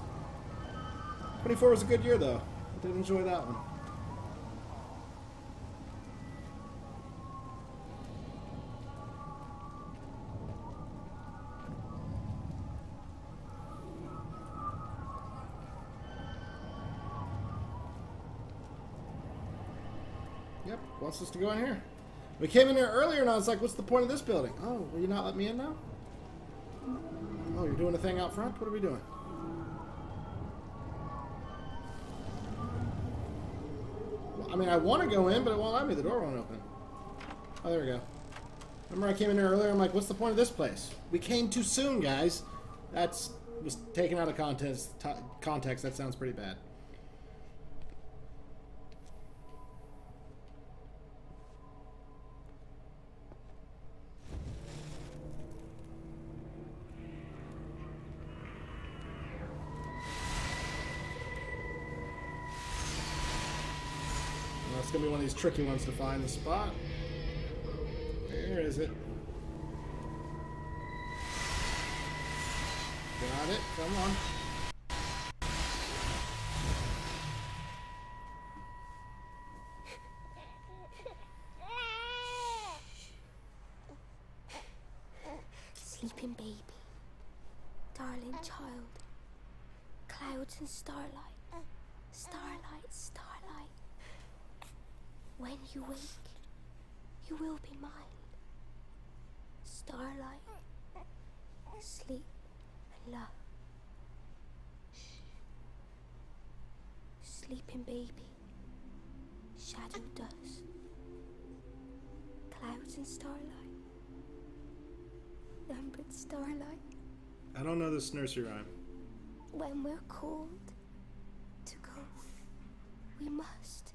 twenty-four was a good year, though. I did enjoy that one. Yep, wants us to go in here. We came in here earlier and I was like, what's the point of this building? Oh, will you not let me in now? Oh, you're doing a thing out front? What are we doing? I mean, I want to go in, but it won't let me. The door won't open. Oh, there we go. Remember I came in here earlier, I'm like, what's the point of this place? We came too soon, guys. That's... was taken out of context. Context, that sounds pretty bad. It's gonna be one of these tricky ones to find the spot. Where is it? Got it. Come on. Sleeping baby, darling child, clouds and starlight, starlight, starlight. When you wake, you will be mine. Starlight, sleep, and love. Sleeping baby, shadow dust, clouds and starlight, numbered starlight. I don't know this nursery rhyme. When we're cold, to go. We must.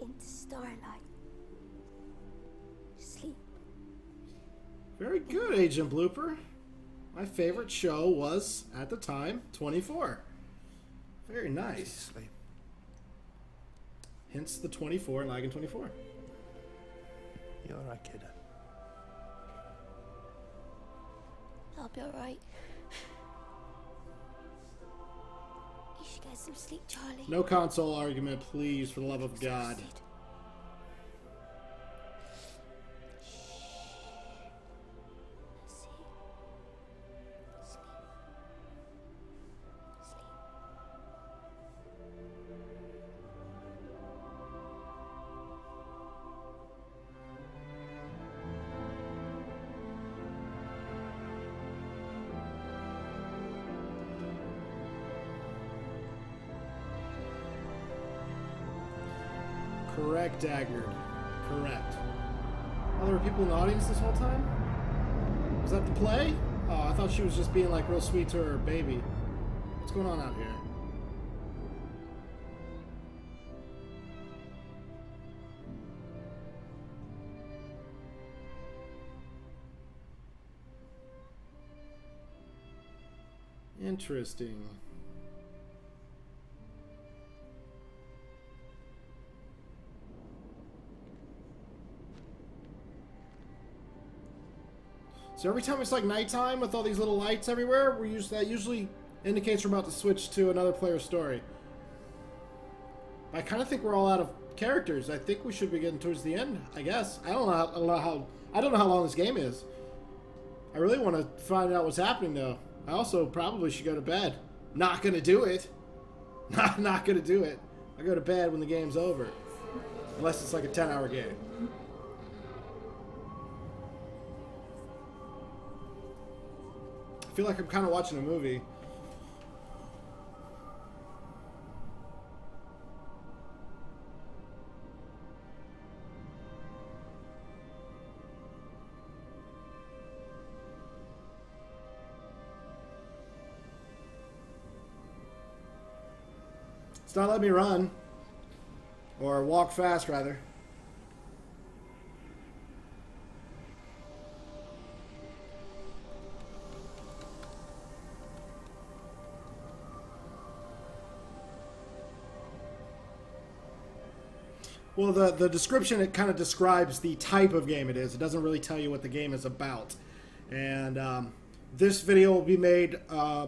Into starlight. Sleep. Very good, Agent Blooper. My favorite show was, at the time, twenty-four. Very nice. Sleep. Hence the twenty-four, Laggin twenty-four. You're alright, kiddo. I'll be alright. You should get some sleep, Charlie. No console argument, please, for the love of God. Correct, Dagger. Correct. Oh, there were people in the audience this whole time? Was that the play? Oh, I thought she was just being, like, real sweet to her baby. What's going on out here? Interesting. So every time it's like nighttime with all these little lights everywhere, we use that usually indicates we're about to switch to another player's story. I kind of think we're all out of characters. I think we should be getting towards the end. I guess I don't know. How, I don't know how. I don't know how long this game is. I really want to find out what's happening though. I also probably should go to bed. Not gonna do it. Not not gonna do it. I go to bed when the game's over, unless it's like a ten-hour game. I feel like I'm kind of watching a movie. It's not letting me run. Or walk fast, rather. Well, the, the description, it kind of describes the type of game it is. It doesn't really tell you what the game is about. And um, this video will be made uh,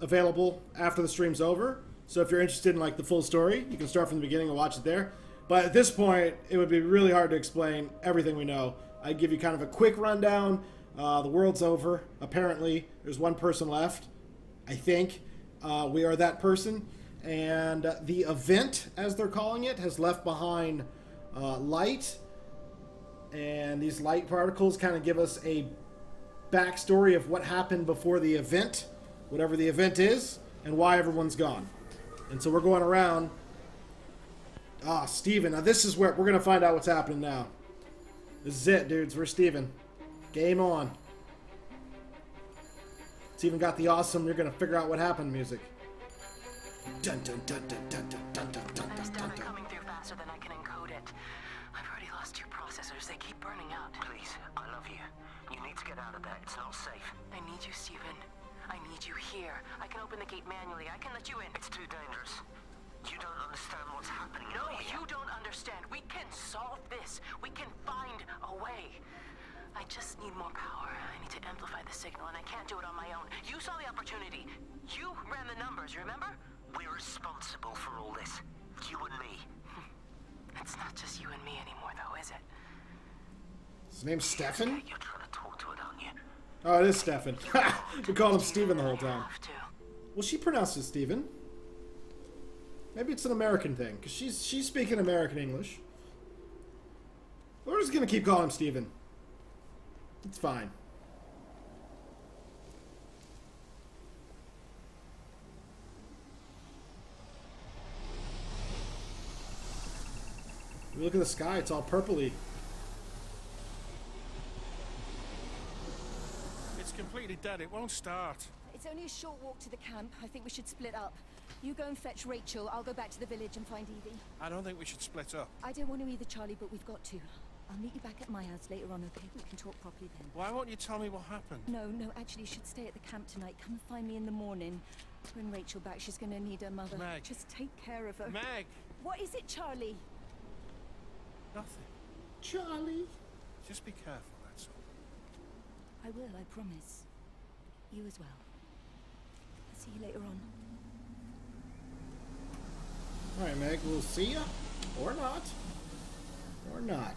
available after the stream's over. So if you're interested in like the full story, you can start from the beginning and watch it there. But at this point, it would be really hard to explain everything we know. I'd give you kind of a quick rundown. Uh, the world's over, apparently. There's one person left, I think. Uh, we are that person. And the event, as they're calling it, has left behind uh, light. And these light particles kind of give us a backstory of what happened before the event, whatever the event is, and why everyone's gone. And so we're going around. Ah, Steven. Now this is where we're going to find out what's happening now. This is it, dudes. We're Steven. Game on. It's even got the awesome, you're going to figure out what happened music. Dun dun dun dun dun dun dun dun dun dun dun. They're coming through faster than I can encode it. I've already lost two processors. They keep burning out. Please, I love you. You need to get out of that. It's not safe. I need you, Steven. I need you here. I can open the gate manually. I can let you in. It's too dangerous. You don't understand what's happening. No, you don't understand. We can solve this. We can find a way. I just need more power. I need to amplify the signal, and I can't do it on my own. You saw the opportunity. You ran the numbers, remember? We're responsible for all this. You and me. It's not just you and me anymore, though, is it? His name's Stefan? You're trying to talk to it, aren't you? Oh, it is Stefan. We called him Steven the whole time. Well, she pronounced it Steven. Maybe it's an American thing, because she's, she's speaking American English. We're just going to keep calling him Steven. It's fine. You look at the sky, it's all purpley. It's completely dead, it won't start. It's only a short walk to the camp. I think we should split up. You go and fetch Rachel. I'll go back to the village and find Evie. I don't think we should split up. I don't want to either, Charlie, but we've got to. I'll meet you back at my house later on, okay? We can talk properly then. Why won't you tell me what happened? No, no, actually, you should stay at the camp tonight. Come and find me in the morning. Bring Rachel back. She's going to need her mother. Meg. Just take care of her. Meg! What is it, Charlie? Nothing. Charlie! Just be careful, that's all. I will, I promise. You as well. I'll see you later on. Alright, Meg, we'll see ya. Or not. Or not.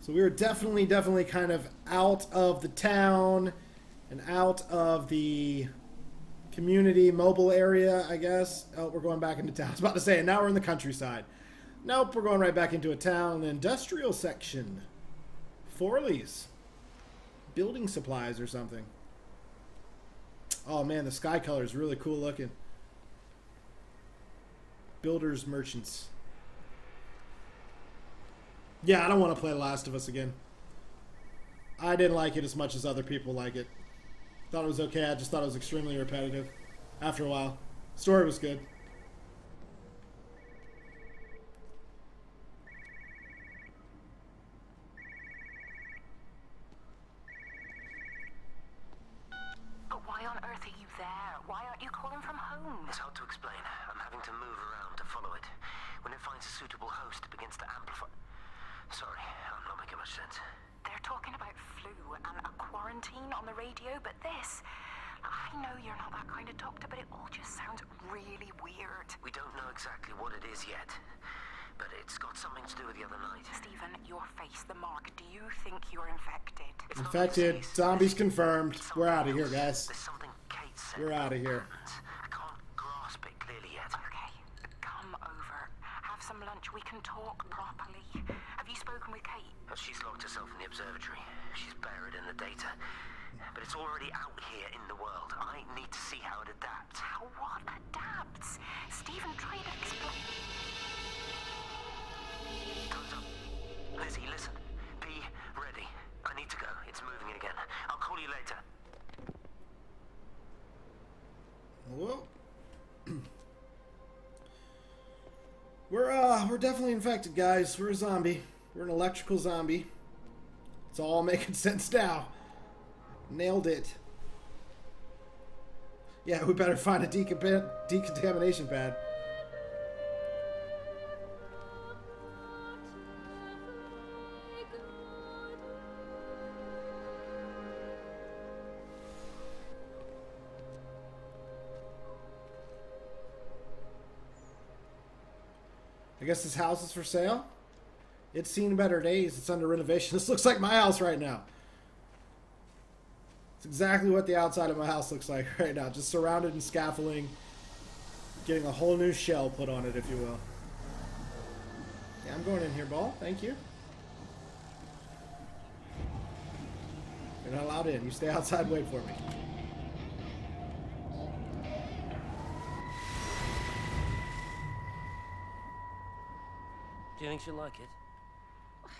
So we were definitely, definitely kind of out of the town and out of the community mobile area, I guess. Oh, we're going back into town. I was about to say, and now we're in the countryside. Nope, we're going right back into a town. Industrial section. Forley's. Building supplies or something. Oh man, the sky color is really cool looking. Builders merchants. Yeah, I don't want to play The Last of Us again. I didn't like it as much as other people like it. Thought it was okay, I just thought it was extremely repetitive. After a while. Story was good. But why on earth are you there? Why aren't you calling from home? It's hard to explain. I'm having to move around to follow it. When it finds a suitable host, it begins to amplify... Sorry, I'm not making much sense. They're talking about flu and a quarantine on the radio, but this... I know you're not that kind of doctor, but it all just sounds really weird. We don't know exactly what it is yet, but it's got something to do with the other night. Stephen, your face, the mark, do you think you're infected? It's infected. Zombies confirmed. We're out of here, guys. There's something Kate said. We're out of here. I can't grasp it clearly yet. Okay, come over. Have some lunch. We can talk properly. Have you spoken with Kate? She's locked herself in the observatory. She's buried in the data. But it's already out here in the world. I need to see how it adapts. How what adapts? Stephen, try to explain. Lizzie, listen. Be ready. I need to go. It's moving again. I'll call you later. Hello? We're, uh, we're definitely infected, guys. We're a zombie. We're an electrical zombie. It's all making sense now. Nailed it. Yeah, we better find a decon- decontamination pad. I guess this house is for sale? It's seen better days. It's under renovation. This looks like my house right now. It's exactly what the outside of my house looks like right now. Just surrounded in scaffolding. Getting a whole new shell put on it, if you will. Yeah, I'm going in here, Ball. Thank you. You're not allowed in. You stay outside and wait for me. Do you think she'll like it?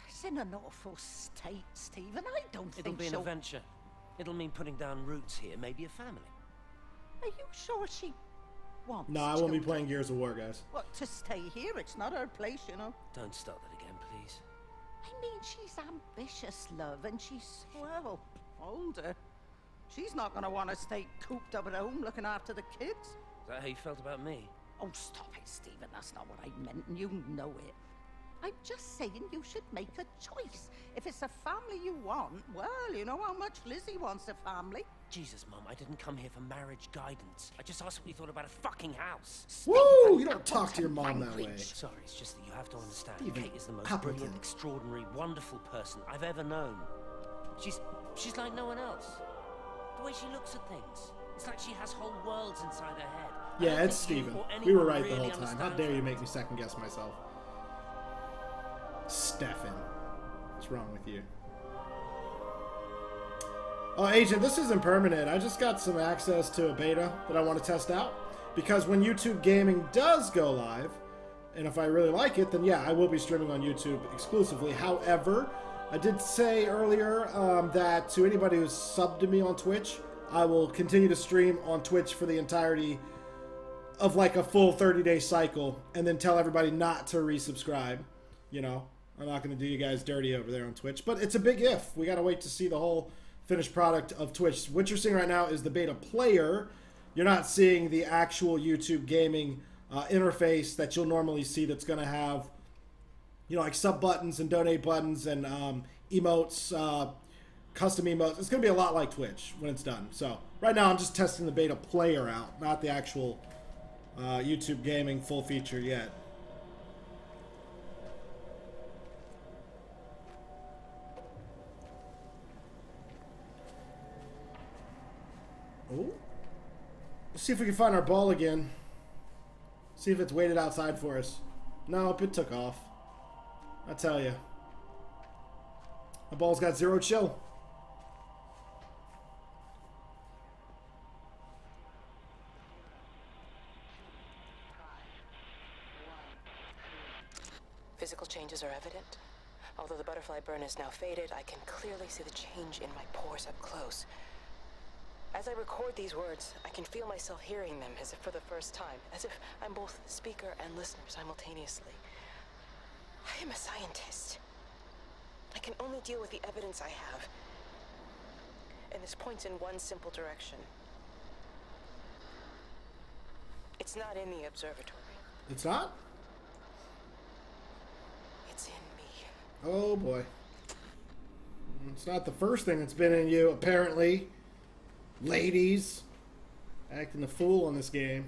It's in an awful state, Stephen. I don't It'll think so. It'll be an she'll... adventure. It'll mean putting down roots here, maybe a family. Are you sure she wants No, I won't children? be playing Gears of War, guys. What, to stay here? It's not her place, you know. Don't start that again, please. I mean, she's ambitious, love, and she's, well, older. She's not going to want to stay cooped up at home looking after the kids. Is that how you felt about me? Oh, stop it, Stephen. That's not what I meant, and you know it. I'm just saying you should make a choice. If it's a family you want, well, you know how much Lizzie wants a family. Jesus, Mum, I didn't come here for marriage guidance. I just asked what you thought about a fucking house. Woo! You don't talk to your mom that way. Sorry, it's just that you have to understand. Kate is the most brilliant, extraordinary, wonderful person I've ever known. She's, she's like no one else. The way she looks at things. It's like she has whole worlds inside her head. Yeah, it's Stephen. We were right the whole time. How dare you make me second guess myself. Stefan, what's wrong with you? Oh, Agent, this isn't permanent. I just got some access to a beta that I want to test out. Because when YouTube Gaming does go live, and if I really like it, then yeah, I will be streaming on YouTube exclusively. However, I did say earlier um, that to anybody who's subbed to me on Twitch, I will continue to stream on Twitch for the entirety of like a full thirty day cycle, and then tell everybody not to resubscribe. You know, I'm not going to do you guys dirty over there on Twitch, but it's a big if. We got to wait to see the whole finished product of Twitch. What you're seeing right now is the beta player. You're not seeing the actual YouTube gaming uh, interface that you'll normally see, that's going to have, you know, like sub buttons and donate buttons and um, emotes, uh, custom emotes. It's going to be a lot like Twitch when it's done. So right now I'm just testing the beta player out, not the actual uh, YouTube gaming full feature yet. Oh. Let's see if we can find our ball again. See if it's waited outside for us. Nope, it took off. I tell you, the ball's got zero chill. Physical changes are evident. Although the butterfly burn is now faded, I can clearly see the change in my pores up close. As I record these words, I can feel myself hearing them as if for the first time, as if I'm both speaker and listener simultaneously. I am a scientist. I can only deal with the evidence I have. And this points in one simple direction. It's not in the observatory. It's not? It's in me. Oh boy. It's not the first thing that's been in you, apparently. Ladies acting the fool on this game.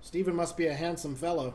Steven must be a handsome fellow.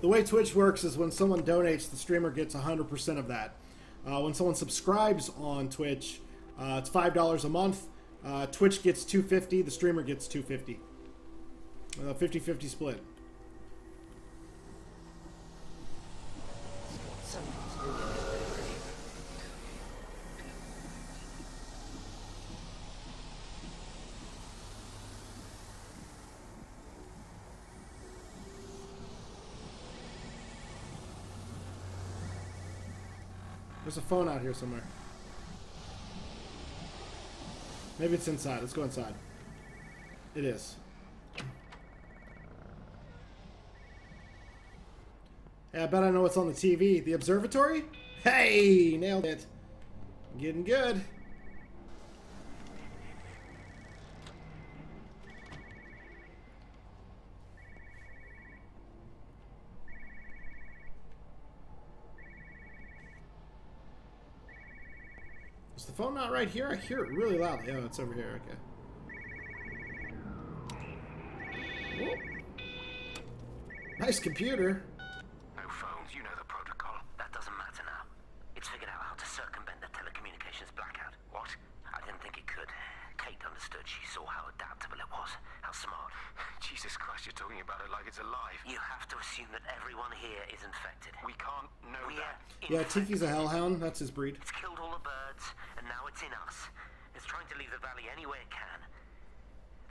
The way Twitch works is when someone donates, the streamer gets one hundred percent of that. Uh, when someone subscribes on Twitch, uh, it's five dollars a month. Uh, Twitch gets two hundred fifty dollars, the streamer gets two hundred fifty dollars. Uh, fifty fifty split. There's a phone out here somewhere. Maybe it's inside. Let's go inside. It is. Hey, I bet I know what's on the T V. The observatory? Hey! Nailed it. Getting good. Phone not right here? I hear it really loudly. Oh, it's over here. Okay. Whoop. Nice computer. No phones. You know the protocol. That doesn't matter now. It's figured out how to circumvent the telecommunications blackout. What? I didn't think it could. Kate understood. She saw how adaptable it was. How smart. Jesus Christ, you're talking about it like it's alive. You have to assume that everyone here is infected. We can't know we that. Yeah, Tiki's a hellhound. That's his breed. It's killed all the birds. Now it's in us. It's trying to leave the valley any way it can.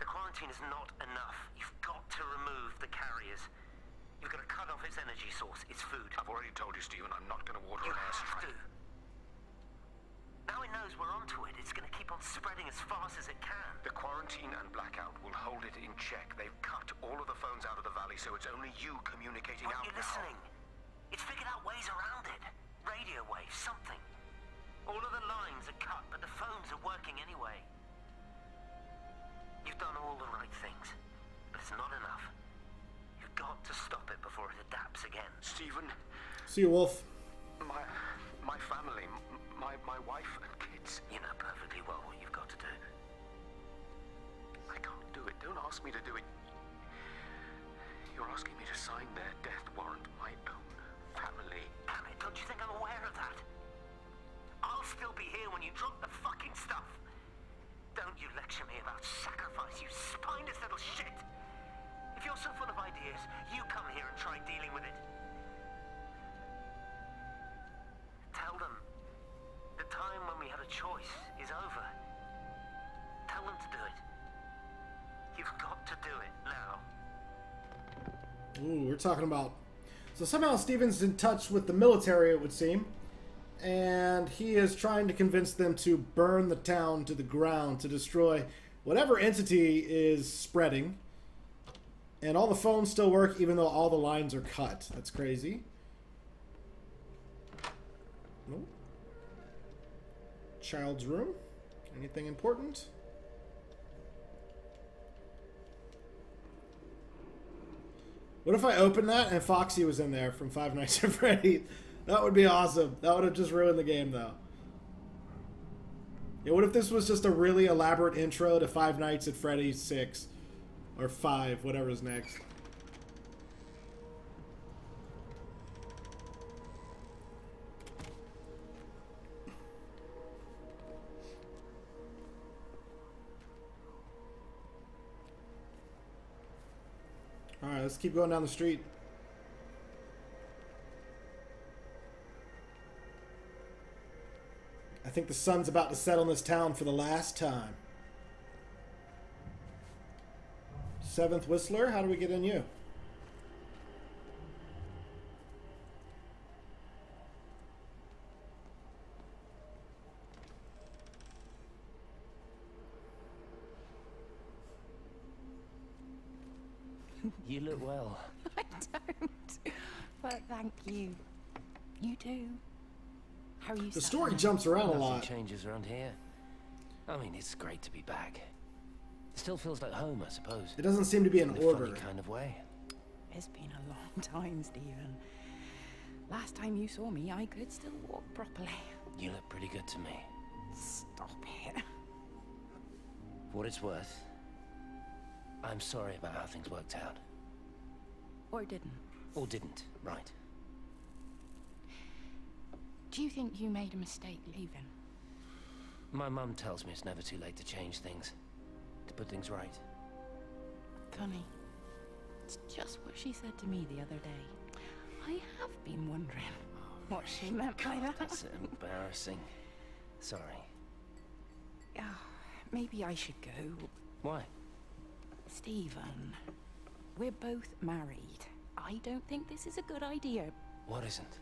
The quarantine is not enough. You've got to remove the carriers. You've got to cut off its energy source, its food. I've already told you, Stephen, I'm not going to water an airstrike. You have to. Now it knows we're onto it, it's going to keep on spreading as fast as it can. The quarantine and blackout will hold it in check. They've cut all of the phones out of the valley, so it's only you communicating out now. Aren't you listening? It's figured out ways around it. Radio waves, something. All of the lines are cut, but the phones are working anyway. You've done all the right things, but it's not enough. You've got to stop it before it adapts again. Stephen. See you, Wolf. My, my family, my, my wife and kids. You know perfectly well what you've got to do. I can't do it. Don't ask me to do it. You're asking me to sign their death warrant, my own family. Damn it, don't you think I'm aware of that? I'll still be here when you drop the fucking stuff. Don't you lecture me about sacrifice, you spineless little shit. If you're so full of ideas, you come here and try dealing with it. Tell them the time when we had a choice is over. Tell them to do it. You've got to do it now. Ooh, we're talking about... So somehow Stephen's in touch with the military, it would seem. And he is trying to convince them to burn the town to the ground, to destroy whatever entity is spreading. And all the phones still work, even though all the lines are cut. That's crazy. Nope. Child's room. Anything important? What if I opened that and Foxy was in there from Five Nights at Freddy's? That would be awesome. That would have just ruined the game, though. Yeah, what if this was just a really elaborate intro to Five Nights at Freddy's six? Or five, whatever's next. Alright, let's keep going down the street. I think the sun's about to set on this town for the last time. Seventh Whistler, how do we get in you? You look well. I don't, but thank you. You do. How are you? The story jumps around a lot. Changes around here. I mean, it's great to be back. Still feels like home, I suppose. It doesn't seem to be in order. Funny kind of way. It's been a long time, Stephen. Last time you saw me, I could still walk properly. You look pretty good to me. Stop it. For what it's worth, I'm sorry about how things worked out. Or didn't. Or didn't, right. Do you think you made a mistake leaving? My mum tells me it's never too late to change things. To put things right. Funny. It's just what she said to me the other day. I have been wondering what she meant by that. That's embarrassing. Sorry. Oh, maybe I should go. Why? Stephen, we're both married. I don't think this is a good idea. What isn't?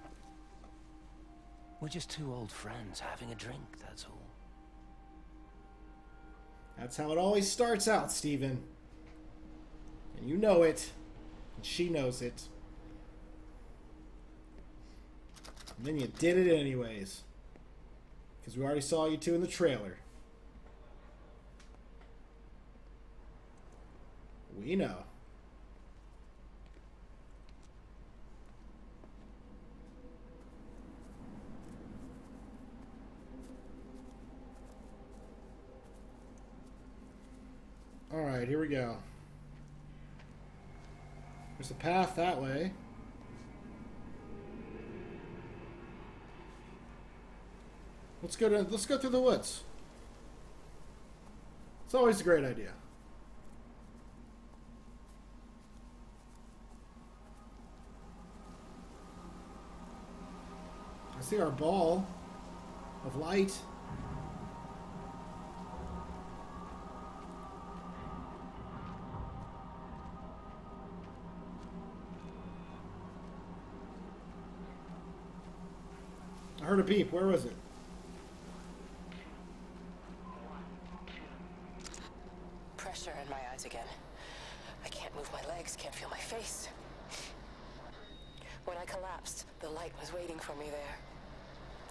We're just two old friends having a drink, that's all. That's how it always starts out, Stephen. And you know it. And she knows it. And then you did it anyways. Because we already saw you two in the trailer. We know. All right, here we go. There's a path that way. Let's go to let's go through the woods. It's always a great idea. I see our ball of light. I heard a beep. Where was it? move my legs, can't feel my face. When I collapsed, the light was waiting for me there.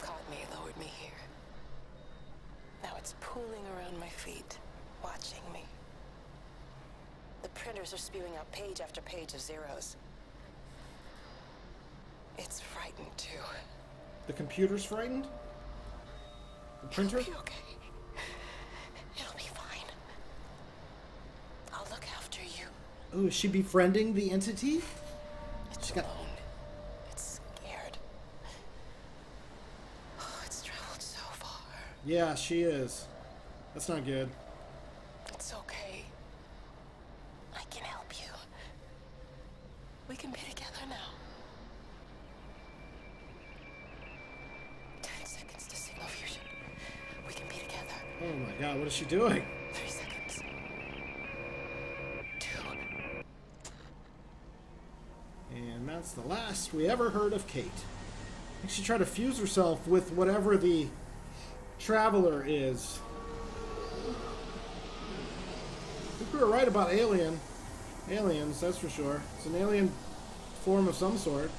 Caught me, lowered me here. Now it's pooling around my feet, watching me. The printers are spewing out page after page of zeros. It's frightened, too. The computer's frightened? The printer? It'll be okay. It'll be fine. I'll look after you. Oh, is she befriending the entity? It's got... alone. It's scared. Oh, it's traveled so far. Yeah, she is. That's not good. It's okay. I can help you. We can be together now. Oh my god, what is she doing? Three seconds. Two. And that's the last we ever heard of Kate. I think she tried to fuse herself with whatever the Traveler is. I think we were right about alien. Aliens, that's for sure. It's an alien form of some sort.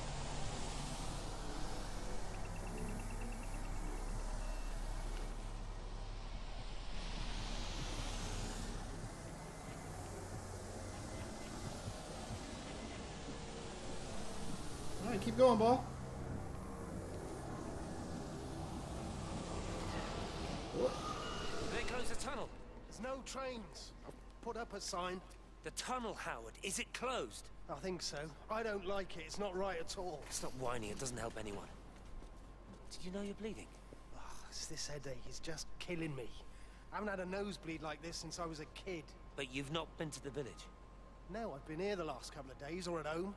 Keep going, ball. There goes the tunnel. There's no trains. I've put up a sign. The tunnel, Howard. Is it closed? I think so. I don't like it. It's not right at all. Stop whining. It doesn't help anyone. Did you know you're bleeding? Oh, it's this headache. It's just killing me. I haven't had a nosebleed like this since I was a kid. But you've not been to the village? No, I've been here the last couple of days, or at home.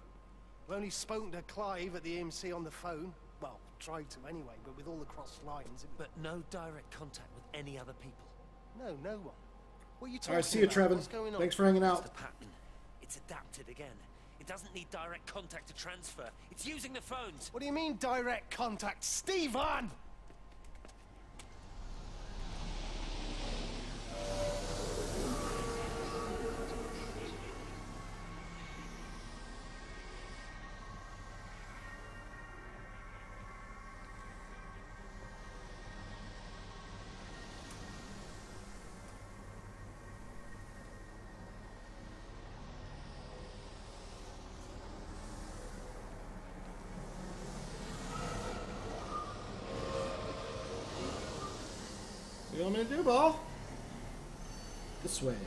I've only spoken to Clive at the A M C on the phone. Well, tried to anyway, but with all the cross lines. It... But no direct contact with any other people. No, no one. What are you talking about? All right, see you, Trevin. Thanks for hanging out. It's the pattern. It's adapted again. It doesn't need direct contact to transfer. It's using the phones. What do you mean direct contact, Steven? What do you want me to do, ball? This way. All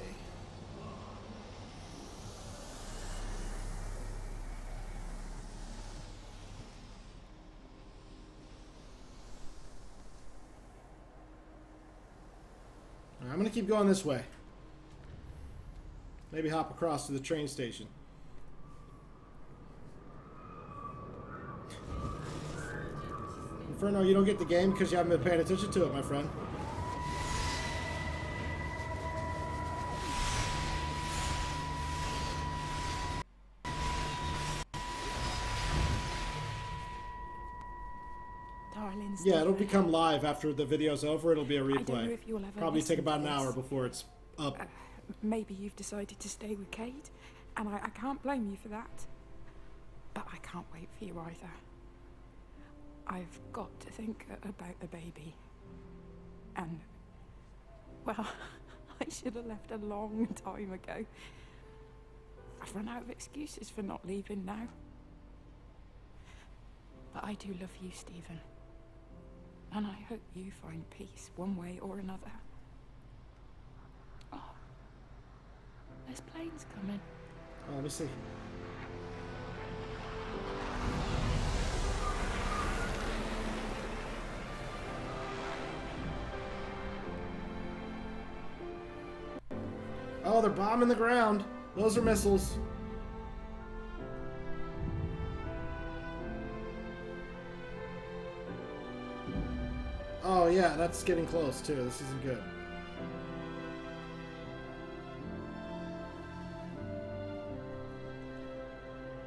right, I'm gonna keep going this way. Maybe hop across to the train station. Inferno, you don't get the game because you haven't been paying attention to it, my friend. Yeah, it'll become live after the video's over. It'll be a replay. Probably take about an hour before it's up. Uh, maybe you've decided to stay with Kate, and I, I can't blame you for that. But I can't wait for you either. I've got to think about the baby. And, well, I should have left a long time ago. I've run out of excuses for not leaving now. But I do love you, Stephen. And I hope you find peace one way or another. Oh, there's planes coming. Oh, let me see. Oh, they're bombing the ground. Those are missiles. Oh yeah, that's getting close too. This isn't good.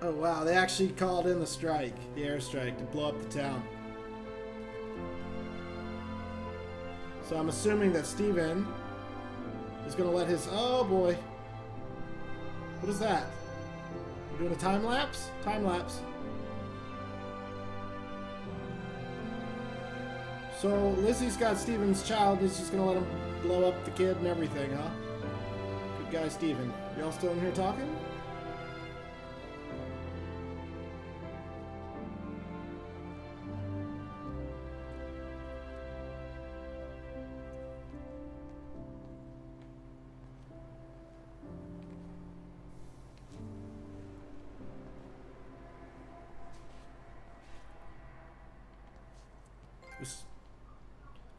Oh wow, they actually called in the strike, the airstrike, to blow up the town. So I'm assuming that Steven is gonna let his... Oh boy. What is that? Doing a time lapse? Time lapse. So Lizzie's got Steven's child, he's just gonna let him blow up the kid and everything, huh? Good guy, Steven. Y'all still in here talking?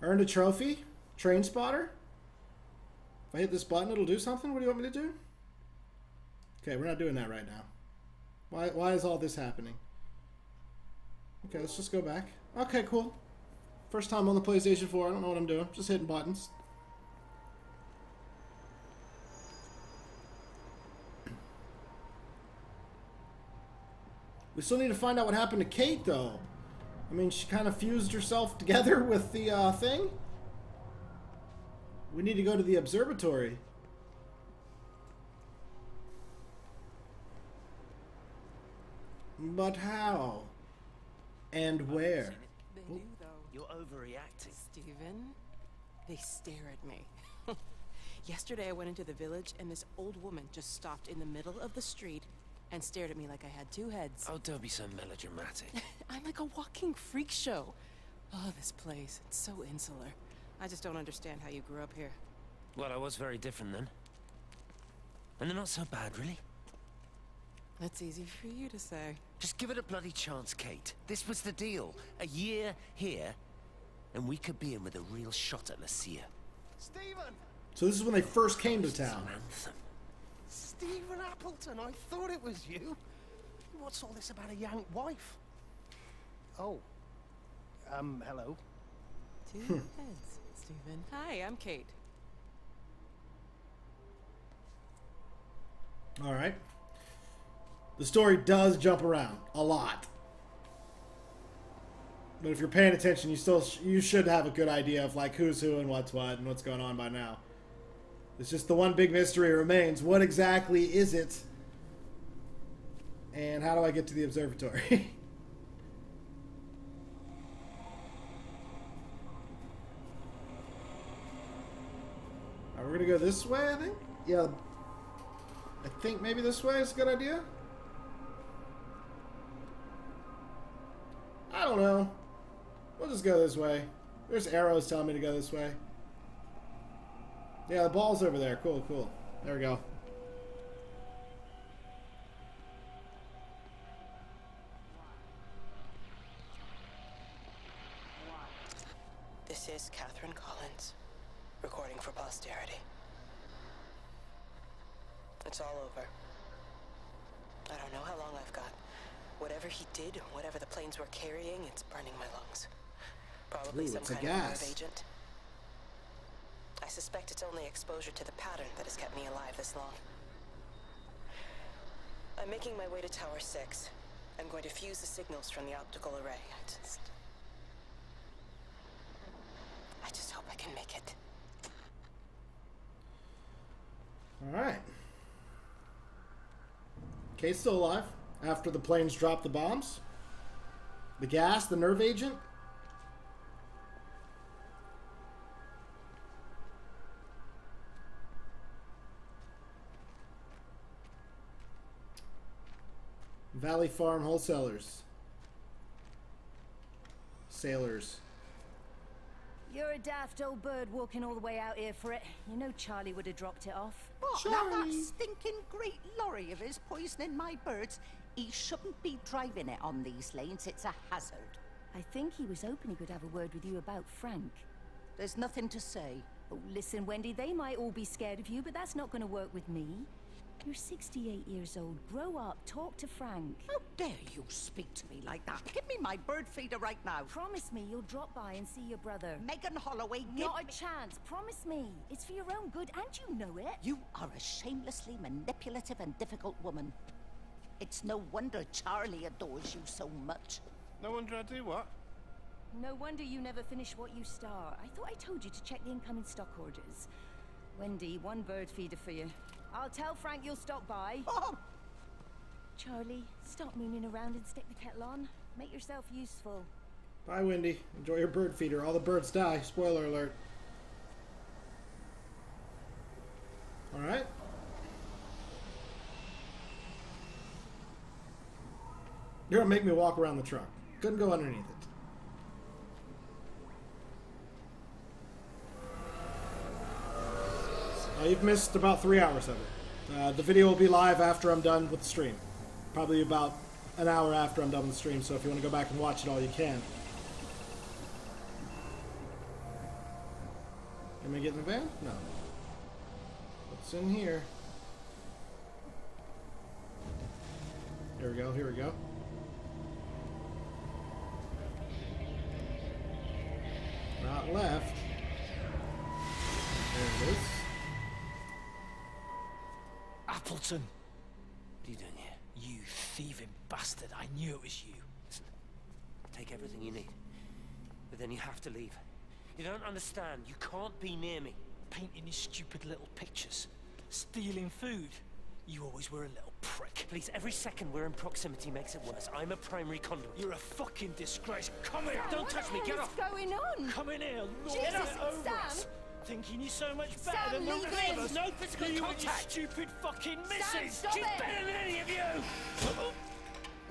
Earned a trophy? Train spotter? If I hit this button, it'll do something? What do you want me to do? Okay, we're not doing that right now. Why, why is all this happening? Okay, let's just go back. Okay, cool. First time on the PlayStation four. I don't know what I'm doing. Just hitting buttons. We still need to find out what happened to Kate, though. I mean, she kind of fused herself together with the uh, thing. We need to go to the observatory. But how? And where? They do, though. You're overreacting. Steven, they stare at me. Yesterday I went into the village and this old woman just stopped in the middle of the street and stared at me like I had two heads. Oh, don't be so melodramatic. I'm like a walking freak show. Oh, this place, it's so insular. I just don't understand how you grew up here. Well, I was very different then. And they're not so bad, really. That's easy for you to say. Just give it a bloody chance, Kate. This was the deal. A year here, and we could be in with a real shot at Lucia. Steven! So this is when they first came to town. Anthem. Stephen Appleton, I thought it was you. What's all this about a young wife? Oh, um, hello. Two hmm. heads, Stephen. Hi, I'm Kate. All right. The story does jump around a lot, but if you're paying attention, you still sh you should have a good idea of like who's who and what's what and what's going on by now. It's just the one big mystery remains. What exactly is it? And how do I get to the observatory? All right, we're gonna go this way, I think? Yeah. I think maybe this way is a good idea? I don't know. We'll just go this way. There's arrows telling me to go this way. Yeah, the ball's over there. Cool, cool. There we go. This is Catherine Collins, recording for posterity. It's all over. I don't know how long I've got. Whatever he did, whatever the planes were carrying, it's burning my lungs. Probably Ooh, some kind of nerve agent. I suspect it's only exposure to the pattern that has kept me alive this long. I'm making my way to Tower six. I'm going to fuse the signals from the optical array. I just... I just hope I can make it. Alright. Kate's still alive. After the planes dropped the bombs. The gas, the nerve agent. Valley Farm Wholesalers. Sailors. You're a daft old bird walking all the way out here for it. You know Charlie would have dropped it off. What? Now that stinking great lorry of his poisoning my birds. He shouldn't be driving it on these lanes. It's a hazard. I think he was hoping he could have a word with you about Frank. There's nothing to say. Oh, listen, Wendy, they might all be scared of you, but that's not going to work with me. You're sixty-eight years old. Grow up. Talk to Frank. How dare you speak to me like that? Give me my bird feeder right now. Promise me you'll drop by and see your brother. Megan Holloway, give Not a me chance. Promise me. It's for your own good and you know it. You are a shamelessly manipulative and difficult woman. It's no wonder Charlie adores you so much. No wonder I do what? No wonder you never finish what you start. I thought I told you to check the incoming stock orders. Wendy, one bird feeder for you. I'll tell Frank you'll stop by. Oh! Charlie, stop mooning around and stick the kettle on. Make yourself useful. Bye, Wendy. Enjoy your bird feeder. All the birds die. Spoiler alert. All right. You're gonna make me walk around the truck. Couldn't go underneath it. Uh, you've missed about three hours of it. Uh, the video will be live after I'm done with the stream. Probably about an hour after I'm done with the stream, so if you want to go back and watch it all, you can. Can we get in the van? No. What's in here? Here we go, here we go. Not left. There it is. Appleton! Didn't you? You thieving bastard. I knew it was you. Take everything you need. But then you have to leave. You don't understand. You can't be near me. Painting these stupid little pictures. Stealing food. You always were a little prick. Please, every second we're in proximity makes it worse. I'm a primary conduit. You're a fucking disgrace. Come here! Don't what touch me! Get off! What's going on? Come in here! Lord, Jesus, get over Sam. Us. Thinking you're so much better Sam, than the rest of us. No physical you contact. You stupid fucking missus. Sam, she's it. Better than any of you.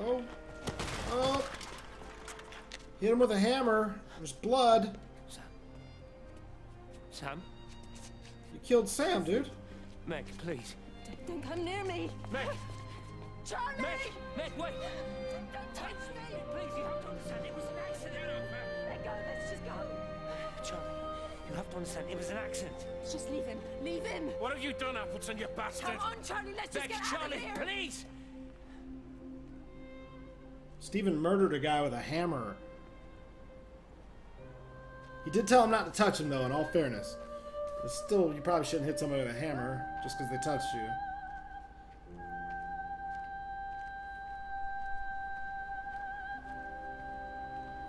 Oh, oh! Hit him with a hammer. There's blood. Sam. Sam. You killed Sam, dude. Meg, please. Don't, don't come near me. Meg. Charlie. Meg. Meg, wait. Don't, don't touch me, please. You have to understand it was an accident. Let go. Let's just go. Charlie. You have to understand, it was an accident. Just leave him. Leave him! What have you done, Appleton, you bastard? Come on, Charlie, let's just get out of here! Charlie, please! Stephen murdered a guy with a hammer. He did tell him not to touch him, though, in all fairness. But still, you probably shouldn't hit somebody with a hammer just because they touched you.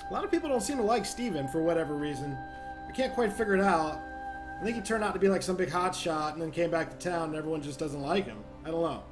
A lot of people don't seem to like Stephen for whatever reason. I can't quite figure it out. I think he turned out to be like some big hotshot and then came back to town and everyone just doesn't like him. I don't know.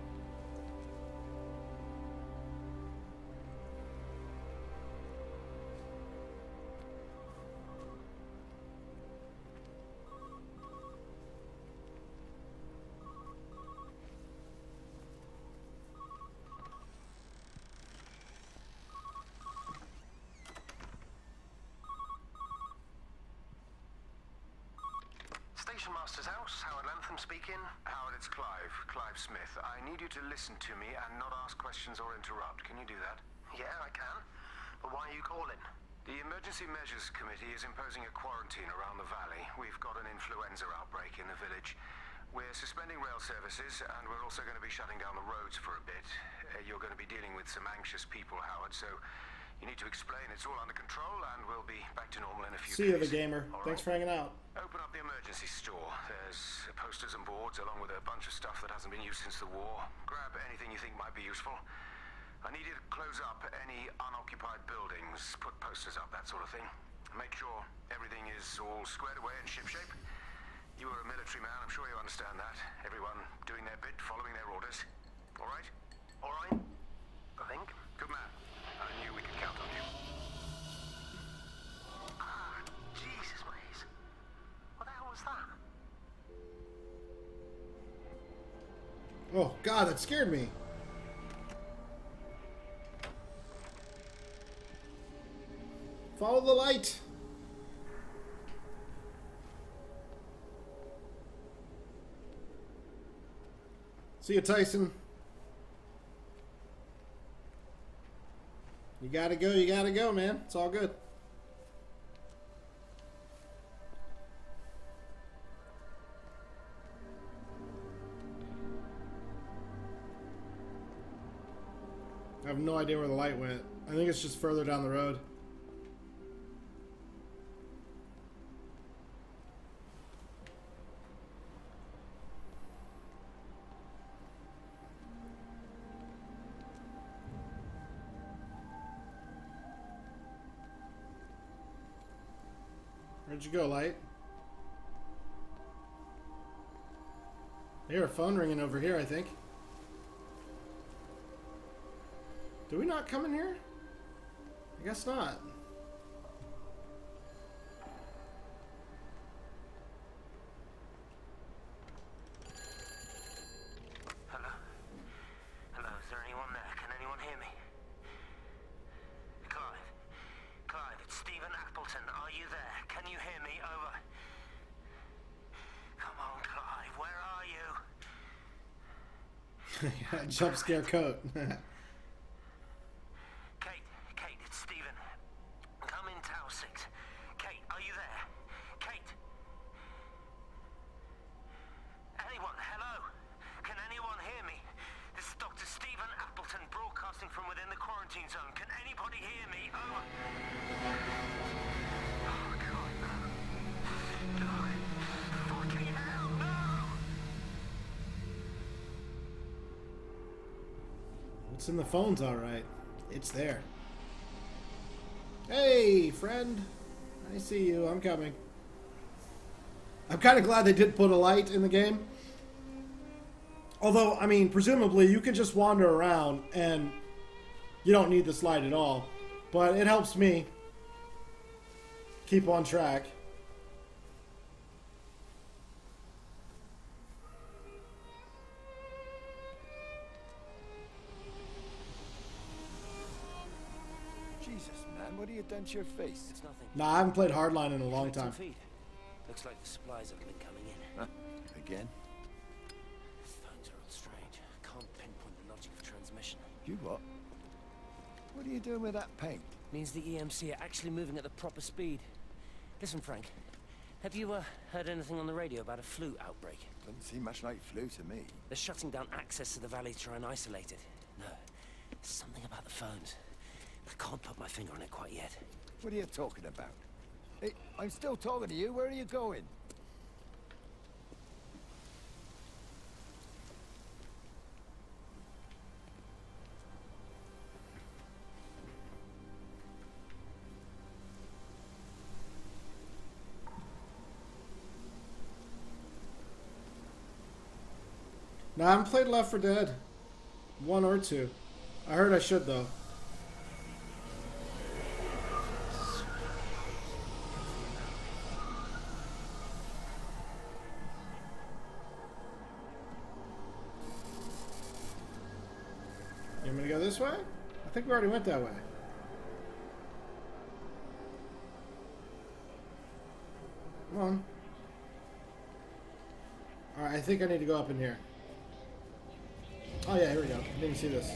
Measures Committee is imposing a quarantine around the valley. We've got an influenza outbreak in the village. We're suspending rail services, and we're also going to be shutting down the roads for a bit. Uh, you're going to be dealing with some anxious people, Howard, so you need to explain it's all under control, and we'll be back to normal in a few days. See you, the gamer. All Thanks right. for hanging out. Open up the emergency store. There's posters and boards, along with a bunch of stuff that hasn't been used since the war. Grab anything you think might be useful. I need you to close up any unoccupied buildings, put posters up, that sort of thing. Make sure everything is all squared away and shipshape. You were a military man, I'm sure you understand that. Everyone doing their bit, following their orders. All right? All right? I think. Good man. I knew we could count on you. Ah, Jesus, Maze. What the hell was that? Oh, God, that scared me. Follow the light. See you, Tyson. You gotta go, you gotta go, man. It's all good. I have no idea where the light went. I think it's just further down the road. Where'd you go, light? I hear a phone ringing over here, I think. Do we not come in here? I guess not. Hello? Hello, is there anyone there? Can anyone hear me? Clive? Clive, it's Stephen Appleton. Are you there? Can you hear me? Over. Come on, Clive, where are you? Yeah, jump scare coat. In the phone's all right. It's there. Hey, friend. I see you. I'm coming. I'm kind of glad they did put a light in the game. Although, I mean, presumably you can just wander around and you don't need this light at all. But it helps me keep on track. Dent your face. It's nothing. Nah, I haven't played Hardline in a long time. Looks like the supplies have been coming in. Huh? Again? The phones are all strange. Can't pinpoint the logic of transmission. You what? What are you doing with that paint? Means the E M C are actually moving at the proper speed. Listen, Frank. Have you uh, heard anything on the radio about a flu outbreak? Doesn't seem much like flu to me. They're shutting down access to the valley to try and isolate it. No, something about the phones. I can't put my finger on it quite yet. What are you talking about? Hey, I'm still talking to you. Where are you going? No, I haven't played Left four Dead. One or two. I heard I should, though. This way? I think we already went that way. Come on. Alright, I think I need to go up in here. Oh yeah, here we go. I didn't see this.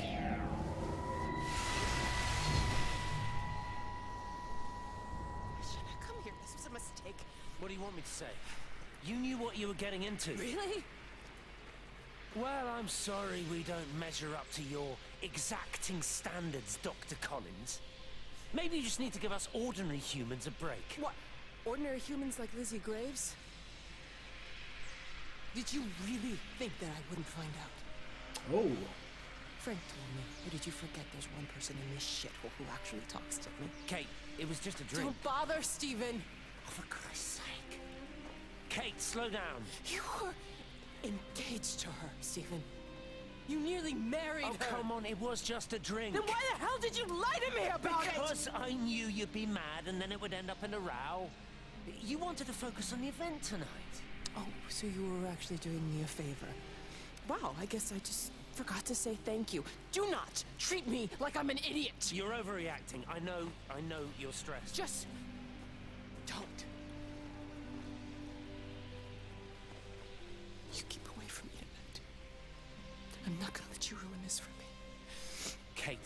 Come here, this was a mistake. What do you want me to say? You knew what you were getting into. Really? Well, I'm sorry we don't measure up to your exacting standards, Doctor Collins. Maybe you just need to give us ordinary humans a break. What? Ordinary humans like Lizzie Graves? Did you really think that I wouldn't find out? Oh. Frank told me. Or did you forget there's one person in this shithole who actually talks to me? Kate, it was just a dream. Don't bother, Stephen. Oh, for Christ's sake. Kate, slow down. You were... engaged to her, Stephen. You nearly married her. Oh, come on, it was just a drink. Then why the hell did you lie to me about it? Because I knew you'd be mad and then it would end up in a row. You wanted to focus on the event tonight. Oh, so you were actually doing me a favor. Wow, I guess I just forgot to say thank you. Do not treat me like I'm an idiot. You're overreacting. I know, I know you're stressed. Just don't. You keep away from me tonight. I'm not gonna let you ruin this for me. Kate.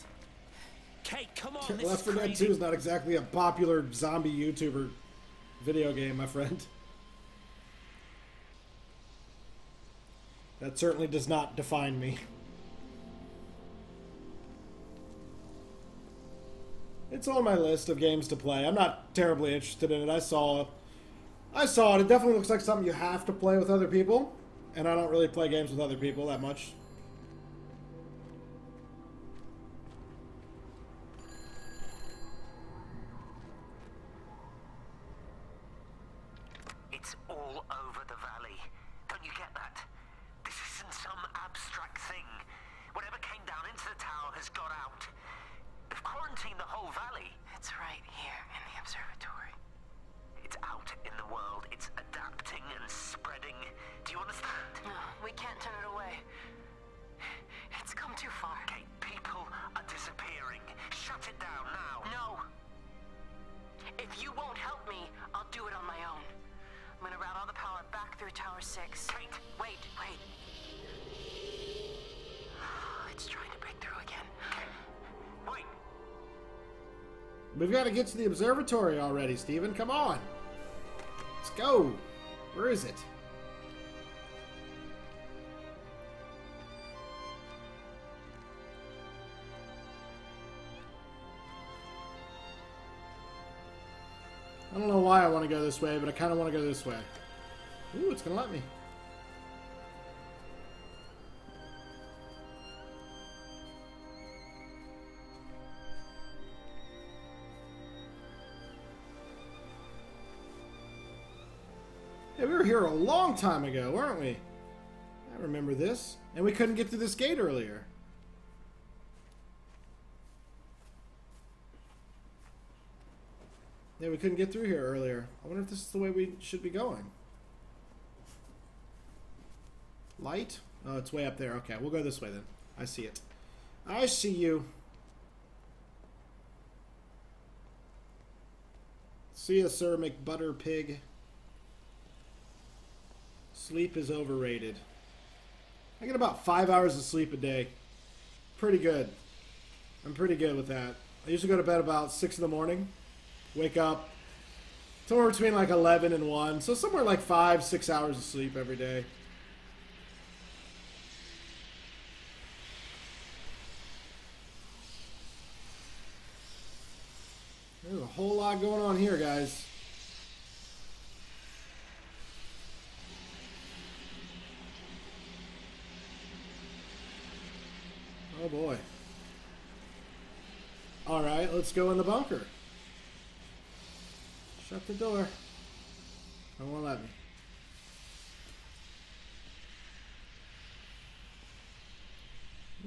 Kate, come on. Left four Dead two is not exactly a popular zombie YouTuber video game, my friend. That certainly does not define me. It's on my list of games to play. I'm not terribly interested in it. I saw I saw it. It definitely looks like something you have to play with other people. And I don't really play games with other people that much. It's all over the valley. Don't you get that? This isn't some abstract thing. Whatever came down into the tower has got out. We've got to get to the observatory already, Steven. Come on. Let's go. Where is it? I don't know why I want to go this way, but I kind of want to go this way. Ooh, it's going to let me. Yeah, we were here a long time ago, weren't we? I remember this. And we couldn't get to this gate earlier. Yeah, we couldn't get through here earlier. I wonder if this is the way we should be going. Light? Oh, it's way up there. Okay, we'll go this way then. I see it. I see you. See ya, Sir McButter Pig. Sleep is overrated. I get about five hours of sleep a day. Pretty good. I'm pretty good with that. I usually go to bed about six in the morning. Wake up somewhere between like eleven and one, so somewhere like five, six hours of sleep every day. There's a whole lot going on here, guys. Oh boy. All right, let's go in the bunker. Shut the door. It won't let me.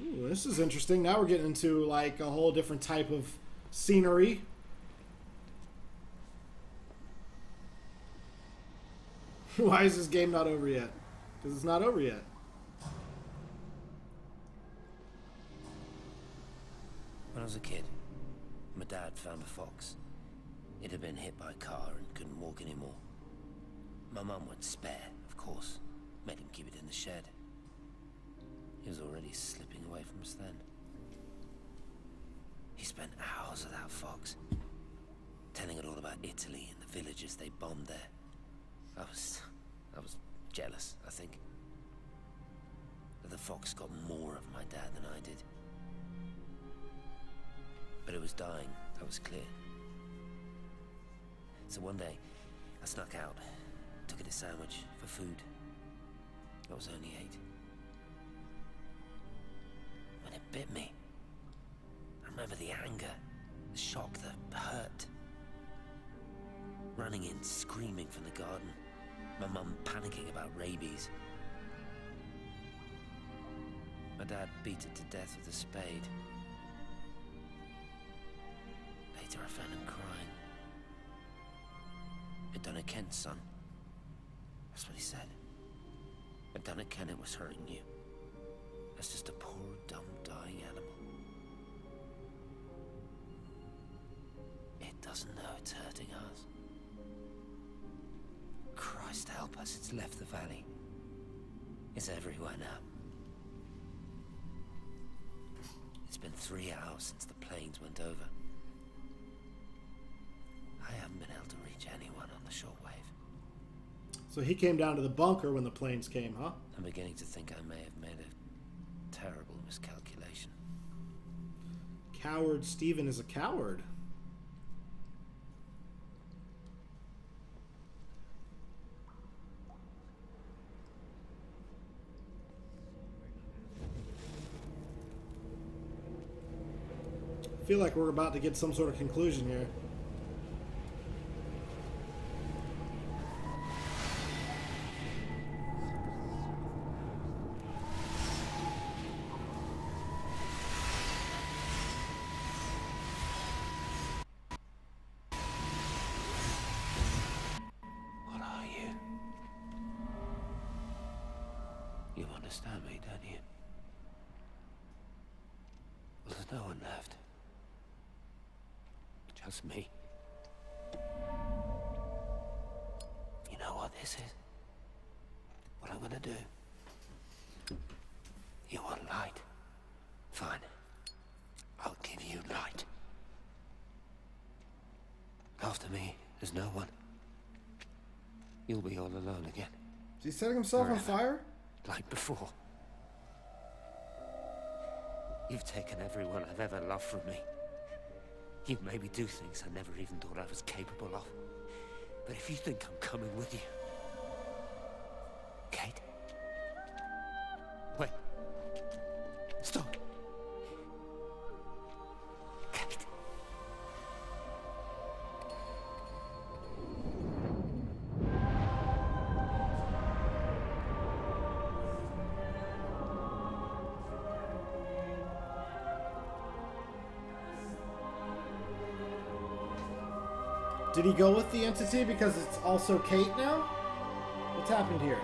Ooh, this is interesting. Now we're getting into like a whole different type of scenery. Why is this game not over yet? Because it's not over yet. When I was a kid, my dad found a fox. It had been hit by a car and couldn't walk anymore. My mum went spare, of course. Made him keep it in the shed. He was already slipping away from us then. He spent hours with that fox, telling it all about Italy and the villages they bombed there. I was... I was jealous, I think. But the fox got more of my dad than I did. But it was dying, that was clear. So one day, I snuck out, took it a sandwich for food. I was only eight. When it bit me, I remember the anger, the shock, the hurt. Running in, screaming from the garden. My mum panicking about rabies. My dad beat it to death with a spade. Later I found him crying. Madonna Kent, son. That's what he said. Madonna Kent, it was hurting you. That's just a poor, dumb, dying animal. It doesn't know it's hurting us. Christ help us, it's left the valley. It's everywhere now. It's been three hours since the planes went over. I haven't been able to reach anyone on the shortwave. So he came down to the bunker when the planes came, huh? I'm beginning to think I may have made a terrible miscalculation. Coward Steven is a coward. I feel like we're about to get some sort of conclusion here. There's no one. You'll be all alone again. Is he setting himself Forever. on fire? Like before. You've taken everyone I've ever loved from me. You've made me do things I never even thought I was capable of. But if you think I'm coming with you... Kate? Wait. Stop. Kate. Did he go with the entity because it's also Kate now? What's happened here?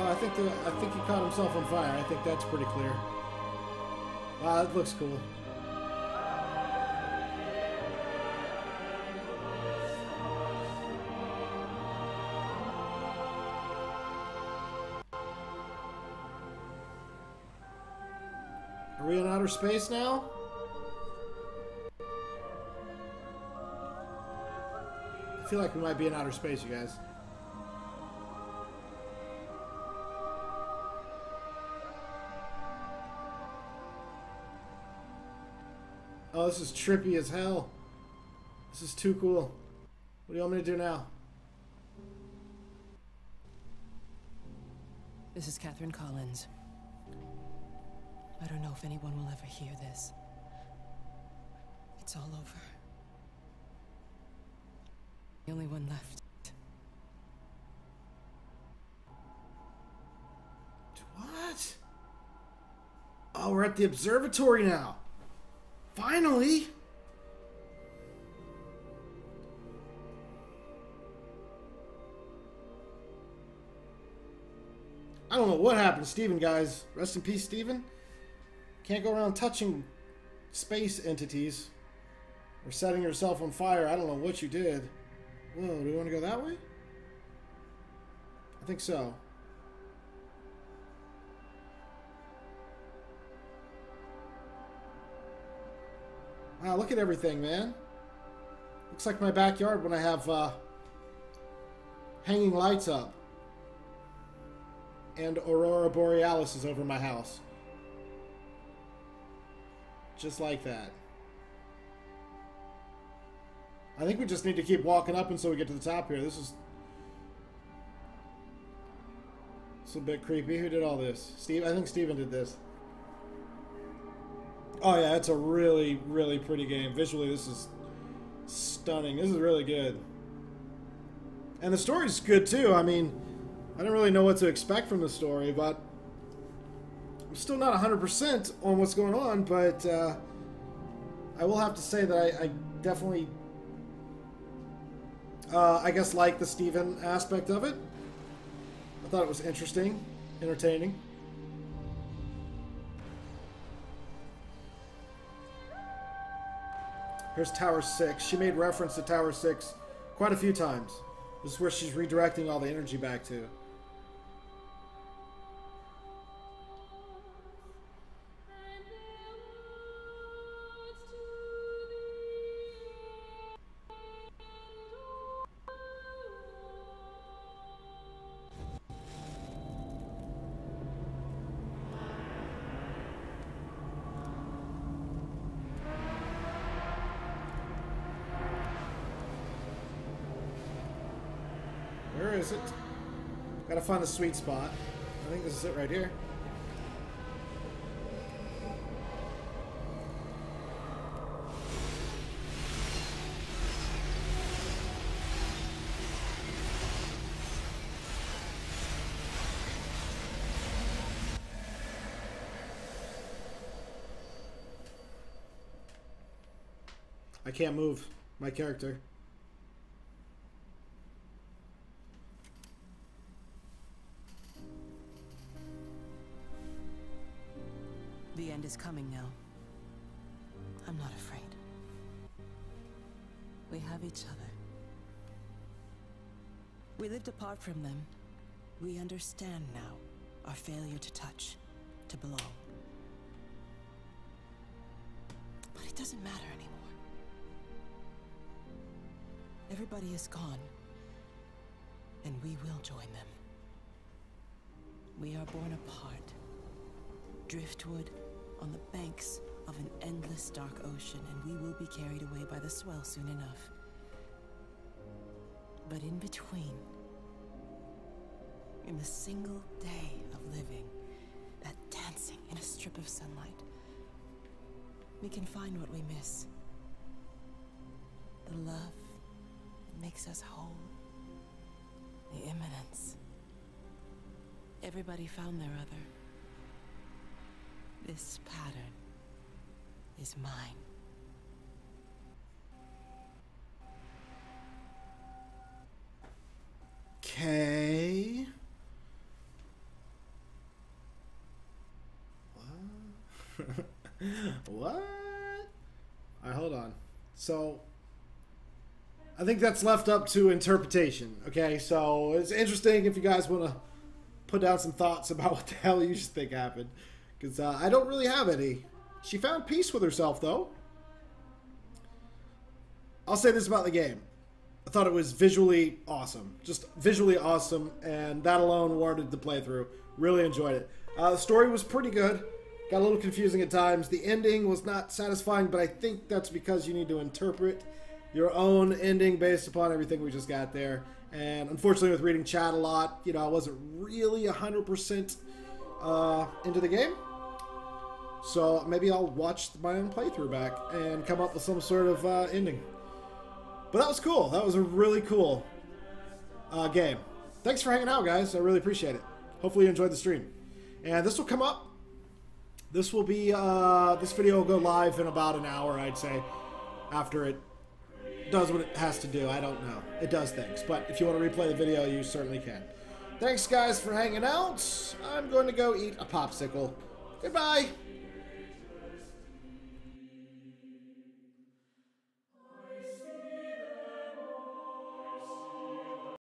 I think the, I think he caught himself on fire. I think that's pretty clear. Wow, that looks cool. Are we in outer space now? I feel like we might be in outer space, you guys. Oh, this is trippy as hell. This is too cool. What do you want me to do now? This is Catherine Collins. I don't know if anyone will ever hear this. It's all over. The only one left. What? Oh, we're at the observatory now. Finally! I don't know what happened to Steven, guys. Rest in peace, Steven. Can't go around touching space entities or setting yourself on fire. I don't know what you did. Whoa, do we want to go that way? I think so. Wow, look at everything, man. Looks like my backyard when I have uh, hanging lights up. And Aurora Borealis is over my house. Just like that. I think we just need to keep walking up until we get to the top here. This is... It's a bit creepy. Who did all this? Steve? I think Steven did this. Oh yeah, it's a really, really pretty game. Visually, this is stunning. This is really good. And the story's good, too. I mean, I don't really know what to expect from the story, but I'm still not one hundred percent on what's going on, but uh, I will have to say that I, I definitely, uh, I guess, like the Steven aspect of it. I thought it was interesting, entertaining. Here's Tower six. She made reference to Tower six quite a few times. This is where she's redirecting all the energy back to. Is it? Gotta find the sweet spot. I think this is it right here. I can't move my character. The end is coming now. I'm not afraid. We have each other. We lived apart from them. We understand now our failure to touch, to belong. doesn't matter anymore. Everybody is gone, and we will join them. We are born apart, driftwood on the banks of an endless dark ocean, and we will be carried away by the swell soon enough. But in between, in the single day of living, that dancing in a strip of sunlight, we can find what we miss. The love that makes us whole, the imminence. Everybody found their other. This pattern is mine. Okay. What? What? All right, hold on. So, I think that's left up to interpretation. Okay, so it's interesting if you guys want to put down some thoughts about what the hell you just think happened. Because uh, I don't really have any. She found peace with herself, though. I'll say this about the game. I thought it was visually awesome. Just visually awesome, and that alone warranted the playthrough. Really enjoyed it. Uh, the story was pretty good. Got a little confusing at times. The ending was not satisfying, but I think that's because you need to interpret your own ending based upon everything we just got there. And unfortunately, with reading chat a lot, you know, I wasn't really one hundred percent uh, into the game. So maybe I'll watch my own playthrough back and come up with some sort of uh, ending. But that was cool. That was a really cool uh, game. Thanks for hanging out, guys. I really appreciate it. Hopefully you enjoyed the stream. And this will come up. This will be, uh, this video will go live in about an hour, I'd say, after it does what it has to do. I don't know. It does things. But if you want to replay the video, you certainly can. Thanks, guys, for hanging out. I'm going to go eat a popsicle. Goodbye.